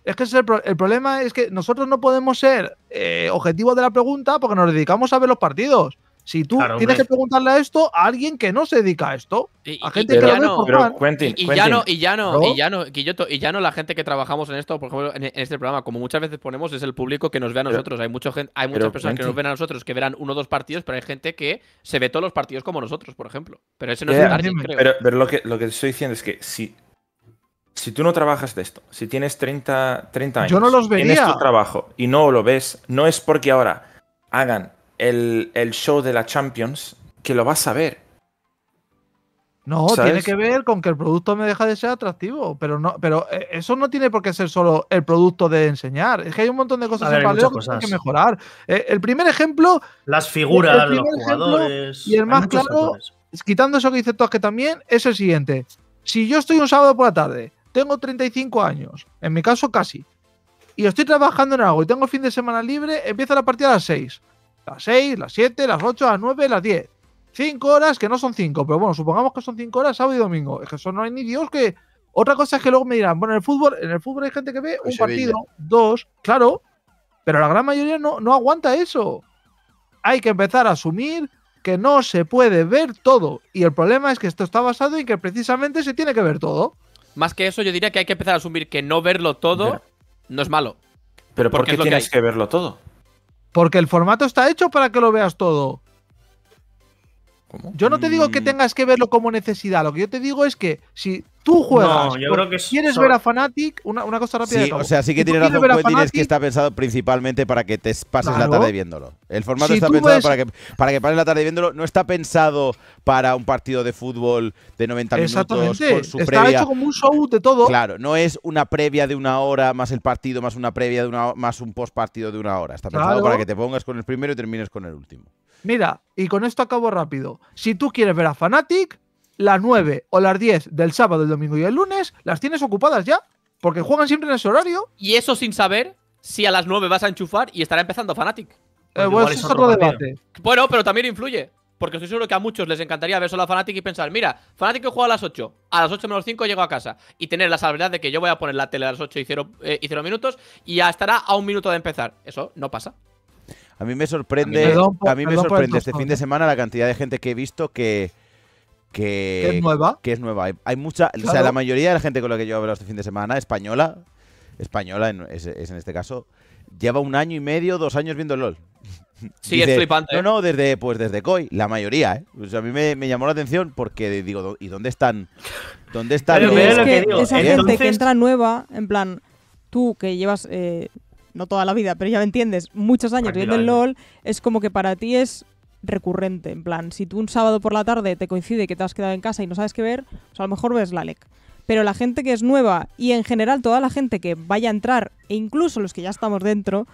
Es que es el, pro el problema es que nosotros no podemos ser eh, objetivos de la pregunta porque nos dedicamos a ver los partidos. Si tú claro, tienes hombre. que preguntarle a esto a alguien que no se dedica a esto, y, a gente y, que ya no, pero Quentin, y, y ya no, y ya no, ¿no? y ya no, Guilloto, y ya no la gente que trabajamos en esto, por ejemplo, en, en este programa, como muchas veces ponemos, es el público que nos ve a nosotros. Pero, hay mucha gente, hay muchas personas Quentin. que nos ven a nosotros, que verán uno o dos partidos, pero hay gente que se ve todos los partidos como nosotros, por ejemplo. Pero ese no yeah, es el target, creo. Pero, pero lo que lo que estoy diciendo es que si Si tú no trabajas de esto, si tienes treinta, treinta años, yo no los vería. Tienes tu trabajo y no lo ves, no es porque ahora hagan el, el show de la Champions que lo vas a ver. No, ¿sabes? Tiene que ver con que el producto me deja de ser atractivo, pero no, pero eso no tiene por qué ser solo el producto de enseñar. Es que hay un montón de cosas ver, en paralelo que hay que mejorar. Eh, el primer ejemplo, las figuras, los jugadores, y el más claro, factores. quitando eso que dice Toad, que también es el siguiente. Si yo estoy un sábado por la tarde, tengo treinta y cinco años, en mi caso casi, y estoy trabajando en algo y tengo el fin de semana libre, empieza la partida a las seis. Las seis, las siete, las ocho, las nueve, las diez. cinco horas, que no son cinco, pero bueno, supongamos que son cinco horas sábado y domingo. Es que eso no hay ni Dios que... Otra cosa es que luego me dirán, bueno, en el fútbol, en el fútbol hay gente que ve un partido, dos, claro, pero la gran mayoría no, no aguanta eso. Hay que empezar a asumir que no se puede ver todo. Y el problema es que esto está basado en que precisamente se tiene que ver todo. Más que eso, yo diría que hay que empezar a asumir que no verlo todo pero, no es malo. ¿Pero por qué tienes que, que verlo todo? Porque el formato está hecho para que lo veas todo. ¿Cómo? Yo no te digo que tengas que verlo como necesidad. Lo que yo te digo es que si tú juegas, no, yo creo que quieres so... ver a Fnatic, una, una cosa rápida. Sí, o sea, sí que tiene razón, Quentin, Fnatic... es que está pensado principalmente para que te pases claro. la tarde viéndolo. El formato si está pensado ves... para, que, para que pases la tarde viéndolo. No está pensado para un partido de fútbol de noventa minutos con su previa. Está hecho como un show de todo. Claro, no es una previa de una hora más el partido, más una previa de una más un post partido de una hora. Está pensado claro. para que te pongas con el primero y termines con el último. Mira, y con esto acabo rápido. Si tú quieres ver a Fnatic, las nueve o las diez del sábado, el domingo y el lunes, las tienes ocupadas ya, porque juegan siempre en ese horario. Y eso sin saber si a las nueve vas a enchufar y estará empezando Fnatic. Eh, bueno, es otro debate. Bueno, pero también influye, porque estoy seguro que a muchos les encantaría ver solo a Fnatic y pensar, mira, Fnatic juega a las ocho, a las ocho menos cinco llego a casa, y tener la salvedad de que yo voy a poner la tele a las ocho y cero minutos y ya estará a un minuto de empezar. Eso no pasa. A mí me sorprende, a mí me sorprende este fin de semana la cantidad de gente que he visto que que, ¿Que es nueva. Que es nueva. Hay, hay mucha, claro. o sea, la mayoría de la gente con la que yo he hablado este fin de semana, española, española en, es, es en este caso, lleva un año y medio, dos años viendo LOL. Sí, dice, es flipante. No, no, desde pues desde C O I, la mayoría, ¿eh? O sea, a mí me, me llamó la atención porque digo, ¿y dónde están? ¿Dónde están? Pero los, es que digo, esa ¿eh? gente Entonces... que entra nueva, en plan, tú que llevas eh, no toda la vida, pero ya me entiendes, muchos años viendo el LOL, es como que para ti es recurrente, en plan, si tú un sábado por la tarde te coincide que te has quedado en casa y no sabes qué ver, pues a lo mejor ves la L E C. Pero la gente que es nueva y en general toda la gente que vaya a entrar, e incluso los que ya estamos dentro,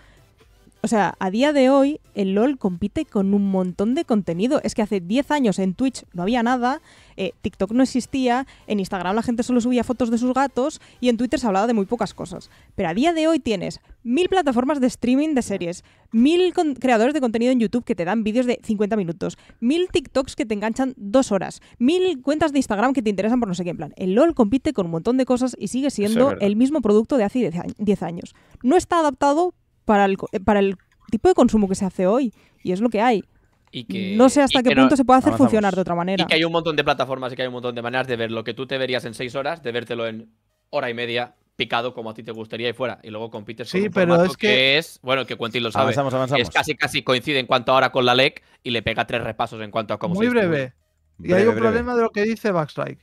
o sea, a día de hoy el LOL compite con un montón de contenido. Es que hace diez años en Twitch no había nada, eh, TikTok no existía, en Instagram la gente solo subía fotos de sus gatos y en Twitter se hablaba de muy pocas cosas. Pero a día de hoy tienes mil plataformas de streaming de series, mil creadores de contenido en YouTube que te dan vídeos de cincuenta minutos, mil TikToks que te enganchan dos horas, mil cuentas de Instagram que te interesan por no sé qué. En plan, el LOL compite con un montón de cosas y sigue siendo el mismo producto de hace diez años. No está adaptado Para el, para el tipo de consumo que se hace hoy. Y es lo que hay. Y que, no sé hasta qué punto no, se puede hacer avanzamos. funcionar de otra manera. Y que hay un montón de plataformas y que hay un montón de maneras de ver lo que tú te verías en seis horas, de vértelo en hora y media, picado como a ti te gustaría y fuera. Y luego compites sí, con un pero formato es que... que es... Bueno, que Quentin lo sabe. Avanzamos, avanzamos. Es casi, casi coincide en cuanto a ahora con la L E C y le pega tres repasos en cuanto a cómo Muy se breve. Distribuye. Y breve, hay un breve. problema de lo que dice Backstrike.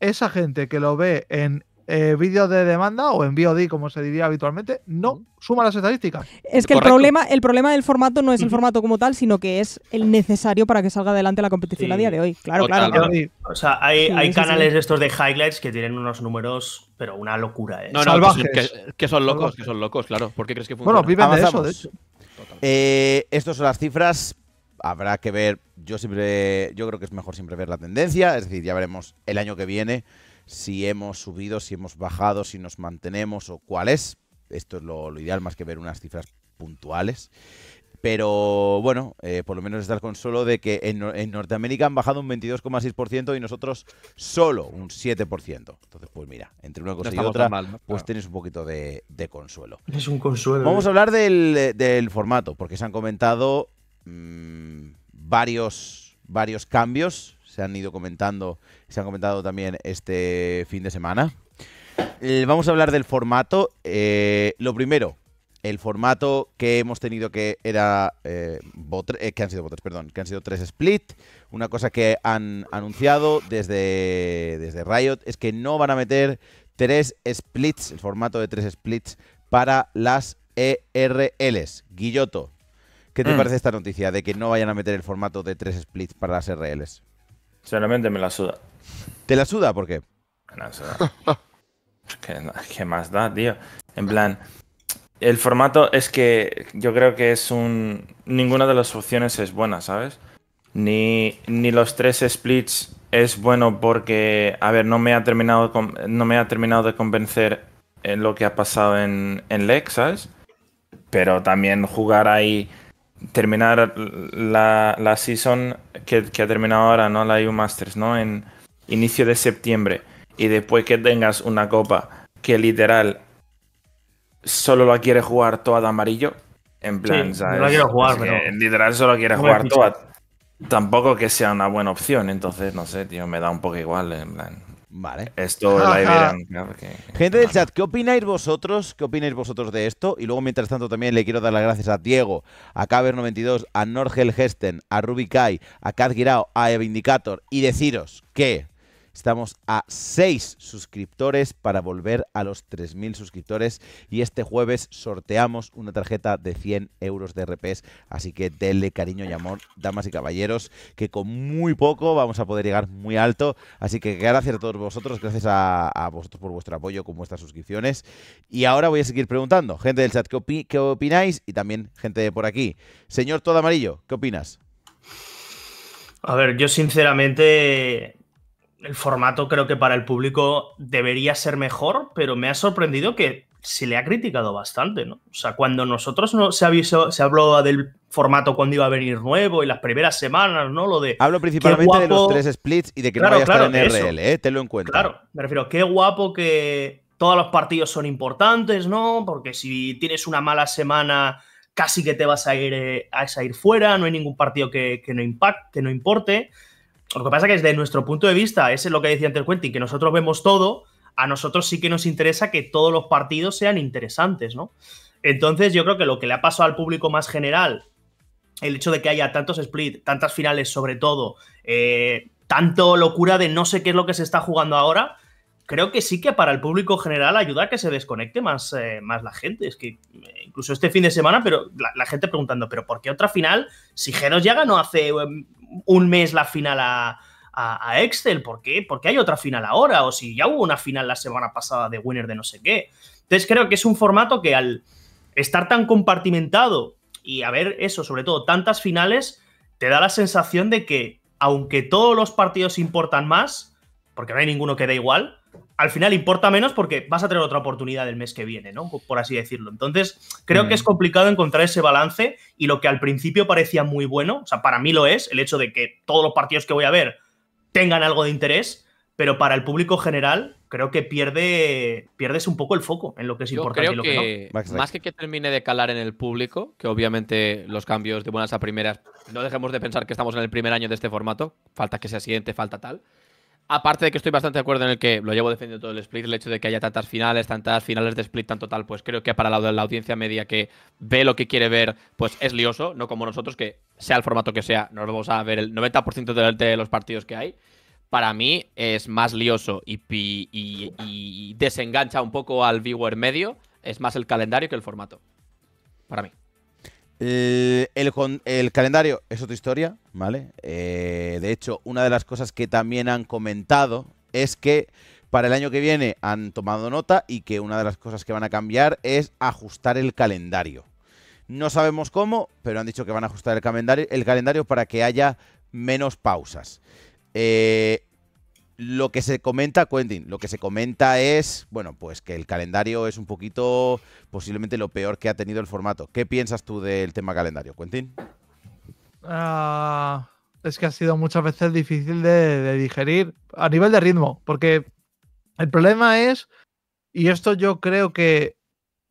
Esa gente que lo ve en eh, vídeos de demanda o en V O D, como se diría habitualmente, no suma las estadísticas. Es que el problema, el problema del formato no es el formato como tal, sino que es el necesario para que salga adelante la competición sí. a día de hoy. Claro, Total, claro. claro. O sea, hay, sí, hay sí, canales sí. de estos de highlights que tienen unos números, pero una locura. ¿eh? No, no, Salvajes. Que, son, que, que son locos, Salvajes. que son locos, claro. ¿Por qué crees que funciona? Bueno, viven Avanzamos. de eso, de hecho. Eh, estas son las cifras. Habrá que ver, yo siempre yo creo que es mejor siempre ver la tendencia, es decir, ya veremos el año que viene si hemos subido, si hemos bajado, si nos mantenemos o cuál es. Esto es lo, lo ideal, más que ver unas cifras puntuales. Pero bueno, eh, por lo menos estar con solo de que en, en Norteamérica han bajado un veintidós coma seis por ciento y nosotros solo un siete por ciento. Entonces, pues mira, entre una cosa no y otra, mal, ¿no? pues claro. tenéis un poquito de, de consuelo. Es un consuelo. Vamos a hablar del, del formato, porque se han comentado mmm, varios, varios cambios. Se han ido comentando, se han comentado también este fin de semana. Eh, vamos a hablar del formato. Eh, lo primero... El formato que hemos tenido que era eh, botre, eh, que han sido botres, perdón, que han sido tres split. Una cosa que han anunciado desde, desde Riot es que no van a meter tres splits, el formato de tres splits para las E R Ls. Guilloto, ¿qué te mm. parece esta noticia de que no vayan a meter el formato de tres splits para las R Ls? Sinceramente me la suda. ¿Te la suda? ¿Por qué? Me la suda. ¿Qué, ¿Qué más da, tío? En plan... El formato es que yo creo que es un... Ninguna de las opciones es buena, ¿sabes? Ni, ni los tres splits es bueno porque... A ver, no me ha terminado, no me ha terminado de convencer en lo que ha pasado en, en L E C, ¿sabes? Pero también jugar ahí... Terminar la, la season que, que ha terminado ahora, ¿no? La E U Masters, ¿no? En inicio de septiembre. Y después que tengas una copa que literal... Solo la quiere jugar Toad amarillo. En plan, sí, ¿sabes? No la quiero jugar, es que pero... Literal, solo quiere no jugar Toad. Tampoco que sea una buena opción. Entonces, no sé, tío, me da un poco igual. En plan. Vale. Esto la verán. Porque... Gente del chat, ¿qué opináis vosotros? ¿Qué opináis vosotros de esto? Y luego, mientras tanto, también le quiero dar las gracias a Diego, a Caber noventa y dos, a Norgel Gesten, a Rubikai, a Kat Guirao, a Evindicator. Y deciros que... Estamos a seis suscriptores para volver a los tres mil suscriptores y este jueves sorteamos una tarjeta de cien euros de R P S. Así que denle cariño y amor, damas y caballeros, que con muy poco vamos a poder llegar muy alto. Así que gracias a todos vosotros, gracias a, a vosotros por vuestro apoyo con vuestras suscripciones. Y ahora voy a seguir preguntando. Gente del chat, ¿qué, opi- qué opináis? Y también gente de por aquí. Señor Todo Amarillo, ¿qué opinas? A ver, yo sinceramente... El formato creo que para el público debería ser mejor, pero me ha sorprendido que se le ha criticado bastante, ¿no? O sea, cuando nosotros no se avisó, se habló del formato cuando iba a venir nuevo y las primeras semanas, ¿no? Lo de hablo principalmente guapo... de los tres splits y de que claro, no vaya claro, a estar en eso. R L, ¿eh? Te lo encuentro. Claro, me refiero, qué guapo que todos los partidos son importantes, ¿no? Porque si tienes una mala semana, casi que te vas a ir, eh, a ir fuera, no hay ningún partido que, que, no impact, que no importe. Lo que pasa es que desde nuestro punto de vista, ese es lo que decía antes Quentin, que nosotros vemos todo, a nosotros sí que nos interesa que todos los partidos sean interesantes, ¿no? Entonces yo creo que lo que le ha pasado al público más general, el hecho de que haya tantos split, tantas finales sobre todo, eh, tanto locura de no sé qué es lo que se está jugando ahora, creo que sí que para el público general ayuda a que se desconecte más, eh, más la gente. Es que incluso este fin de semana, pero la, la gente preguntando, ¿pero por qué otra final? Si G dos ya ganó hace... Eh, un mes la final a, a, a Excel, ¿por qué? Porque hay otra final ahora, o si ya hubo una final la semana pasada de winner de no sé qué. Entonces creo que es un formato que al estar tan compartimentado y a ver eso, sobre todo tantas finales, te da la sensación de que aunque todos los partidos importan más, porque no hay ninguno que da igual, al final importa menos porque vas a tener otra oportunidad el mes que viene, ¿no? Por así decirlo. Entonces, creo mm. que es complicado encontrar ese balance y lo que al principio parecía muy bueno, o sea, para mí lo es, el hecho de que todos los partidos que voy a ver tengan algo de interés, pero para el público general creo que pierde pierdes un poco el foco en lo que es Yo importante creo y lo que, que no. Más que que termine de calar en el público, que obviamente los cambios de buenas a primeras, no dejemos de pensar que estamos en el primer año de este formato, falta que sea siguiente, falta tal. Aparte de que estoy bastante de acuerdo en el que lo llevo defendiendo todo el split, el hecho de que haya tantas finales, tantas finales de split, tanto tal, pues creo que para la, la audiencia media que ve lo que quiere ver, pues es lioso, no como nosotros que sea el formato que sea, nos vamos a ver el noventa por ciento de los partidos que hay. Para mí es más lioso y, y, y, y desengancha un poco al viewer medio. Es más el calendario que el formato. Para mí. El, el, el calendario es otra historia, ¿vale? Eh, de hecho, una de las cosas que también han comentado es que para el año que viene han tomado nota y que una de las cosas que van a cambiar es ajustar el calendario. No sabemos cómo, pero han dicho que van a ajustar el calendario, el calendario para que haya menos pausas. Eh, lo que se comenta, Quentin, lo que se comenta es, bueno, pues que el calendario es un poquito, posiblemente lo peor que ha tenido el formato. ¿Qué piensas tú del tema calendario, Quentin? Uh, es que ha sido muchas veces difícil de, de digerir a nivel de ritmo, porque el problema es, y esto yo creo que,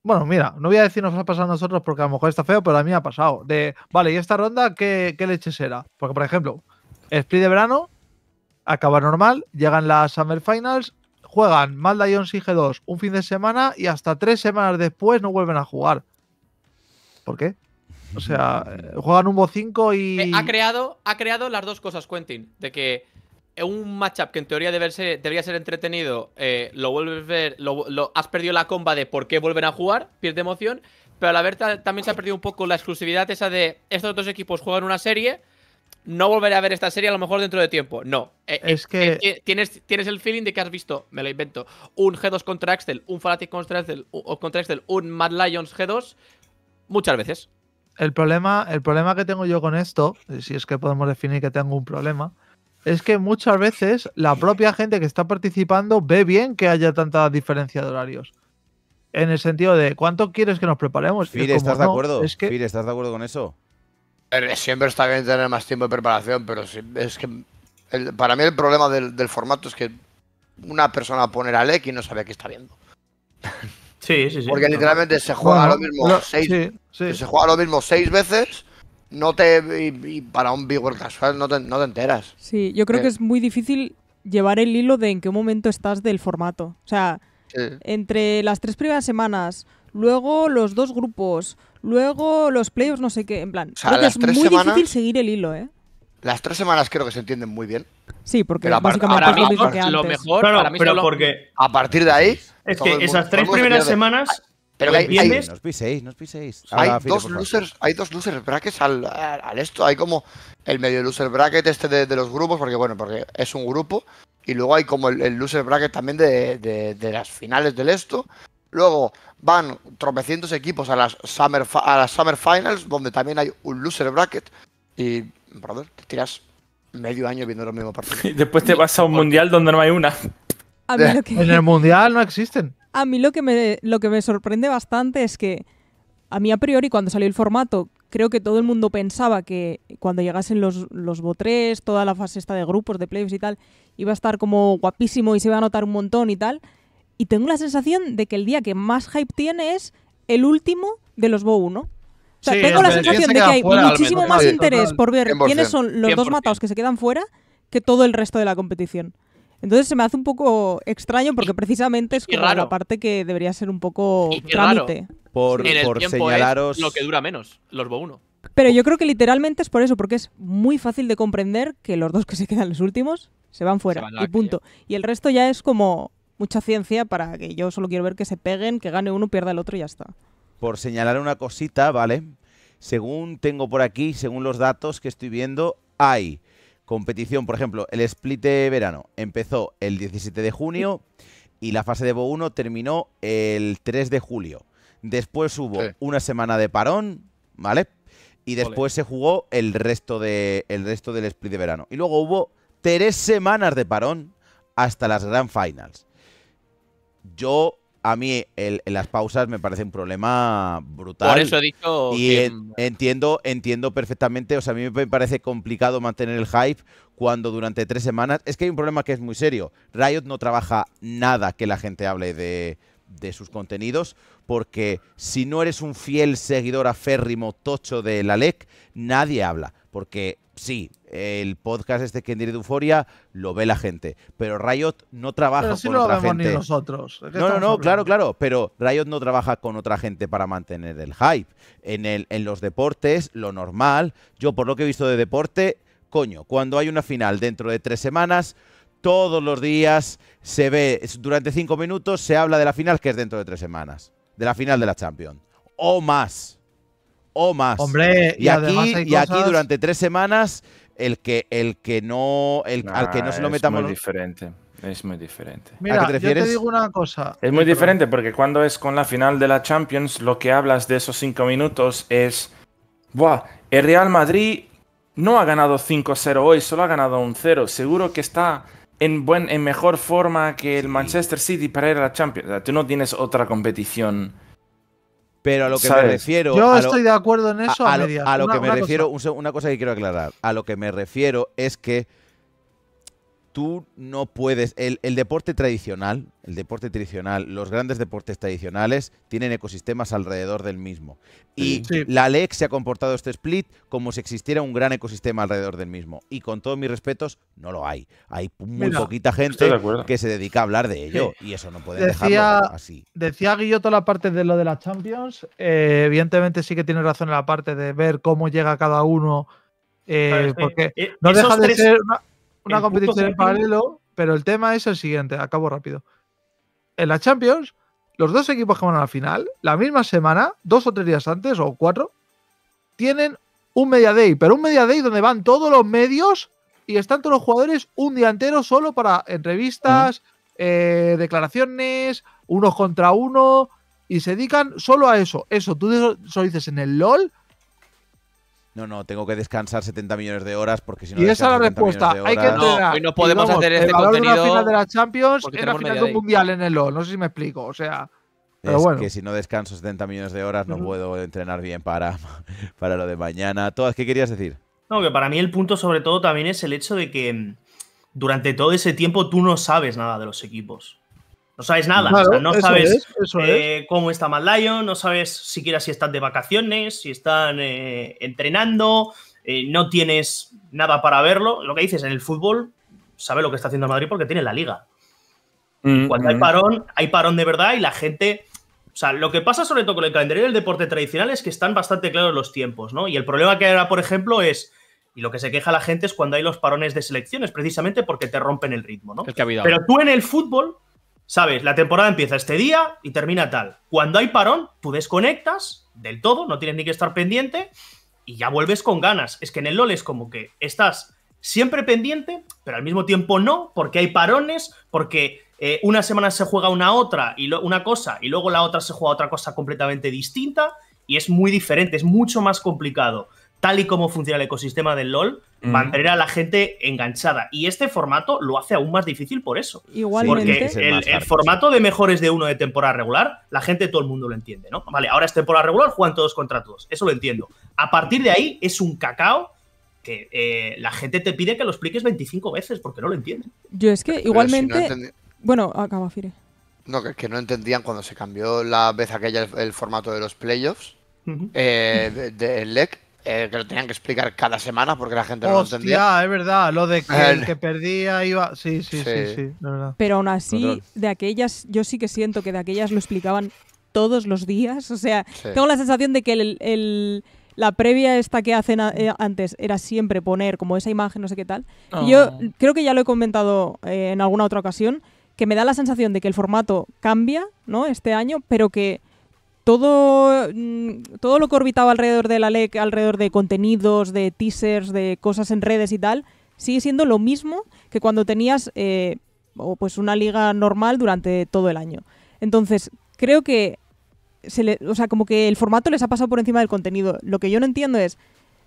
bueno, mira, no voy a decir nos ha pasado a nosotros porque a lo mejor está feo, pero a mí me ha pasado, de, vale, ¿y esta ronda qué, qué leches era? Porque, por ejemplo, split de verano, acaba normal, llegan las Summer Finals, juegan Mad Lions y G dos un fin de semana y hasta tres semanas después no vuelven a jugar. ¿Por qué? O sea, juegan un Bo cinco y... Eh, ha, creado, ha creado las dos cosas, Quentin, de que un matchup que en teoría debe ser, debería ser entretenido, eh, lo vuelves a ver, lo, lo, has perdido la comba de por qué vuelven a jugar, pierde emoción, pero al haber también se ha perdido un poco la exclusividad esa de estos dos equipos juegan una serie... No volveré a ver esta serie a lo mejor dentro de tiempo. No. Eh, es que... Eh, tienes, tienes el feeling de que has visto, me lo invento, un G dos contra Excel, un Fnatic contra Excel, un, contra Excel, un Mad Lions G dos muchas veces. El problema, el problema que tengo yo con esto, si es que podemos definir que tengo un problema, es que muchas veces la propia gente que está participando ve bien que haya tanta diferencia de horarios. En el sentido de, ¿cuánto quieres que nos preparemos? Fire, ¿estás de acuerdo? Es que... Fire, ¿estás de acuerdo con eso? Siempre está bien tener más tiempo de preparación, pero sí, es que el, para mí el problema del, del formato es que una persona pone la L E C y no sabe qué está viendo. Sí, sí, sí. Porque literalmente no. se juega bueno, lo mismo no, seis, sí, sí. se juega lo mismo seis veces, no te y, y para un viewer casual no te, no te enteras. Sí, yo creo eh. que es muy difícil llevar el hilo de en qué momento estás del formato. O sea, sí. entre las tres primeras semanas, luego los dos grupos. Luego los playoffs, no sé qué, en plan. O sea, creo que es muy semanas, difícil seguir el hilo, ¿eh? Las tres semanas creo que se entienden muy bien. Sí, porque básicamente ahora es lo mismo que antes. Lo mejor, claro, para mí pero solo... porque a partir de ahí... Es que esas mundo, tres primeras de... semanas... Pero que hay, hay, hay, no os piséis, no os piséis. Hay, ah, dos losers, hay dos losers brackets al, al, al esto. Hay como el medio loser bracket este de, de los grupos, porque bueno, porque es un grupo. Y luego hay como el, el loser bracket también de, de, de las finales del esto. Luego van tropecientos equipos a las Summer, a las Summer Finals, donde también hay un loser bracket. Y, brother, te tiras medio año viendo los mismos partidos. Y después te vas a un mundial donde no hay una. A mí lo que... En el mundial no existen. A mí lo que, me, lo que me sorprende bastante es que, a mí a priori, cuando salió el formato, creo que todo el mundo pensaba que cuando llegasen los, los Bo tres, toda la fase esta de grupos, de playoffs y tal, iba a estar como guapísimo y se iba a notar un montón y tal. Y tengo la sensación de que el día que más hype tiene es el último de los Bo uno. O sea, sí, tengo la sensación de que hay fuera, muchísimo más interés por ver quiénes son los dos matados que se quedan fuera que todo el resto de la competición. Entonces se me hace un poco extraño porque precisamente es como la parte que debería ser un poco trámite. Por, por señalaros... lo que dura menos, los Bo uno. Pero yo creo que literalmente es por eso, porque es muy fácil de comprender que los dos que se quedan los últimos se van fuera, se van y punto. Aquella. Y el resto ya es como... mucha ciencia para que yo solo quiero ver que se peguen, que gane uno, pierda el otro y ya está. Por señalar una cosita, ¿vale? Según tengo por aquí, según los datos que estoy viendo, hay competición. Por ejemplo, el split de verano empezó el diecisiete de junio y la fase de Bo uno terminó el tres de julio. Después hubo sí. una semana de parón, ¿vale? Y después Ole. se jugó el resto, de, el resto del split de verano. Y luego hubo tres semanas de parón hasta las Grand Finals. Yo, a mí, el, las pausas me parece un problema brutal. Por eso he dicho... Y que... en, entiendo, entiendo perfectamente, o sea, a mí me parece complicado mantener el hype cuando durante tres semanas... Es que hay un problema que es muy serio. Riot no trabaja nada que la gente hable de, de sus contenidos, porque si no eres un fiel seguidor aférrimo tocho de la L E C, nadie habla, porque sí, el podcast este que en directo Euforia lo ve la gente, pero Riot no trabaja pero si con no otra gente. Ni nosotros. No, no, no, claro, claro, pero Riot no trabaja con otra gente para mantener el hype. En, el, en los deportes, lo normal, yo por lo que he visto de deporte, coño, cuando hay una final dentro de tres semanas, todos los días se ve, durante cinco minutos se habla de la final que es dentro de tres semanas, de la final de la Champions, o más. O más. Hombre, y, y, aquí, y cosas... aquí durante tres semanas el que el que no el, nah, al que no se lo metamos es muy diferente, es muy diferente. Mira, ¿a qué te refieres? Yo te digo una cosa. Es muy diferente porque cuando es con la final de la Champions lo que hablas de esos cinco minutos es, buah, el Real Madrid no ha ganado cinco cero hoy, solo ha ganado un cero. Seguro que está en buen en mejor forma que el Manchester City para ir a la Champions. O sea, tú no tienes otra competición. Pero a lo que ¿Sabes? me refiero... Yo a lo, estoy de acuerdo en eso a, a, lo, a lo una, que me una refiero... Cosa. Una cosa que quiero aclarar. A lo que me refiero es que tú no puedes... El, el deporte tradicional, el deporte tradicional, los grandes deportes tradicionales tienen ecosistemas alrededor del mismo. Y sí. la L E C se ha comportado este split como si existiera un gran ecosistema alrededor del mismo. Y con todos mis respetos, no lo hay. Hay muy Mira, poquita gente que se dedica a hablar de ello. Sí. Y eso no puede decía, dejarlo así. Decía Guilloto la parte de lo de las Champions. Eh, evidentemente sí que tiene razón en la parte de ver cómo llega cada uno. Eh, porque eh, no deja de tres, ser una, una competición en paralelo. Pero el tema es el siguiente. Acabo rápido. En la Champions... Los dos equipos que van a la final, la misma semana, dos o tres días antes, o cuatro, tienen un media day, pero un media day donde van todos los medios y están todos los jugadores un día entero solo para entrevistas, uh-huh. eh, declaraciones, unos contra uno, y se dedican solo a eso. Eso, tú eso dices en el LOL. No, no, tengo que descansar setenta millones de horas porque si no... Y esa es la respuesta. Hay que entrenar. No, no podemos y vamos, hacer este contenido... La final de la Champions era la final de un mundial en el LoL. No sé si me explico, o sea... Pero es bueno. que si no descanso setenta millones de horas no puedo entrenar bien para, para lo de mañana. Todas, ¿qué querías decir? No, que para mí el punto sobre todo también es el hecho de que durante todo ese tiempo tú no sabes nada de los equipos. No sabes nada, claro, o sea, no sabes es, eso eh, es. cómo está Mad Lions, no sabes siquiera si están de vacaciones, si están eh, entrenando, eh, no tienes nada para verlo. Lo que dices, en el fútbol, sabe lo que está haciendo el Madrid porque tiene la liga. Mm, Cuando mm. hay parón, hay parón de verdad y la gente... O sea, lo que pasa sobre todo con el calendario del deporte tradicional es que están bastante claros los tiempos, ¿no? Y el problema que era, por ejemplo, es... Y lo que se queja la gente es cuando hay los parones de selecciones, precisamente porque te rompen el ritmo, ¿no? El que ha habido. Pero tú en el fútbol... ¿Sabes? La temporada empieza este día y termina tal. Cuando hay parón, tú desconectas del todo, no tienes ni que estar pendiente y ya vuelves con ganas. Es que en el LoL es como que estás siempre pendiente, pero al mismo tiempo no, porque hay parones, porque eh, una semana se juega una otra y lo, una cosa y luego la otra se juega otra cosa completamente distinta y es muy diferente, es mucho más complicado. Tal y como funciona el ecosistema del LoL, mm. mantener a la gente enganchada. Y este formato lo hace aún más difícil por eso. Igualmente. Porque el, el formato de mejores de uno de temporada regular, la gente, todo el mundo lo entiende, ¿no? Vale, ahora es temporada regular, juegan todos contra todos. Eso lo entiendo. A partir de ahí es un cacao que eh, la gente te pide que lo expliques veinticinco veces porque no lo entienden. Yo es que pero igualmente... Si no bueno, acaba, Fire. No, que, que no entendían cuando se cambió la vez aquella el, el formato de los playoffs uh-huh. eh, del de, de L E C. Eh, que lo tenían que explicar cada semana porque la gente no Hostia, lo entendía. Es verdad, lo de que el que perdía iba... Sí, sí, sí, sí, sí la verdad. Pero aún así, Control. de aquellas, yo sí que siento que de aquellas lo explicaban todos los días. O sea, sí. tengo la sensación de que el, el, la previa esta que hacen a, eh, antes era siempre poner como esa imagen, no sé qué tal. Oh. Y yo creo que ya lo he comentado eh, en alguna otra ocasión, que me da la sensación de que el formato cambia, ¿no? Este año, pero que... Todo, todo lo que orbitaba alrededor de la L E C, alrededor de contenidos, de teasers, de cosas en redes y tal, sigue siendo lo mismo que cuando tenías eh, pues una liga normal durante todo el año. Entonces, creo que se le, o sea, como que el formato les ha pasado por encima del contenido. Lo que yo no entiendo es,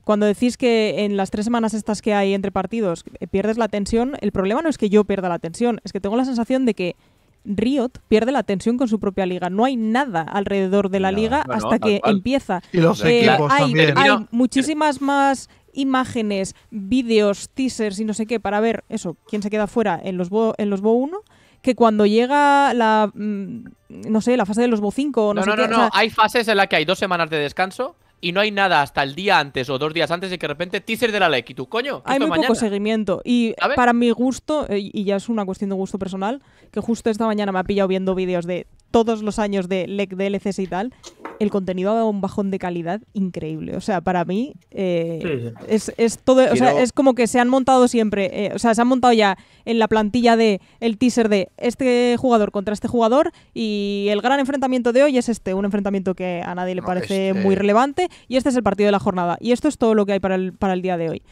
cuando decís que en las tres semanas estas que hay entre partidos pierdes la tensión, el problema no es que yo pierda la tensión, es que tengo la sensación de que Riot pierde la tensión con su propia liga. No hay nada alrededor de la nada. liga bueno, hasta que cual. empieza. Y los eh, equipos hay, también. Hay muchísimas más imágenes, vídeos, teasers y no sé qué para ver eso, quién se queda fuera en los Bo, en los Bo uno, que cuando llega la, no sé, la fase de los Bo cinco. No, no, sé no, qué, no, no. O sea, hay fases en las que hay dos semanas de descanso y no hay nada hasta el día antes o dos días antes de que de repente teaser de la L E C y tú, coño, hay muy mañana. Poco seguimiento y ¿sabes? Para mi gusto, y ya es una cuestión de gusto personal, que justo esta mañana me ha pillado viendo vídeos de todos los años de L E C, de L C S y tal, el contenido ha dado un bajón de calidad increíble. O sea, para mí eh, sí, sí. Es, es todo, o sea, es como que se han montado siempre, eh, o sea, se han montado ya en la plantilla de el teaser de este jugador contra este jugador y el gran enfrentamiento de hoy es este, un enfrentamiento que a nadie le parece no, este... muy relevante y este es el partido de la jornada y esto es todo lo que hay para el, para el día de hoy.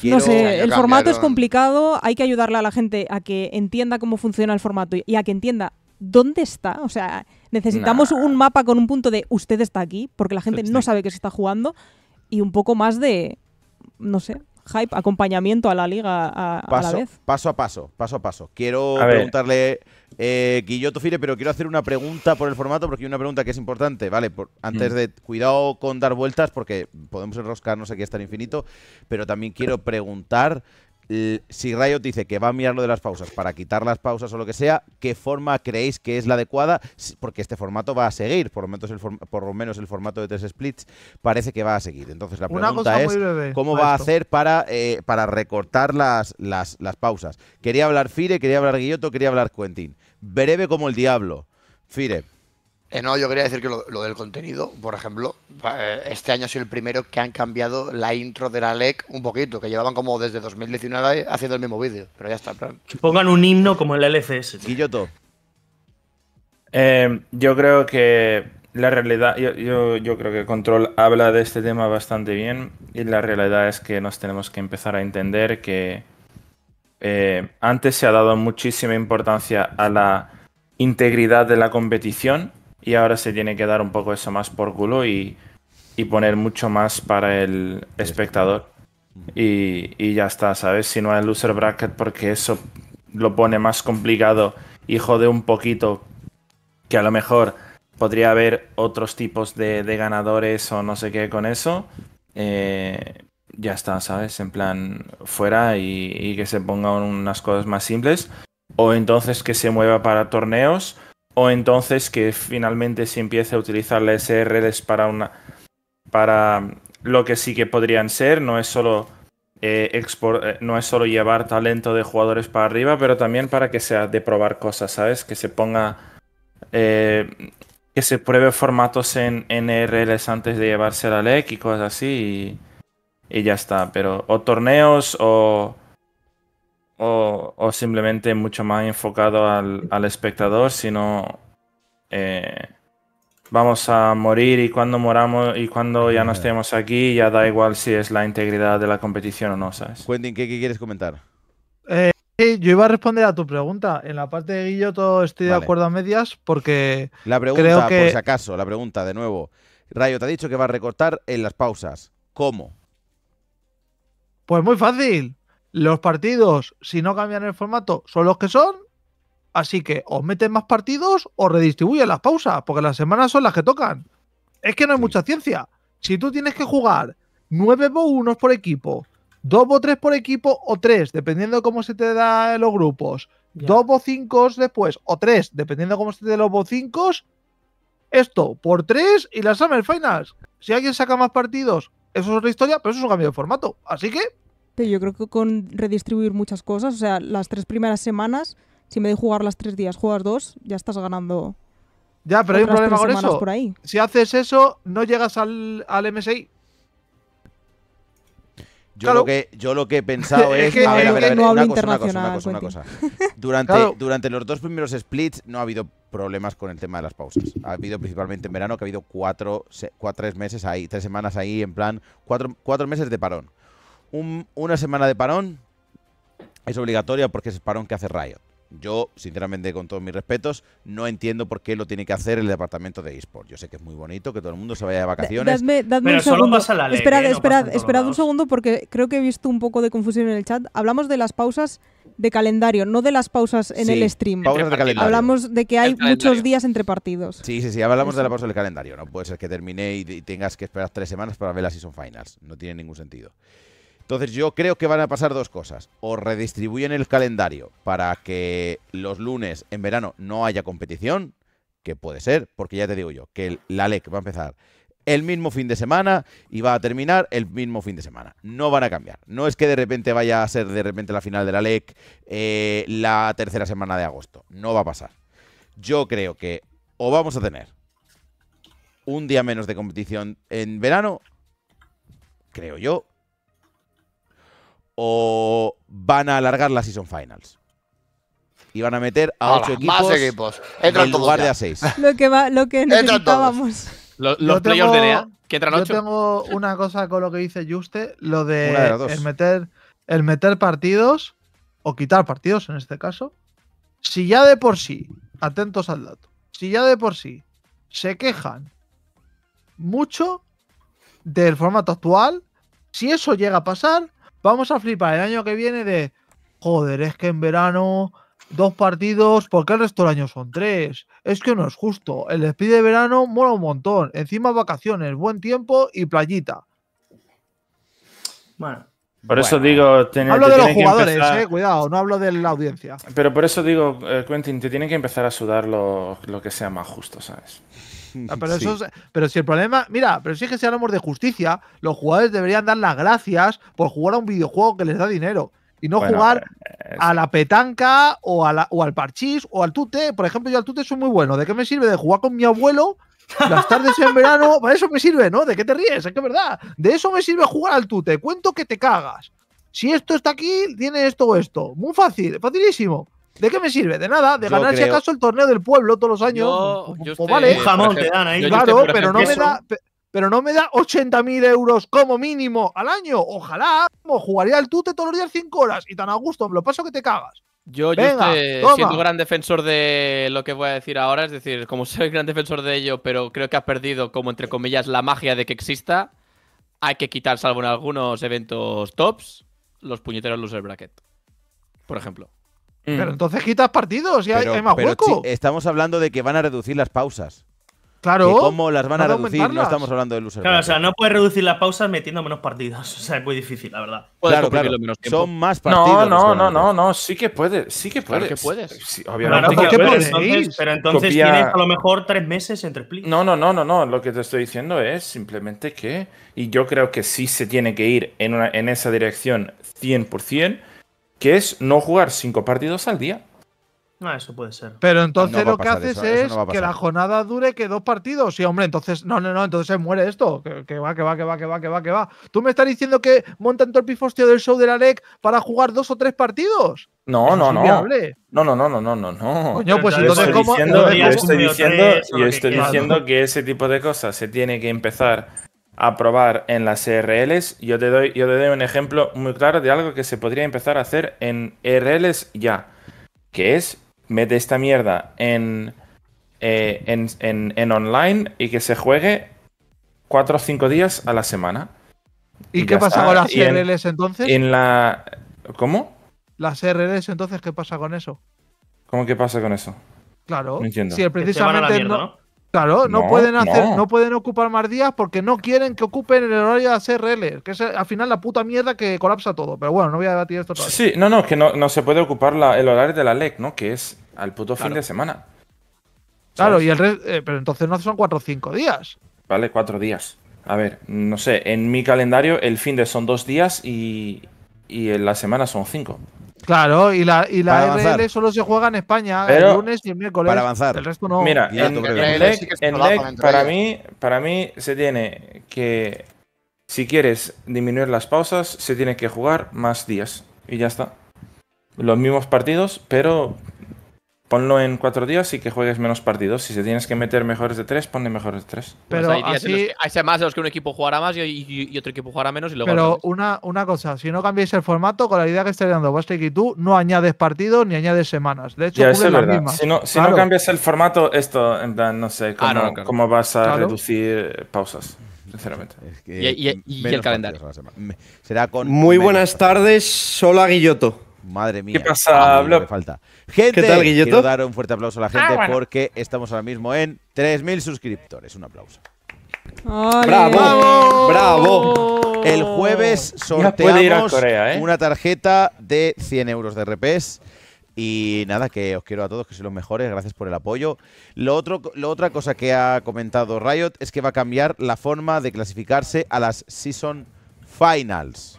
Quiero, no sé, el formato es complicado, hay que ayudarle a la gente a que entienda cómo funciona el formato y a que entienda ¿dónde está? O sea, necesitamos nah. un mapa con un punto de usted está aquí, porque la gente no sabe que se está jugando, y un poco más de, no sé, hype, acompañamiento a la liga a, paso, a la vez. Paso a paso, paso a paso. Quiero a preguntarle, eh, Guilloto Fire, pero quiero hacer una pregunta por el formato, porque hay una pregunta que es importante, ¿vale? Por, antes mm. de, cuidado con dar vueltas, porque podemos enroscarnos aquí hasta el infinito, pero también quiero preguntar... Si Riot dice que va a mirar lo de las pausas para quitar las pausas o lo que sea, ¿qué forma creéis que es la adecuada? Porque este formato va a seguir, por lo menos el, form por lo menos el formato de tres splits parece que va a seguir. Entonces la pregunta es ¿cómo va a hacer para, eh, para recortar las, las, las pausas? Quería hablar Fire, quería hablar Guilloto, quería hablar Quentin. Breve como el diablo. Fire. Eh, no, yo quería decir que lo, lo del contenido, por ejemplo, eh, este año ha sido el primero que han cambiado la intro de la L E C un poquito, que llevaban como desde dos mil diecinueve haciendo el mismo vídeo, pero ya está. Plan. Pongan un himno como el L C S. Guilloto. Eh, yo creo que la realidad, yo, yo, yo creo que Control habla de este tema bastante bien y la realidad es que nos tenemos que empezar a entender que eh, antes se ha dado muchísima importancia a la integridad de la competición. Y ahora se tiene que dar un poco eso más por culo y, y poner mucho más para el espectador. Y, y ya está, ¿sabes? Si no hay loser bracket porque eso lo pone más complicado y jode un poquito que a lo mejor podría haber otros tipos de, de ganadores o no sé qué con eso. Eh, ya está, ¿sabes? En plan, fuera y, y que se pongan unas cosas más simples. O entonces que se mueva para torneos. O entonces que finalmente se empiece a utilizar las R L S para una para lo que sí que podrían ser. No es solo eh, export, eh, no es solo llevar talento de jugadores para arriba, pero también para que sea de probar cosas, ¿sabes? Que se ponga eh, que se pruebe formatos en, en R L S antes de llevarse la L E C y cosas así y, y ya está. Pero o torneos o O, o simplemente mucho más enfocado al, al espectador, sino eh, vamos a morir y cuando moramos y cuando ya no estemos aquí ya da igual si es la integridad de la competición o no, ¿sabes? Quentin, ¿qué, qué quieres comentar? Eh, yo iba a responder a tu pregunta. En la parte de Guilloto estoy vale. de acuerdo a medias porque la pregunta, creo que... por si acaso, la pregunta de nuevo. Rayo, te ha dicho que va a recortar en las pausas. ¿Cómo? Pues muy fácil. Los partidos, si no cambian el formato, son los que son. Así que os meten más partidos o redistribuyen las pausas, porque las semanas son las que tocan. Es que no hay mucha ciencia. Si tú tienes que jugar nueve v uno por equipo, dos v tres por equipo o tres, dependiendo de cómo se te da los grupos, yeah. dos v cinco después o tres, dependiendo de cómo se te den los v cinco, esto por tres y las Summer Finals. Si alguien saca más partidos, eso es otra historia, pero eso es un cambio de formato. Así que... Pero yo creo que con redistribuir muchas cosas, o sea, las tres primeras semanas, si en vez de jugar las tres días juegas dos, ya estás ganando. Ya, pero hay un problema con eso. Por ahí. Si haces eso, no llegas al, al M S I. Yo, claro. lo que, yo lo que he pensado es... A ver, a ver, a ver, una cosa, una cosa, una cosa, una cosa. Durante, claro. durante los dos primeros splits no ha habido problemas con el tema de las pausas. Ha habido principalmente en verano que ha habido cuatro, cuatro tres meses ahí, tres semanas ahí, en plan, cuatro, cuatro meses de parón. Un, una semana de parón es obligatoria porque es el parón que hace Riot. Yo, sinceramente, con todos mis respetos, no entiendo por qué lo tiene que hacer el departamento de eSports. Yo sé que es muy bonito, que todo el mundo se vaya de vacaciones. Da, dadme, dadme pero un solo segundo. Pasa la ley, esperad, eh, no esperad, esperad un segundo porque creo que he visto un poco de confusión en el chat. Hablamos de las pausas de calendario, no de las pausas en sí, el stream. Pausas de calendario. Hablamos de que hay muchos días entre partidos. Sí, sí, sí, hablamos de la pausa del calendario. No puede ser que termine y, y tengas que esperar tres semanas para ver la Season Finals. No tiene ningún sentido. Entonces yo creo que van a pasar dos cosas. O redistribuyen el calendario para que los lunes en verano no haya competición, que puede ser, porque ya te digo yo, que la L E C va a empezar el mismo fin de semana y va a terminar el mismo fin de semana. No van a cambiar. No es que de repente vaya a ser de repente la final de la L E C eh, la tercera semana de agosto. No va a pasar. Yo creo que o vamos a tener un día menos de competición en verano, creo yo, o van a alargar la Season Finals. Y van a meter a ocho equipos, más equipos. Entran en lugar ya. de a seis. Lo que, va, lo que necesitábamos. Los, los players de N E A, que entran ocho. Yo tengo una cosa con lo que dice Yuste, lo de, de el, meter, el meter partidos, o quitar partidos en este caso. Si ya de por sí, atentos al dato, si ya de por sí se quejan mucho del formato actual, si eso llega a pasar, vamos a flipar el año que viene de, joder, es que en verano... Dos partidos, porque el resto del año son tres. Es que no es justo. El despide de verano mola un montón. Encima vacaciones, buen tiempo y playita. Bueno. Por eso bueno. digo... Ten, hablo de los jugadores, empezar... eh, cuidado. No hablo de la audiencia. Pero por eso digo, eh, Quentin, te tienen que empezar a sudar lo, lo que sea más justo, ¿sabes? Pero, eso sí. es, pero si el problema... Mira, pero si es que si hablamos de justicia, los jugadores deberían dar las gracias por jugar a un videojuego que les da dinero. Y no bueno, jugar es... a la petanca o, a la, o al parchís o al tute. Por ejemplo, yo al tute soy muy bueno. ¿De qué me sirve? De jugar con mi abuelo las tardes en verano. Para eso me sirve, ¿no? ¿De qué te ríes? Es que es verdad. De eso me sirve jugar al tute. Cuento que te cagas. Si esto está aquí, tiene esto o esto. Muy fácil, facilísimo. ¿De qué me sirve? De nada, de yo ganar creo... si acaso el torneo del pueblo todos los años. Yo, yo o, o vale. Un jamón te dan ahí. Yo, claro, yo pero no me da... Pero no me da ochenta mil euros como mínimo al año. Ojalá, como jugaría al tute todos los días cinco horas. Y tan a gusto, me lo paso que te cagas. Yo, Venga, Yuste, siendo gran defensor de lo que voy a decir ahora, es decir, como soy gran defensor de ello, pero creo que has perdido, como entre comillas, la magia de que exista, hay que quitar, salvo en algunos eventos tops, los puñeteros loser bracket, por ejemplo. Mm. Pero entonces quitas partidos y pero, hay más pero, hueco. Estamos hablando de que van a reducir las pausas. Claro. ¿Cómo las van a reducir? No estamos hablando de loser. Claro, o sea, no puedes reducir las pausas metiendo menos partidos. O sea, es muy difícil, la verdad. Claro, claro. Son más partidos. No, no, no, no, no. Sí que puedes. Sí que puedes. Claro que puedes. Sí, obviamente. Claro, ¿por qué puedes? Entonces, pero entonces Copia... tienes a lo mejor tres meses entre split. No, no, no, no, no. Lo que te estoy diciendo es simplemente que. Y yo creo que sí se tiene que ir en, una, en esa dirección cien por cien, que es no jugar cinco partidos al día. Ah, eso puede ser. Pero entonces no lo que haces eso, es eso no que la jornada dure que dos partidos. Sí, hombre, entonces no, no, no, entonces muere esto. Que, que va, que va, que va, que va, que va, que va. ¿Tú me estás diciendo que montan todo el pifostio del show de la L E C para jugar dos o tres partidos? No, no, no. No, no, no, no, no, no, no. Coño, pues entonces ¿cómo? Yo estoy diciendo, yo estoy diciendo que ese tipo de cosas se tiene que empezar a probar en las R Ls. Yo te doy, yo te doy un ejemplo muy claro de algo que se podría empezar a hacer en R Ls ya. Que es mete esta mierda en, eh, en, en, en online y que se juegue cuatro o cinco días a la semana. ¿Y, y qué pasa con las R Ls en, entonces? En la... ¿Cómo? Las R Ls entonces, ¿qué pasa con eso? ¿Cómo que pasa con eso? Claro, no entiendo. Si precisamente mierda, no, ¿no? Claro, no, no pueden hacer, no. no pueden ocupar más días porque no quieren que ocupen el horario de las R Ls, que es al final la puta mierda que colapsa todo. Pero bueno, no voy a debatir esto todavía. Sí, no, no, que no, no se puede ocupar la, el horario de la L E C, ¿no? Que es al puto claro. fin de semana. Claro, ¿sabes? Y el re eh, pero entonces no son cuatro o cinco días. Vale, cuatro días. A ver, no sé, en mi calendario el fin de son dos días y, y en la semana son cinco. Claro, y la, y la R L solo se juega en España pero el lunes y el miércoles. Para avanzar. El resto no. Mira, en, en, en L E C, sí en L E C para, mí, para mí se tiene que, si quieres disminuir las pausas, se tiene que jugar más días. Y ya está. Los mismos partidos, pero ponlo en cuatro días y que juegues menos partidos. Si se tienes que meter mejores de tres, ponle mejores de tres. Pero pues hay, así, hay más de los que un equipo jugará más y, y, y otro equipo jugará menos. Y luego pero una, una cosa, si no cambiáis el formato, con la idea que estáis dando vuestra y tú, no añades partidos ni añades semanas. De hecho, ya, eso es verdad. Mismas. Si, no, si claro. no cambias el formato, esto, en plan, no sé, cómo, ah, no, claro. cómo vas a claro. reducir pausas. Sinceramente. Es que y, y, y el calendario. Será con Muy buenas tardes, solo a Guilloto. Madre mía. ¿Qué pasa, Blob? Falta. Gente, ¿qué tal, Guilloto? Quiero dar un fuerte aplauso a la gente ah, bueno. porque estamos ahora mismo en tres mil suscriptores. Un aplauso. ¡Olé! ¡Bravo! ¡Bravo! El jueves sorteamos Corea, ¿eh? una tarjeta de cien euros de R P S Y nada, que os quiero a todos, que sois los mejores, gracias por el apoyo. Lo otro, lo otra cosa que ha comentado Riot es que va a cambiar la forma de clasificarse a las Season Finals.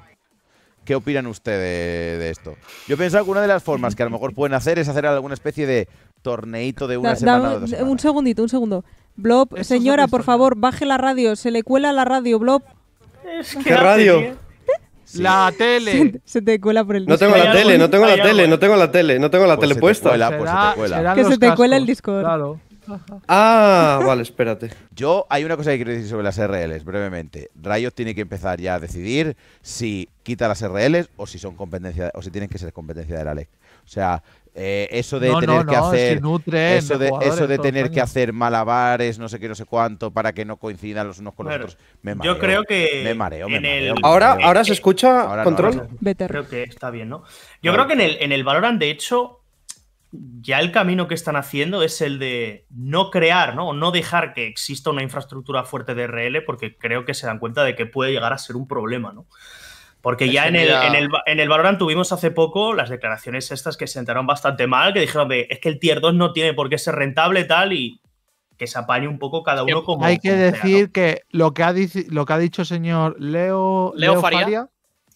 ¿Qué opinan ustedes de esto? Yo pensaba que una de las formas que a lo mejor pueden hacer es hacer alguna especie de torneito de una da, semana da, o de dos semanas. Un segundito, un segundo. Blob, señora, por favor, baje la radio. Se le cuela la radio, Blob. Es que ¿Qué radio? Serie. La sí. tele. Se te cuela por el Discord. No tengo la tele, no tengo la tele, no tengo la tele, no tengo la tele puesta. Pues se te cuela. Que se te cuela el Discord. Claro. Ah, vale, espérate. Yo, hay una cosa que quiero decir sobre las R Ls, brevemente. Riot tiene que empezar ya a decidir si quita las R Ls o si son competencia, o si tienen que ser competencia de la L E C. O sea, eh, eso de no, tener no, que no, hacer. Si nutren, eso de, eso de tener que hacer malabares, no sé qué, no sé cuánto, para que no coincidan los unos con los otros. Me mareo. Yo creo que. Me mareo, me mareo, el... me ahora, mareo. ahora se escucha ahora control. No, ahora... Creo que está bien, ¿no? Yo creo que en el, en el Valorant, de hecho. Ya el camino que están haciendo es el de no crear, ¿no? No dejar que exista una infraestructura fuerte de R L, porque creo que se dan cuenta de que puede llegar a ser un problema, ¿no? Porque ya en el, en, el, en el Valorant tuvimos hace poco las declaraciones estas que se sentaron bastante mal, que dijeron de, es que el tier dos no tiene por qué ser rentable tal, y que se apañe un poco cada uno como... Hay que decir que lo que ha, lo que ha dicho señor Leo, Leo, Leo Faría. Faría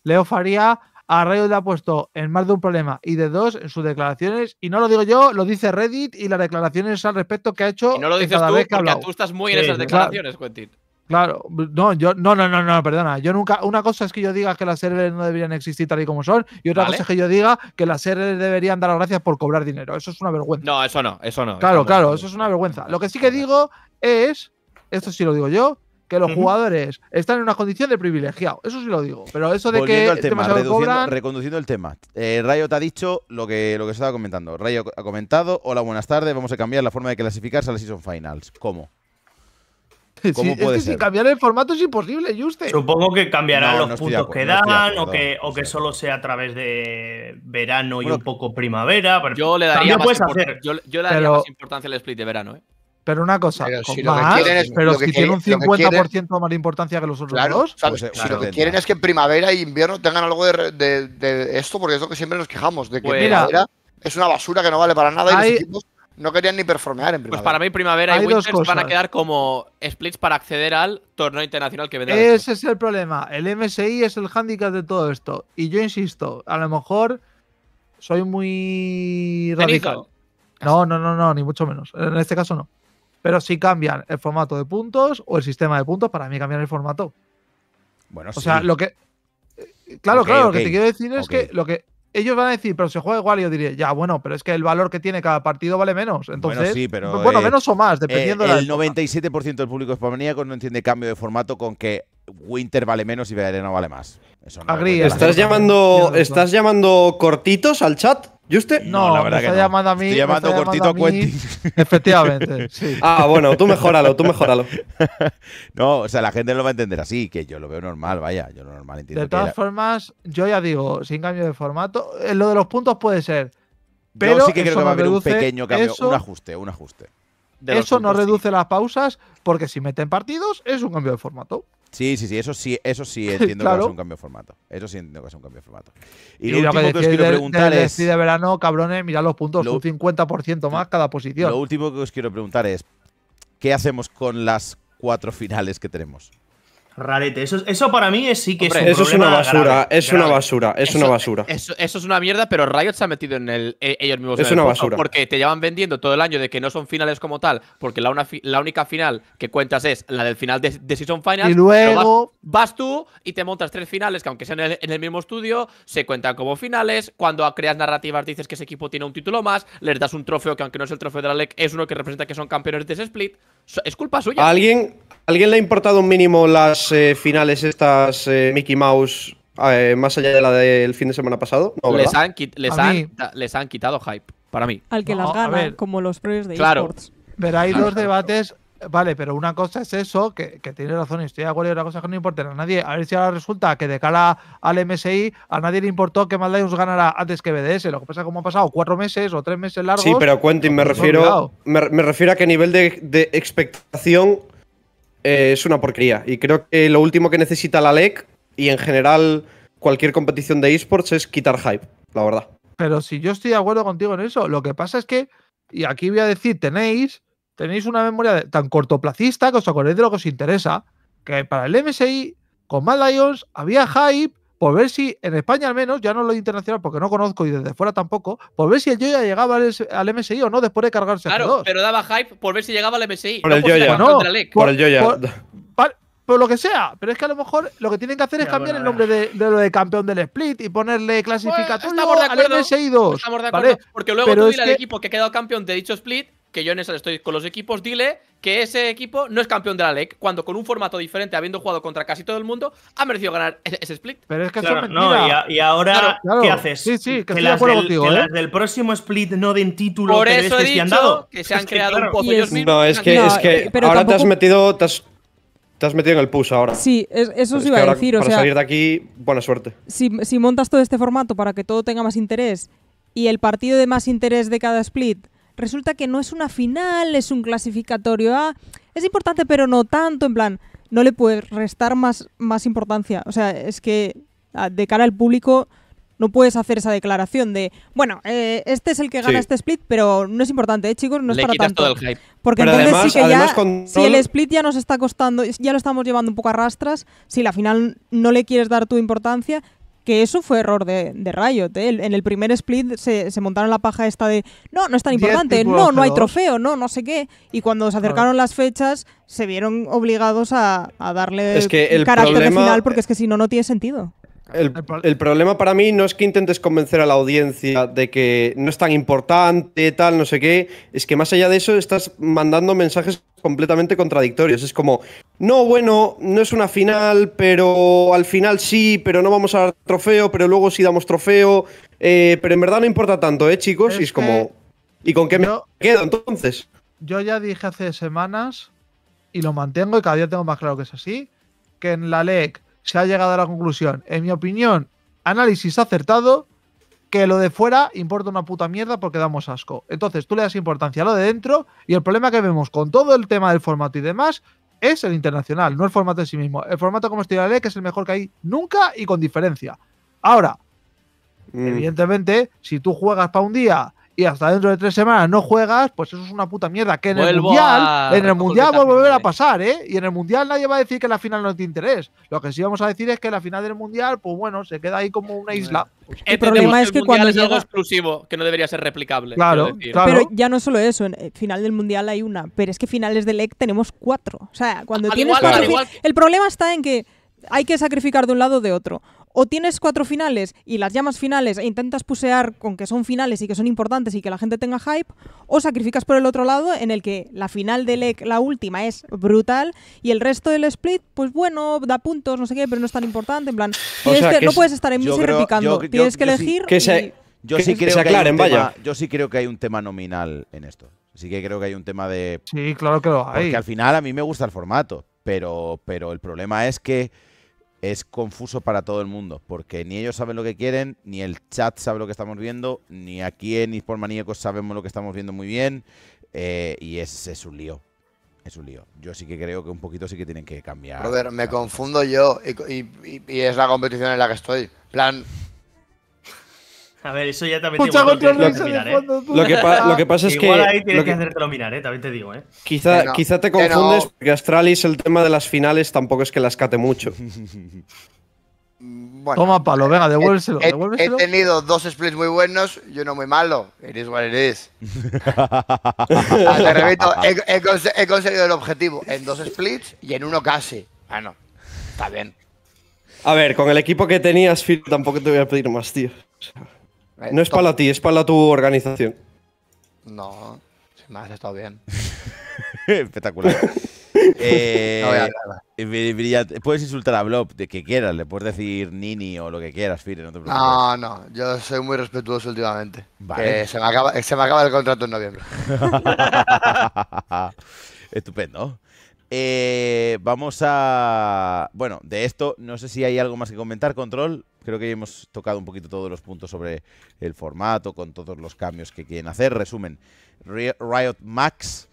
Leo Faría a Riot le ha puesto en más de un problema y de dos en sus declaraciones, y no lo digo yo, lo dice Reddit y las declaraciones al respecto que ha hecho. Y no lo dices cada tú, vez que porque tú estás muy sí, en esas declaraciones, claro, Quentin. Claro, no, yo, no, no, no, no, perdona. Yo nunca, una cosa es que yo diga que las R L no deberían existir tal y como son, y otra ¿Vale? cosa es que yo diga que las R L deberían dar las gracias por cobrar dinero. Eso es una vergüenza. No, eso no, eso no. Claro, claro, eso es una vergüenza. Lo que sí que digo es, esto sí lo digo yo, que los jugadores están en una condición de privilegiado. Eso sí lo digo. Pero eso de Volviendo que... Tema, reduciendo, cobran... Reconduciendo el tema. Eh, Riot ha dicho lo que, lo que se estaba comentando. Riot ha comentado, hola, buenas tardes, vamos a cambiar la forma de clasificarse a las Season Finals. ¿Cómo? ¿Cómo sí, puede es que ser? Si cambiar el formato es imposible, Yuste. Supongo que cambiarán no, los no puntos acuerdo, que dan no acuerdo, o, que, o que solo sea a través de verano bueno, y un poco primavera. Pero yo le daría, más, puedes import hacer. Yo, yo le daría pero... más importancia al split de verano, ¿eh? Pero una cosa, pero si, más, es, pero si que tiene un cincuenta por ciento quieren, más de importancia que los otros claro, dos. O sea, pues, si claro, lo que quieren es que en primavera y invierno tengan algo de, de, de esto, porque es lo que siempre nos quejamos, de que pues, primavera es una basura que no vale para nada hay, y los equipos no querían ni performear en primavera. Pues para mí primavera y winters van a quedar como splits para acceder al torneo internacional que vendrá. Ese es el problema. El M S I es el hándicap de todo esto. Y yo insisto, a lo mejor soy muy radical. No, no, no, no, ni mucho menos. En este caso no. Pero si cambian el formato de puntos o el sistema de puntos, para mí cambian el formato. Bueno, o sí. sea, lo que. Claro, okay, claro, okay. lo que te quiero decir es okay. que lo que. Ellos van a decir, pero se juega igual, y yo diría, ya, bueno, pero es que el valor que tiene cada partido vale menos. Entonces, bueno, sí, pero, pues, bueno eh, menos o más, dependiendo eh, de la. El noventa y siete por ciento del público hispanoamerico no entiende cambio de formato con que Winter vale menos y Verano vale más. Eso no Agri, ¿Estás, llamando, ¿Estás llamando cortitos al chat? ¿Y usted? No, no, la verdad me está que no. llamando a mí. Estoy llamando cortito a, a Quentin. Efectivamente, sí. Ah, bueno, tú mejóralo, tú mejóralo. No, o sea, la gente no lo va a entender así, que yo lo veo normal, vaya, yo lo normal entiendo. De todas que la... formas, yo ya digo, sin cambio de formato, lo de los puntos puede ser. Pero yo sí que creo que va a haber un pequeño cambio, eso, un ajuste, un ajuste. Eso puntos, no reduce sí. las pausas, porque si meten partidos, es un cambio de formato. Sí, sí, sí, eso sí, eso sí entiendo claro. que es un cambio de formato. Eso sí entiendo que es un cambio de formato. Y, y lo, lo último que, que os quiero de, preguntar de, es... de verano, cabrones, mirad los puntos, lo, un cincuenta por ciento más cada posición. Lo último que os quiero preguntar es, ¿qué hacemos con las cuatro finales que tenemos? Rarete, eso, eso para mí es, sí que Hombre, es un eso problema es una basura, grave, es grave. una basura, es eso, una basura. Eso, eso es una mierda, pero Riot se ha metido en el eh, ellos mismos. Es en el una fondo, basura. Porque te llevan vendiendo todo el año de que no son finales como tal, porque la, una fi la única final que cuentas es la del final de, de Season Finals. Y luego vas, vas tú y te montas tres finales que aunque sean en el, en el mismo estudio, se cuentan como finales. Cuando creas narrativas dices que ese equipo tiene un título más, les das un trofeo que aunque no es el trofeo de la L E C, es uno que representa que son campeones de ese split. Es culpa suya. ¿A alguien, ¿a alguien le ha importado un mínimo las eh, finales estas eh, Mickey Mouse eh, más allá de la del fin de semana pasado? No, les, han, les, han, les han quitado hype, para mí. Al que no, las gana, como los pros de claro. eSports. Pero hay dos debates, vale, pero una cosa es eso, que, que tiene razón, y estoy de acuerdo, y otra cosa es que no importa a nadie. A ver si ahora resulta que de cara al M S I a nadie le importó que Mad Lions ganara antes que B D S. Lo que pasa es que como han pasado cuatro meses o tres meses largos… Sí, pero Quentin, me refiero, me, me refiero a que a nivel de, de expectación… Eh, es una porquería. Y creo que lo último que necesita la L E C y en general cualquier competición de eSports es quitar hype, la verdad. Pero si yo estoy de acuerdo contigo en eso, lo que pasa es que, y aquí voy a decir, tenéis, tenéis una memoria tan cortoplacista que os acordéis de lo que os interesa, que para el M S I, con Mad Lions, había hype por ver si, en España al menos, ya no lo internacional porque no conozco y desde fuera tampoco, por ver si el Yoya llegaba al, al M S I o no después de cargarse claro, a Claro, pero daba hype por ver si llegaba al M S I. Por no el Yoya, no, por, por el Yoya. Por, por, por lo que sea, pero es que a lo mejor lo que tienen que hacer es ya, cambiar bueno, el nombre de, de lo de campeón del split y ponerle clasificatorio bueno, al M S I dos. Estamos de acuerdo, ¿vale? Porque luego pero tú dile al que... equipo que ha quedado campeón de dicho split, que yo en esa estoy con los equipos, dile que ese equipo no es campeón de la L E C, cuando con un formato diferente, habiendo jugado contra casi todo el mundo, ha merecido ganar ese split. Pero es que claro, eso es mentira. No, y, a, y ahora, claro, claro. ¿qué haces? Sí, sí, que, que, las, del, contigo, que ¿eh? las del próximo split no den título. Por eso he dicho han dado. que se han es creado que, claro. un pozo ellos mismos. No, es que, no, es que pero ahora tampoco... te has metido… Te has... Te has metido en el push ahora. Sí, eso os es iba a decir. Para o sea, salir de aquí, buena suerte. Si, si montas todo este formato para que todo tenga más interés y el partido de más interés de cada split, resulta que no es una final, es un clasificatorio A. Es importante, pero no tanto. En plan, no le puedes restar más, más importancia. O sea, es que de cara al público no puedes hacer esa declaración de, bueno, eh, este es el que gana sí. este split, pero no es importante, ¿eh, chicos? No es le para tanto. Todo el hype. Porque pero entonces además, sí que ya, Control... si el split ya nos está costando, ya lo estamos llevando un poco a rastras, si la final no le quieres dar tu importancia, que eso fue error de, de Riot, ¿eh? En el primer split se, se montaron la paja esta de, no, no es tan importante, no, no hay trofeo, no, no sé qué. Y cuando se acercaron las fechas, se vieron obligados a, a darle es que el carácter problema... de final, porque es que si no, no tiene sentido. El, el problema para mí no es que intentes convencer a la audiencia de que no es tan importante, tal, no sé qué. Es que más allá de eso estás mandando mensajes completamente contradictorios. Es como, no, bueno, no es una final, pero al final sí, pero no vamos a dar trofeo, pero luego sí damos trofeo. Eh, pero en verdad no importa tanto, ¿eh, chicos? Es y es como, ¿y con qué me yo, quedo entonces? Yo ya dije hace semanas, y lo mantengo y cada día tengo más claro que es así, que en la L E C se ha llegado a la conclusión, en mi opinión, análisis acertado, que lo de fuera importa una puta mierda porque damos asco. Entonces tú le das importancia a lo de dentro y el problema que vemos con todo el tema del formato y demás es el internacional, no el formato en sí mismo. El formato como estilo de la ley, que es el mejor que hay nunca y con diferencia. Ahora, mm. evidentemente, si tú juegas para un día y hasta dentro de tres semanas no juegas, pues eso es una puta mierda. Que en Vuelvo el Mundial, a... en el mundial va a volver a pasar, ¿eh? Y en el Mundial nadie va a decir que la final no te interesa. Lo que sí vamos a decir es que la final del Mundial, pues bueno, se queda ahí como una isla. Pues el problema es que el cuando es llega... algo exclusivo, que no debería ser replicable. Claro, claro. Pero ya no solo eso, en el final del Mundial hay una, pero es que finales del L E C tenemos cuatro. O sea, cuando al tienes igual, cuatro fin... que... El problema está en que hay que sacrificar de un lado o de otro. O tienes cuatro finales y las llamas finales e intentas pusear con que son finales y que son importantes y que la gente tenga hype, o sacrificas por el otro lado en el que la final de L E C, la última, es brutal y el resto del split, pues bueno, da puntos, no sé qué, pero no es tan importante, en plan, o sea, que no es, puedes estar en misa y repicando, yo, tienes yo, que yo elegir sí, que se, y, yo sí que creo se aclaren, que vaya. Tema, yo sí creo que hay un tema nominal en esto, sí que creo que hay un tema de… Sí, claro que lo hay. Porque al final a mí me gusta el formato, pero, pero el problema es que… Es confuso para todo el mundo, porque ni ellos saben lo que quieren, ni el chat sabe lo que estamos viendo, ni aquí en eSport Maníacos sabemos lo que estamos viendo muy bien, eh, y es, es un lío, es un lío. Yo sí que creo que un poquito sí que tienen que cambiar. Robert, me confundo yo, y, y, y es la competición en la que estoy. Plan… A ver, eso ya también tiene que mirar, ¿eh? Lo que, pa lo que pasa es que… Igual ahí tienes que, que hacértelo mirar, ¿eh? También te digo, ¿eh? Quizá, no, quizá te confundes no. porque Astralis el tema de las finales tampoco es que las cate mucho. Bueno, toma palo, venga, devuélveselo. He, devuélveselo. he tenido dos splits muy buenos y uno muy malo. It is what it is. Te repito, he, he, cons he conseguido el objetivo en dos splits y en uno casi. Bueno, está bien. A ver, con el equipo que tenías, Phil, tampoco te voy a pedir más, tío. No es para ti, es para tu organización. No, sin más, está bien. Espectacular. eh, no voy a hablar. Eh, puedes insultar a Blob de que quieras, le puedes decir Nini o lo que quieras, Fire, no te preocupes. No, no, yo soy muy respetuoso últimamente. Vale. Que se, me acaba, se me acaba el contrato en noviembre. Estupendo. Eh, vamos a... Bueno, de esto no sé si hay algo más que comentar, Control. Creo que hemos tocado un poquito todos los puntos sobre el formato, con todos los cambios que quieren hacer. Resumen, Riot Max,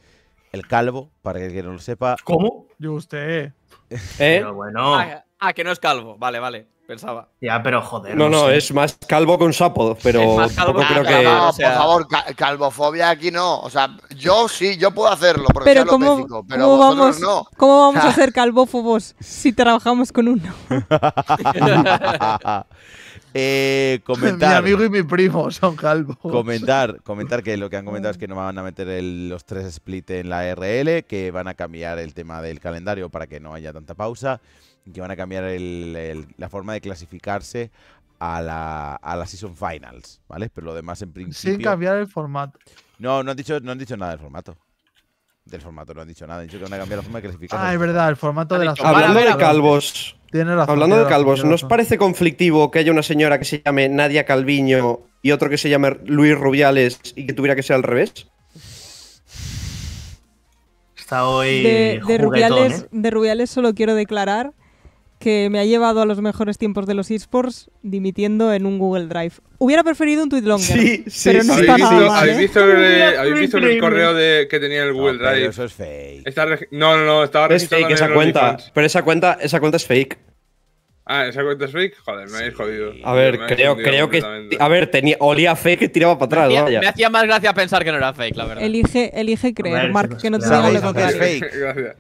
el calvo, para el que no lo sepa. ¿Cómo? Yuste. ¿Eh? Pero bueno. Ah, ah, que no es calvo. Vale, vale. pensaba. Ya, pero joder. No, no, no sé. Es más calvo que un sapo, pero más calvo, tampoco creo que… No, o sea, por favor, cal calvofobia aquí no. O sea, yo sí, yo puedo hacerlo, porque pero cómo, lo técnico, pero ¿cómo vamos, no. ¿Cómo vamos a ser calvófobos si trabajamos con uno? Eh, comentar, mi amigo y mi primo son calvos. Comentar, comentar que lo que han comentado es que no van a meter el, los tres split en la R L, que van a cambiar el tema del calendario para que no haya tanta pausa, que van a cambiar el, el, la forma de clasificarse a la, a la Season Finals, ¿vale? Pero lo demás en principio… Sin cambiar el formato. No, no han dicho, no han dicho nada del formato. Del formato no han dicho nada, han dicho que van a cambiar la forma de clasificar. Ah, es verdad, el formato de la… Hablando de calvos… Razón, hablando de calvos, ¿no os parece conflictivo que haya una señora que se llame Nadia Calviño y otro que se llame Luis Rubiales y que tuviera que ser al revés? Está hoy de, de, Rubiales, ¿eh? De Rubiales solo quiero declarar que me ha llevado a los mejores tiempos de los esports dimitiendo en un Google Drive. Hubiera preferido un tweet longer, sí, sí, pero no sí, está sí, nada sí, mal, ¿eh? ¿Habéis visto el, ¿habéis visto el correo de, que tenía el Google no, Drive? Eso es fake. Está no, no, no, estaba es fake esa cuenta, pero esa cuenta, esa cuenta es fake. Ah, ¿esa cuenta es fake? Joder, me habéis sí. jodido. A ver, me creo, me creo que… A ver, tenía, olía fake y tiraba para atrás. Me hacía, me hacía más gracia pensar que no era fake, la verdad. Elige, elige creer, ver, Mark, que no te diga lo contrario. Gracias.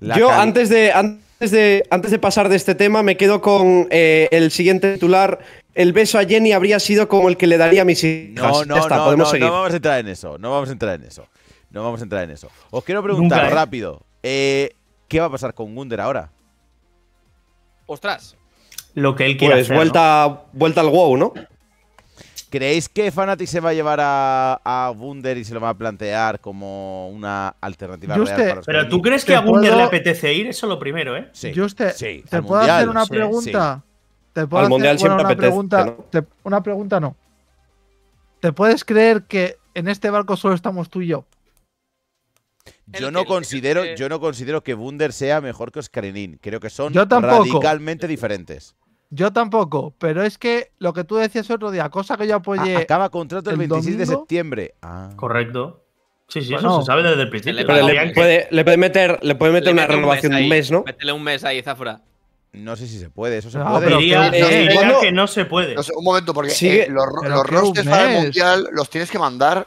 La Yo, antes de, antes, de, antes de pasar de este tema, me quedo con eh, el siguiente titular. El beso a Jenny habría sido como el que le daría a mis hijas. No, no, ya está, no, podemos no, seguir. no vamos a entrar en eso. No vamos a entrar en eso. No vamos a entrar en eso. Os quiero preguntar Nunca, ¿eh? rápido. Eh, ¿Qué va a pasar con Gunder ahora? Ostras. Lo que él quiere pues hacer, vuelta, ¿no? vuelta al WoW, ¿no? ¿Creéis que Fnatic se va a llevar a, a Wunder y se lo va a plantear como una alternativa Yuste, real para los Pero tú crees que a Wunder le apetece ir, eso lo primero, ¿eh? Sí. Yuste, sí, ¿te puedo mundial, hacer una pregunta? Sí. ¿Te puedo al hacer mundial bueno, siempre una apetece, pregunta? ¿No? Te, una pregunta no. ¿Te puedes creer que en este barco solo estamos tú y yo? Yo no, considero, yo no considero que Wunder sea mejor que Oscarinin. Creo que son radicalmente diferentes. Yo tampoco, pero es que lo que tú decías otro día, cosa que yo apoyé… A acaba contrato el veintiséis de septiembre. Ah. Correcto. Sí, sí, bueno, eso se sabe desde el principio. Pero le, le, puede, le puede meter, le puede meter le una renovación de un mes, ¿no? Métele un mes ahí, Zafra. No sé si se puede, eso se no, puede. Pero diría, pero, eh, diría cuando, que no se puede. No sé, un momento, porque sí, eh, los, los rosters para el Mundial los tienes que mandar…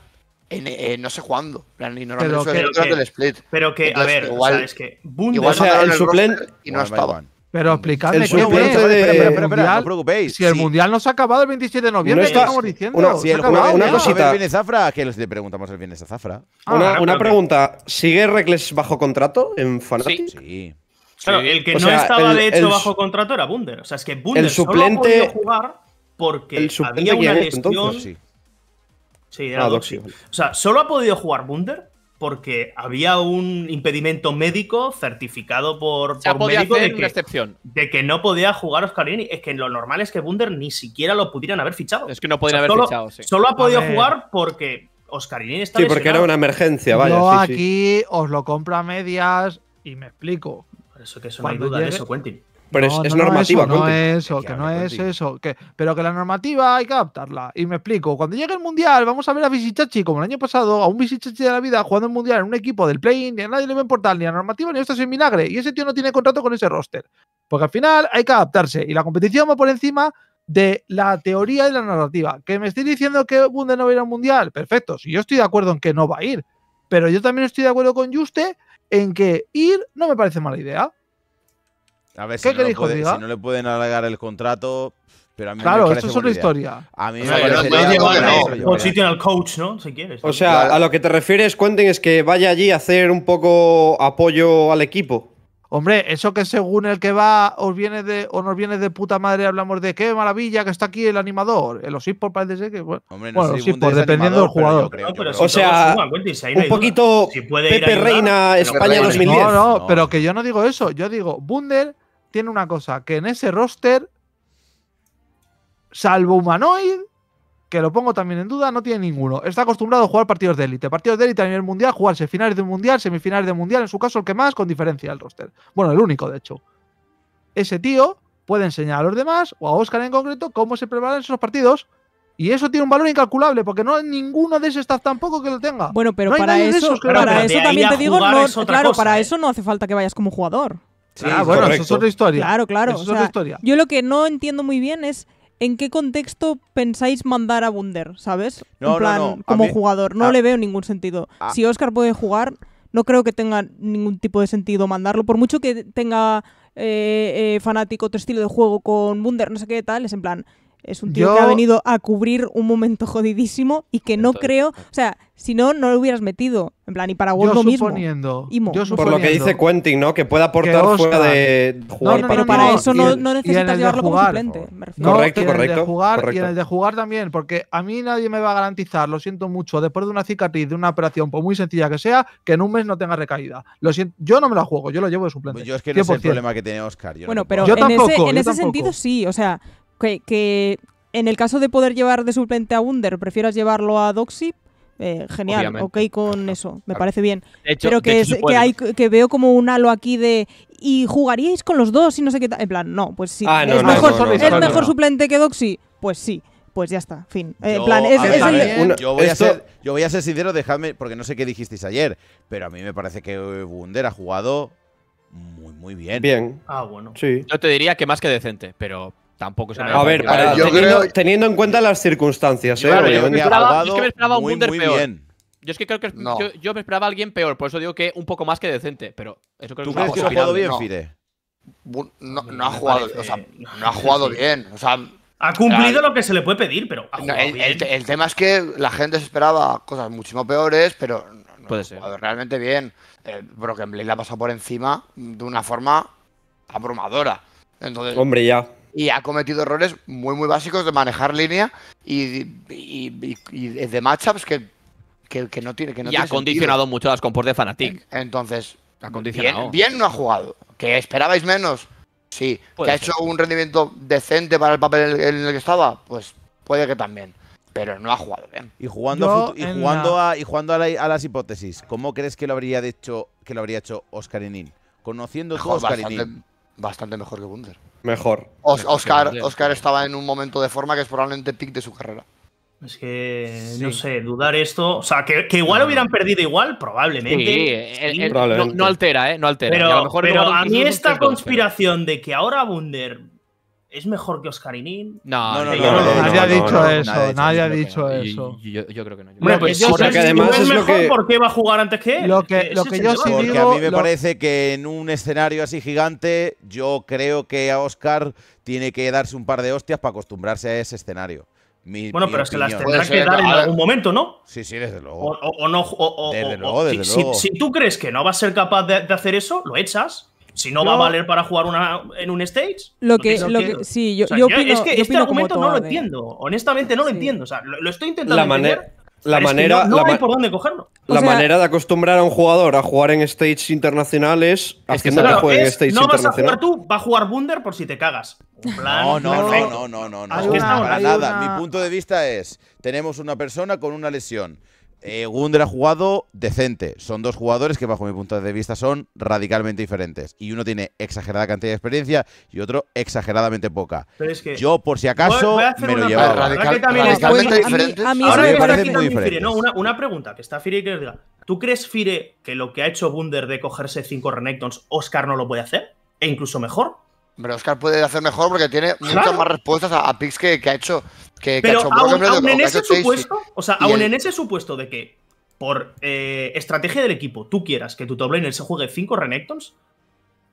En, eh, no sé cuándo. Y no pero, que, que, del split. Pero que, Entonces, a ver, igual, o sea, es que… Igual o sea, el suplente… Y no estaban. Pero explicadme el suplente de, de, de mundial, no preocupéis. Si el sí. mundial no se ha acabado el veintisiete de noviembre, ¿qué estamos diciendo? Una, si el, una, una cosita. El Zafra, que les preguntamos el viernes a Zafra. Ah, una una pregunta. ¿Sigue Reckless bajo contrato en Fnatic? Sí. sí. Claro, el que o sea, no estaba el, de hecho el, bajo contrato era Wunder. O sea, es que Wunder solo ha podido jugar porque el había una lesión. Entonces, sí, sí era ah, Doxy. Doxy. O sea, solo ha podido jugar Wunder porque había un impedimento médico certificado por, por podía médico hacer de, que, una excepción. de que no podía jugar Oscarini. Es que lo normal es que Wunder ni siquiera lo pudieran haber fichado. Es que no podían o sea, haber solo, fichado, sí. Solo ha podido jugar porque Oscarini está Sí, porque lesionado. Era una emergencia, vaya. Yo sí, aquí sí. os lo compro a medias y me explico. Por eso que eso no hay duda llegue... de eso, Quentin. Pero no, es, es no, normativa, no, eso, que no es eso, que no es eso. Pero que la normativa hay que adaptarla. Y me explico. Cuando llegue el Mundial, vamos a ver a Visichachi, como el año pasado, a un Visichachi de la vida jugando el Mundial en un equipo del play-in, y a nadie le va a importar ni la normativa ni esto sin vinagre. Y ese tío no tiene contrato con ese roster. Porque al final hay que adaptarse. Y la competición va por encima de la teoría y la narrativa. ¿Que me estéis diciendo que Bunde no va a ir al Mundial? Perfecto. Si yo estoy de acuerdo en que no va a ir. Pero yo también estoy de acuerdo con Yuste en que ir no me parece mala idea. A ver, si no, dijo, puede, si no le pueden alargar el contrato, pero a mí claro, me esto es otra historia. A mí o sea, me parece… O sitio al coach, ¿no? Si quieres. O sea, claro. a lo que te refieres, Quentin, es que vaya allí a hacer un poco apoyo al equipo. Hombre, eso que según el que va os viene de o nos viene de puta madre, hablamos de qué maravilla que está aquí el animador. En los eSports parece ser que… Bueno, Hombre, no bueno los eSports, dependiendo del jugador. Pero creo, no, pero si o sea, suman, si un poquito si Pepe Reina España dos mil diez. No, no, pero que yo no digo eso. Yo digo, Wunder… Tiene una cosa, que en ese roster, salvo Humanoid, que lo pongo también en duda, no tiene ninguno. Está acostumbrado a jugar partidos de élite. Partidos de élite a nivel mundial, jugarse finales de un mundial, semifinales de mundial, en su caso el que más, con diferencia del roster. Bueno, el único, de hecho. Ese tío puede enseñar a los demás, o a Oscar en concreto, cómo se preparan esos partidos. Y eso tiene un valor incalculable, porque no hay ninguno de ese staff tampoco que lo tenga. Bueno, pero no para eso, de esos, claro. para eso también te digo, no, es claro, cosa, para eh. eso no hace falta que vayas como jugador. Sí, ah, es bueno, correcto. Eso es otra historia. Claro, claro. Eso o es sea, otra historia. Yo lo que no entiendo muy bien es en qué contexto pensáis mandar a Wunder, ¿sabes? No, en plan, no, no. Como mí, jugador. No a, le veo ningún sentido. A, si Oscar puede jugar, no creo que tenga ningún tipo de sentido mandarlo. Por mucho que tenga eh, eh, Fnatic otro estilo de juego con Wunder, no sé qué tal, es en plan... Es un tío yo... que ha venido a cubrir un momento jodidísimo y que no Entonces, creo... O sea, si no, no lo hubieras metido. En plan, y para World lo mismo. Imo. Yo suponiendo... Por lo que dice Quentin, ¿no? Que pueda aportar que Oscar... fuera de jugar. No, no, pero no, para no, eso no, el, no necesitas llevarlo como suplente. Me no, correcto, correcto, en el de jugar, correcto. Y en el de jugar también, porque a mí nadie me va a garantizar, lo siento mucho, después de una cicatriz, de una operación, por muy sencilla que sea, que en un mes no tenga recaída. Lo siento, yo no me la juego, yo lo llevo de suplente. Pues yo es que no es el problema que tiene Oscar. Yo bueno, no pero yo en, tampoco, ese, en ese sentido sí, o sea... Que, que en el caso de poder llevar de suplente a Wunder, prefieras llevarlo a Doxy, eh, genial, Obviamente. ok con eso, me claro. parece bien. De hecho, pero que, es, hecho, que, hay, que veo como un halo aquí de... ¿Y jugaríais con los dos y no sé qué tal? En plan, no, pues sí. Ah, no, ¿Es no, mejor, no, no, ¿es no, no, mejor no. suplente que Doxy? Pues sí. Pues ya está, fin. Yo, en plan, es, ver, es el... una, yo, voy esto... a ser, yo voy a ser sincero, dejadme, porque no sé qué dijisteis ayer, pero a mí me parece que Wunder ha jugado muy, muy bien. Bien. Ah, bueno. Sí. Yo te diría que más que decente, pero... Tampoco se claro, me a ver, para, yo teniendo, creo, teniendo en cuenta las circunstancias, yo, ¿eh? Claro, yo, yo, me esperaba, yo es que me esperaba muy, un Wunder peor. Bien. Yo es que creo que no. yo, yo me esperaba a alguien peor, por eso digo que un poco más que decente, pero eso creo ¿Tú que crees que ha jugado bien, no. Fire? No, no, no, no ha jugado, o sea, no ha jugado bien, o sea, ha cumplido la, lo que se le puede pedir, pero ha jugado el, bien. El, el tema es que la gente se esperaba cosas muchísimo peores, pero no, puede no ser. Ha jugado realmente bien. Eh, Broken Blade la ha pasado por encima de una forma abrumadora. Entonces, hombre, ya. Y ha cometido errores muy, muy básicos de manejar línea y, y, y, y de matchups que, que, que no tiene que no Y tiene ha condicionado sentido. mucho las compos de Fnatic. Entonces, ha bien, bien no ha jugado. ¿Que esperabais menos? Sí. Puede ¿Que ser. ha hecho un rendimiento decente para el papel en el que estaba? Pues puede que también. Pero no ha jugado bien. Y jugando, y jugando, la... a, y jugando a, la, a las hipótesis, ¿cómo crees que lo habría hecho, que lo habría hecho Oscar Inin? Conociendo todo Oscar Inin. Bastante mejor que Wunder. Mejor. Os, Oscar, Oscar estaba en un momento de forma que es probablemente el pick de su carrera. Es que, sí. no sé, dudar esto… O sea, que, que igual hubieran perdido igual, probablemente. Sí, el, el, probablemente. No, no altera, ¿eh? No altera. Pero, a, lo mejor pero a mí esta conspiración de que ahora Wunder… ¿Es mejor que Oscar Inin? No, no, no. no, no, no nadie no, ha dicho no, eso. Nadie, nadie ha dicho eso. Yo, yo, yo creo que no. Yo bueno, pues yo sé que además es mejor que... porque va a jugar antes que él. Lo que, lo que yo sí digo… Porque a mí me lo... parece que en un escenario así gigante, yo creo que a Oscar tiene que darse un par de hostias para acostumbrarse a ese escenario. Mi, bueno, mi pero opinión. Es que las tendrá que dar en algún momento, ¿no? Sí, sí, desde luego. O, o, o no… O, o, desde luego, desde si, luego. Si, si tú crees que no va a ser capaz de, de hacer eso, lo echas. Si no, no va a valer para jugar una, en un stage. Lo que, lo que, sí, yo, o sea, yo opino, es que yo este argumento no lo entiendo. Honestamente no lo sí. entiendo. O sea, lo, lo estoy intentando la entender. La manera, no, no la hay por dónde cogerlo. La o sea, manera de acostumbrar a un jugador a jugar en stages internacionales es que, claro, que juegue es, en stages no internacionales. No vas a jugar tú, va a jugar Wunder por si te cagas. Plan, no, no, no, no, no, no, no. Una, para nada. Una... Mi punto de vista es, tenemos una persona con una lesión. Eh, Wunder ha jugado decente. Son dos jugadores que bajo mi punto de vista son radicalmente diferentes. Y uno tiene exagerada cantidad de experiencia y otro exageradamente poca. Pero es que yo, por si acaso, me lo llevaba. Radical, radicalmente diferente. A mí, a mí ahora me parece muy diferente. No, una, una pregunta que está Fire y que diga. ¿Tú crees, Fire, que lo que ha hecho Wunder de cogerse cinco Renekton, Oscar no lo puede hacer? E incluso mejor. Pero Oscar puede hacer mejor porque tiene claro. muchas más respuestas a, a picks que, que ha hecho. Que, Pero que ha hecho aún, aún de, en ese supuesto, o sea, aún el... en ese supuesto de que por eh, estrategia del equipo tú quieras que tu top laner se juegue cinco Renekton,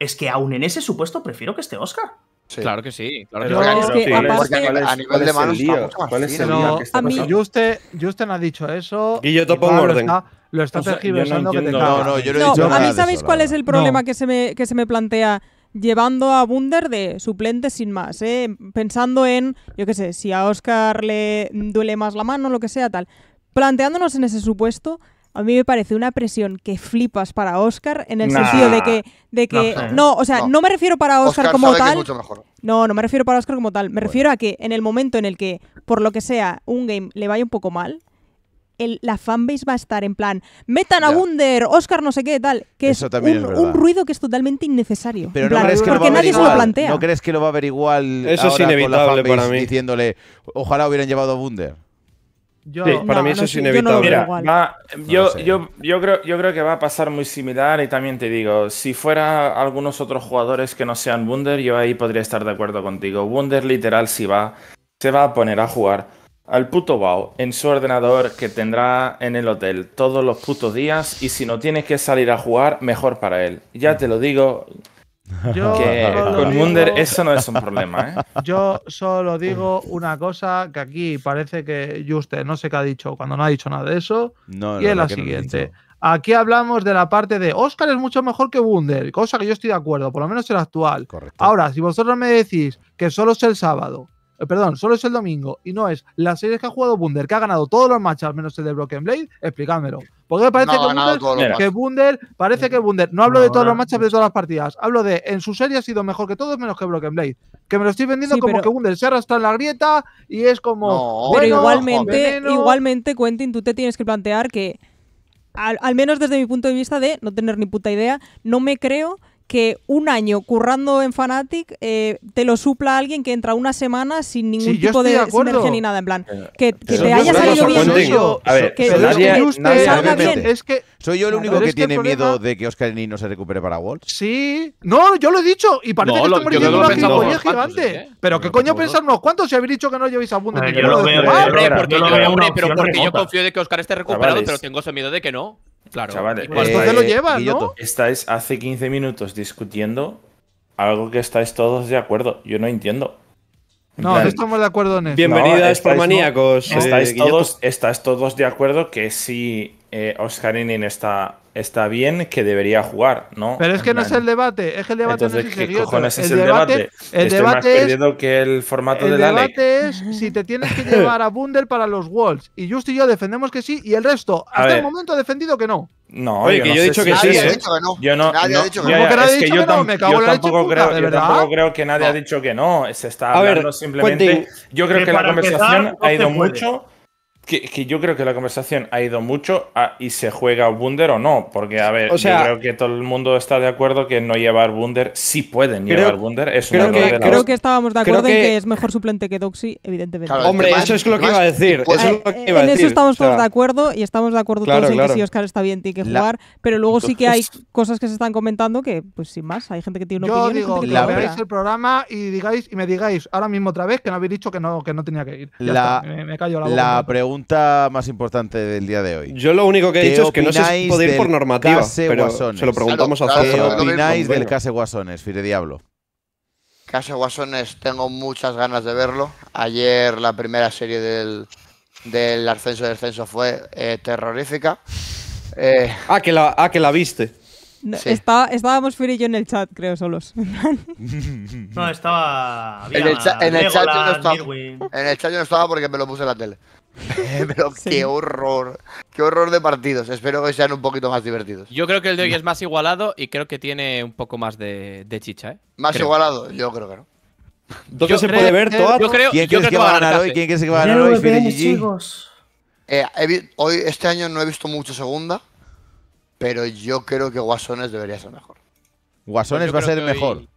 es que aún en ese supuesto prefiero que esté Oscar. Sí. Claro que sí. Claro que no, es que sí. Aparte, ¿Cuál es, a nivel de manos, ¿cuál es el lío? A mí, Yuste, Yuste no ha dicho eso. Y yo topo un orden. Lo está tergiversando que te cagas. No, no, yo no he dicho nada. A mí, ¿sabéis cuál es el problema que se me plantea? Llevando a Wunder de suplente sin más, ¿eh? Pensando en, yo qué sé, si a Oscar le duele más la mano, lo que sea, tal. Planteándonos en ese supuesto, a mí me parece una presión que flipas para Oscar en el nah. sentido de que, de que no, no, o sea, no, no me refiero para Oscar, Oscar como sabe tal. Que es mucho mejor. No, no me refiero para Oscar como tal. Me bueno. refiero a que en el momento en el que, por lo que sea, un game le vaya un poco mal. El, la fanbase va a estar en plan metan ya. a Wunder, Oscar no sé qué, tal que Eso es, un, es un ruido que es totalmente innecesario pero no plan, crees que porque lo nadie igual, se lo plantea no crees que lo va a ver igual eso ahora es inevitable con la fanbase para mí diciéndole ojalá hubieran llevado a Wunder Yo, sí, para no, mí eso no, es inevitable. Yo, no Mira, va, yo, no sé. yo, yo, creo, yo creo que va a pasar muy similar, y también te digo, si fuera algunos otros jugadores que no sean Wunder, yo ahí podría estar de acuerdo contigo. Wunder literal si va, se va a poner a jugar al puto WoW en su ordenador que tendrá en el hotel todos los putos días, y si no tienes que salir a jugar, mejor para él. Ya te lo digo. Yo que con Wunder eso no es un problema, ¿eh? Yo solo digo una cosa, que aquí parece que Yuste no sé qué ha dicho cuando no ha dicho nada de eso, no, y no, es la siguiente. No, aquí hablamos de la parte de Oscar es mucho mejor que Wunder, cosa que yo estoy de acuerdo, por lo menos en el actual. Correcto. Ahora, si vosotros me decís que solo es el sábado, eh, perdón, solo es el domingo, y no es las series que ha jugado Wunder, que ha ganado todos los matchups menos el de Broken Blade, explicádmelo. Porque parece no, que Wunder, parece que Wunder, no hablo no, de todos no, los matchups de todas las partidas, hablo de en su serie ha sido mejor que todos menos que Broken Blade. Que me lo estoy vendiendo sí, como pero... que Wunder se arrastra en la grieta y es como. No, bueno, pero igualmente, veneno. igualmente, Quentin, tú te tienes que plantear que, al, al menos desde mi punto de vista de no tener ni puta idea, no me creo que un año currando en Fnatic eh, te lo supla alguien que entra una semana sin ningún sí, tipo de, de sinergia ni nada, en plan. Que, que te haya salido bien. Eso, a ver, que, nadie, que nadie, salga bien. Es que, ¿soy yo el único que tiene problema... miedo de que Oscar Ni no se recupere para Worlds? Sí. No, yo lo he dicho. Y parece no, que estamos diciendo una gilipollez gigante. ¿Eh? Pero ¿qué coño pensar unos cuantos si habéis dicho que no llevéis a Bundes? Yo lo veo. Pero porque yo confío de que Oscar esté recuperado, pero tengo ese miedo de que no. Claro, chavales, pues eh, te lo llevas, ¿no? Estáis hace quince minutos discutiendo algo que estáis todos de acuerdo. Yo no entiendo. En no, plan, no estamos de acuerdo en eso. Bienvenidas, no, maníacos. Estáis, eh, todos, estáis todos de acuerdo que sí, eh, Oscar Inin está, está bien, que debería jugar, ¿no? Pero es que no es el debate. Es que el debate Entonces, no es ¿qué serioso? cojones es el, el debate? debate? El Estoy debate más es, perdido que el formato el de la ley. El debate es si te tienes que llevar a Wunder para los Worlds. Y Just y yo defendemos que sí, y el resto hasta el momento ha defendido que no. No, oye, yo que no yo he dicho que sí, ¿eh? Dicho que no. Yo no, nadie no, ha dicho que no. Ya, es que yo, tam no, yo, tampoco puta, creo, yo tampoco creo que nadie no. ha dicho que no. Se está hablando ver, simplemente. Cuente. Yo creo que, que la conversación empezar, ha ido no mucho. Que, que yo creo que la conversación ha ido mucho a, y se juega Wunder o no. Porque, a ver, o sea, yo creo que todo el mundo está de acuerdo que no llevar Wunder, sí pueden creo, llevar Wunder. Es creo, una que, de la creo que estábamos de acuerdo que, en que es mejor suplente que Doxy, evidentemente. Claro, hombre, eso es lo que iba a decir. Eso es lo que iba a decir. En eso estamos todos o sea, de acuerdo y estamos de acuerdo claro, todos en claro. que si Oscar está bien, tiene que jugar. La, pero luego sí que hay cosas que se están comentando que, pues sin más, hay gente que tiene una yo opinión. Yo digo, que la veáis verdad. el programa y, digáis, y me digáis ahora mismo otra vez que no habéis dicho que no, que no tenía que ir. La, me, me callo la boca. La pregunta. Pregunta más importante del día de hoy. Yo lo único que he dicho es que no se puede ir por normativa, pero se lo preguntamos claro, a claro, ¿Qué opináis del Case Guasones, Fire Diablo? Case Guasones, tengo muchas ganas de verlo. Ayer la primera serie del, del ascenso y descenso fue eh, terrorífica. Eh, ah, que la, ah, que la viste. No, sí. está, estábamos Fire y yo en el chat, creo, solos. No, estaba... En el, cha, en, el chat yo no estaba en el chat yo no estaba porque me lo puse en la tele. Pero sí. qué horror, qué horror de partidos. Espero que sean un poquito más divertidos. Yo creo que el de hoy es más igualado y creo que tiene un poco más de, de chicha, ¿eh? Más creo. igualado, yo creo que no. ¿Dónde se puede ver todo? Yo creo, ¿Quién yo crees creo que, que va a ganar hoy? ¿Quién crees que va a ganar hoy? G G. Eh, he, hoy este año no he visto mucho segunda, pero yo creo que Guasones debería ser mejor. Guasones pues va a ser mejor. Hoy,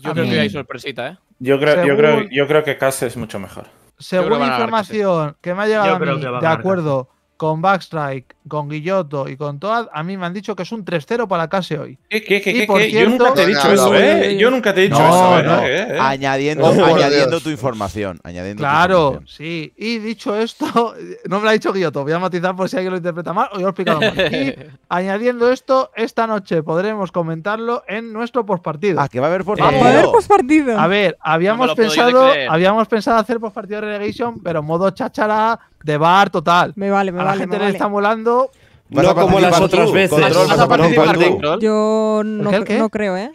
yo a creo mí. que hay sorpresita, ¿eh? Yo creo, yo creo, yo creo que Case es mucho mejor. Según información que me ha llegado a mí, de acuerdo con Backstrike, con Guilloto y con Toad, a mí me han dicho que es un tres cero para Case hoy. ¿Qué, qué, qué, qué? Yo nunca te he dicho eso, ¿eh? Yo nunca te he dicho no, eso, no. ¿eh? Añadiendo, oh, añadiendo tu información. Añadiendo claro, tu información. sí. Y dicho esto, no me lo ha dicho Guilloto, voy a matizar por si alguien lo interpreta mal o yo lo he explicado mal. Y añadiendo esto, esta noche podremos comentarlo en nuestro postpartido. Ah, que va a haber postpartido. Eh, va a haber postpartido. A ver, habíamos, no pensado, habíamos pensado hacer postpartido de relegation, pero modo cháchara. De bar total. Me vale, me vale. A la vale, gente le vale. está molando. No como las otras tú, veces. Control, ¿Vas a participar no, Control? Yo no, ¿El qué? no creo, ¿eh?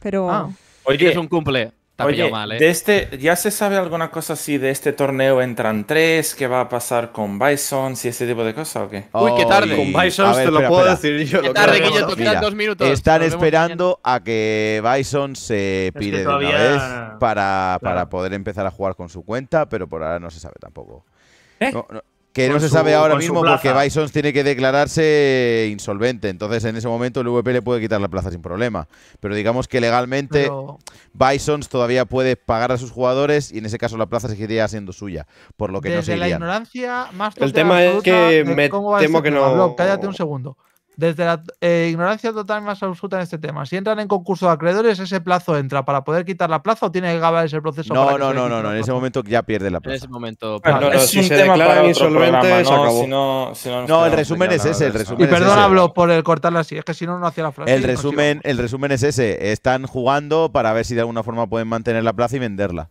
Pero. Ah. Oye, es un cumple. Te oye, pillo mal, ¿eh? de este, ¿ya se sabe alguna cosa así de este torneo? ¿Entran tres? ¿Qué va a pasar con Bison? ¿Si ese tipo de cosas o qué? Uy, qué tarde. Con Bison te lo puedo decir yo. Qué tarde, que yo te quedan dos minutos. Están esperando a que Bison se pire de una vez para poder empezar a jugar con su cuenta, pero por ahora no se sabe tampoco. ¿Eh? No, no. Que no se sabe ahora mismo porque Bison tiene que declararse insolvente. Entonces, en ese momento, el V P le puede quitar la plaza sin problema. Pero digamos que legalmente Pero... Bison todavía puede pagar a sus jugadores y en ese caso la plaza seguiría siendo suya. Por lo que Desde no seguirían. la ignorancia más total. El tema es que me temo que no... Blob, cállate un segundo. Desde la eh, ignorancia total más absoluta en este tema. Si entran en concurso de acreedores, ¿ese plazo entra para poder quitar la plaza o tiene que acabar ese proceso? No, para no, que no, no, no. En ese momento ya pierde la plaza. En ese momento. Bueno, no, no, es si un se tema para insolvente, programa, se acabó. No, si no, si no, no el resumen es ese. El resumen y es perdona, Blob, por el cortarla así. Es que si no, no hacía la frase. El resumen, el resumen es ese. Están jugando para ver si de alguna forma pueden mantener la plaza y venderla.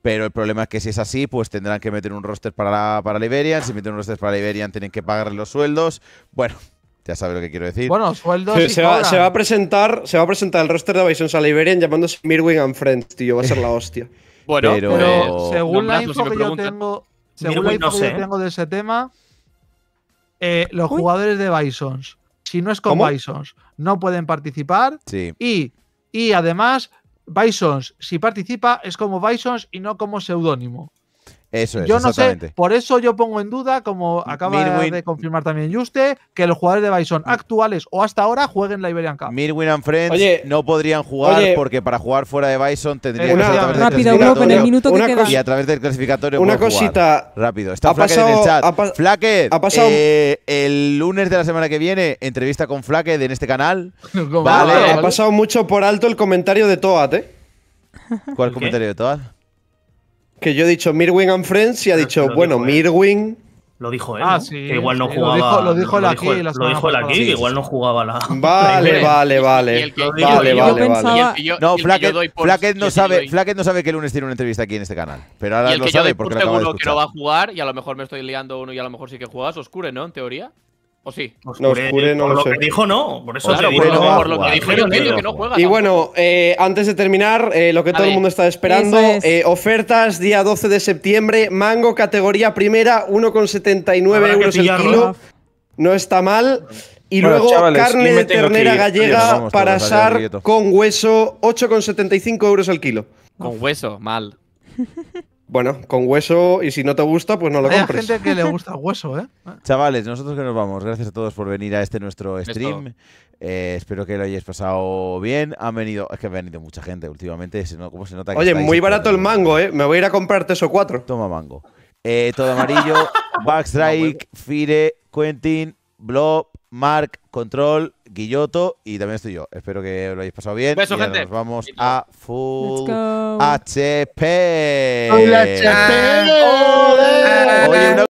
Pero el problema es que si es así, pues tendrán que meter un roster para la, para la Iberian. Si meten un roster para la Iberian, tienen que pagarle los sueldos. Bueno. Ya sabes lo que quiero decir. Bueno, sueldos se, se, va, se, va a presentar, se va a presentar el roster de Bison Saliverian llamándose Mirwin and Friends, tío. Va a ser la hostia. Bueno, pero, pero según no, la info que yo tengo, según la info no sé. que yo tengo de ese tema, eh, los Uy. jugadores de Bison, si no es con ¿Cómo? Bison, no pueden participar. Sí. Y, y además, Bison, si participa, es como Bison y no como seudónimo. Eso es, yo no sé, por eso yo pongo en duda, como acaba Mirwin, de confirmar también Yuste, que los jugadores de Bison actuales o hasta ahora jueguen la Iberian Cup. Mirwin and Friends oye, no podrían jugar oye, porque para jugar fuera de Bison tendrían una, que ser a través rápido, del clasificatorio. En el minuto que queda. Y a través del clasificatorio una cosita jugar. Rápido. Está Flacker en el chat. Ha, pa Flacker, ha pasado eh, el lunes de la semana que viene, entrevista con Flacker en este canal. No, vale, vale. Ha pasado mucho por alto el comentario de Toad, ¿eh? ¿Cuál comentario de Toad? Que yo he dicho Mirwin and Friends y ha dicho, lo bueno, dijo Mirwin… Lo dijo él, ah, sí, que igual no sí, jugaba… Lo dijo él aquí. Lo dijo él aquí, la dijo él aquí sí, que igual no jugaba la… Vale, vale, vale. El que, vale, yo, vale, yo pensaba... el yo, no, Flacket no, no sabe que el lunes tiene una entrevista aquí en este canal. Pero ahora lo sabe porque lo acaba de escuchar. Que no va a jugar y a lo mejor me estoy liando uno y a lo mejor sí que juegas. Oscure, ¿no? En teoría. ¿O sí? Oscure, Oscure no por lo, lo que dijo no, por eso claro, te digo, no, no, por lo que dijo yo que no juega. Y bueno, eh, antes de terminar, eh, lo que a todo ver. el mundo está esperando, es. eh, ofertas día doce de septiembre, mango categoría primera, uno con setenta y nueve euros el kilo, no está mal. Y bueno, luego chavales, carne de ternera ir, gallega tío, para asar con hueso, ocho con setenta y cinco euros el kilo. Con hueso, mal. Bueno, con hueso, y si no te gusta, pues no lo Hay compres. Hay gente que le gusta hueso, ¿eh? Chavales, nosotros que nos vamos. Gracias a todos por venir a este nuestro stream. Eh, espero que lo hayáis pasado bien. Han venido… Es que ha venido mucha gente últimamente. ¿Cómo se nota que Oye, muy barato el mango, ¿eh? Me voy a ir a comprar tres o cuatro. Toma mango. Eh, todo amarillo, Backstrike, Fire, Quentin, Blob, Mark, Control, Guilloto y también estoy yo. Espero que lo hayáis pasado bien. Beso, y gente. Nos vamos a Full H P. Hola, H P. Hola. Hola. Hola.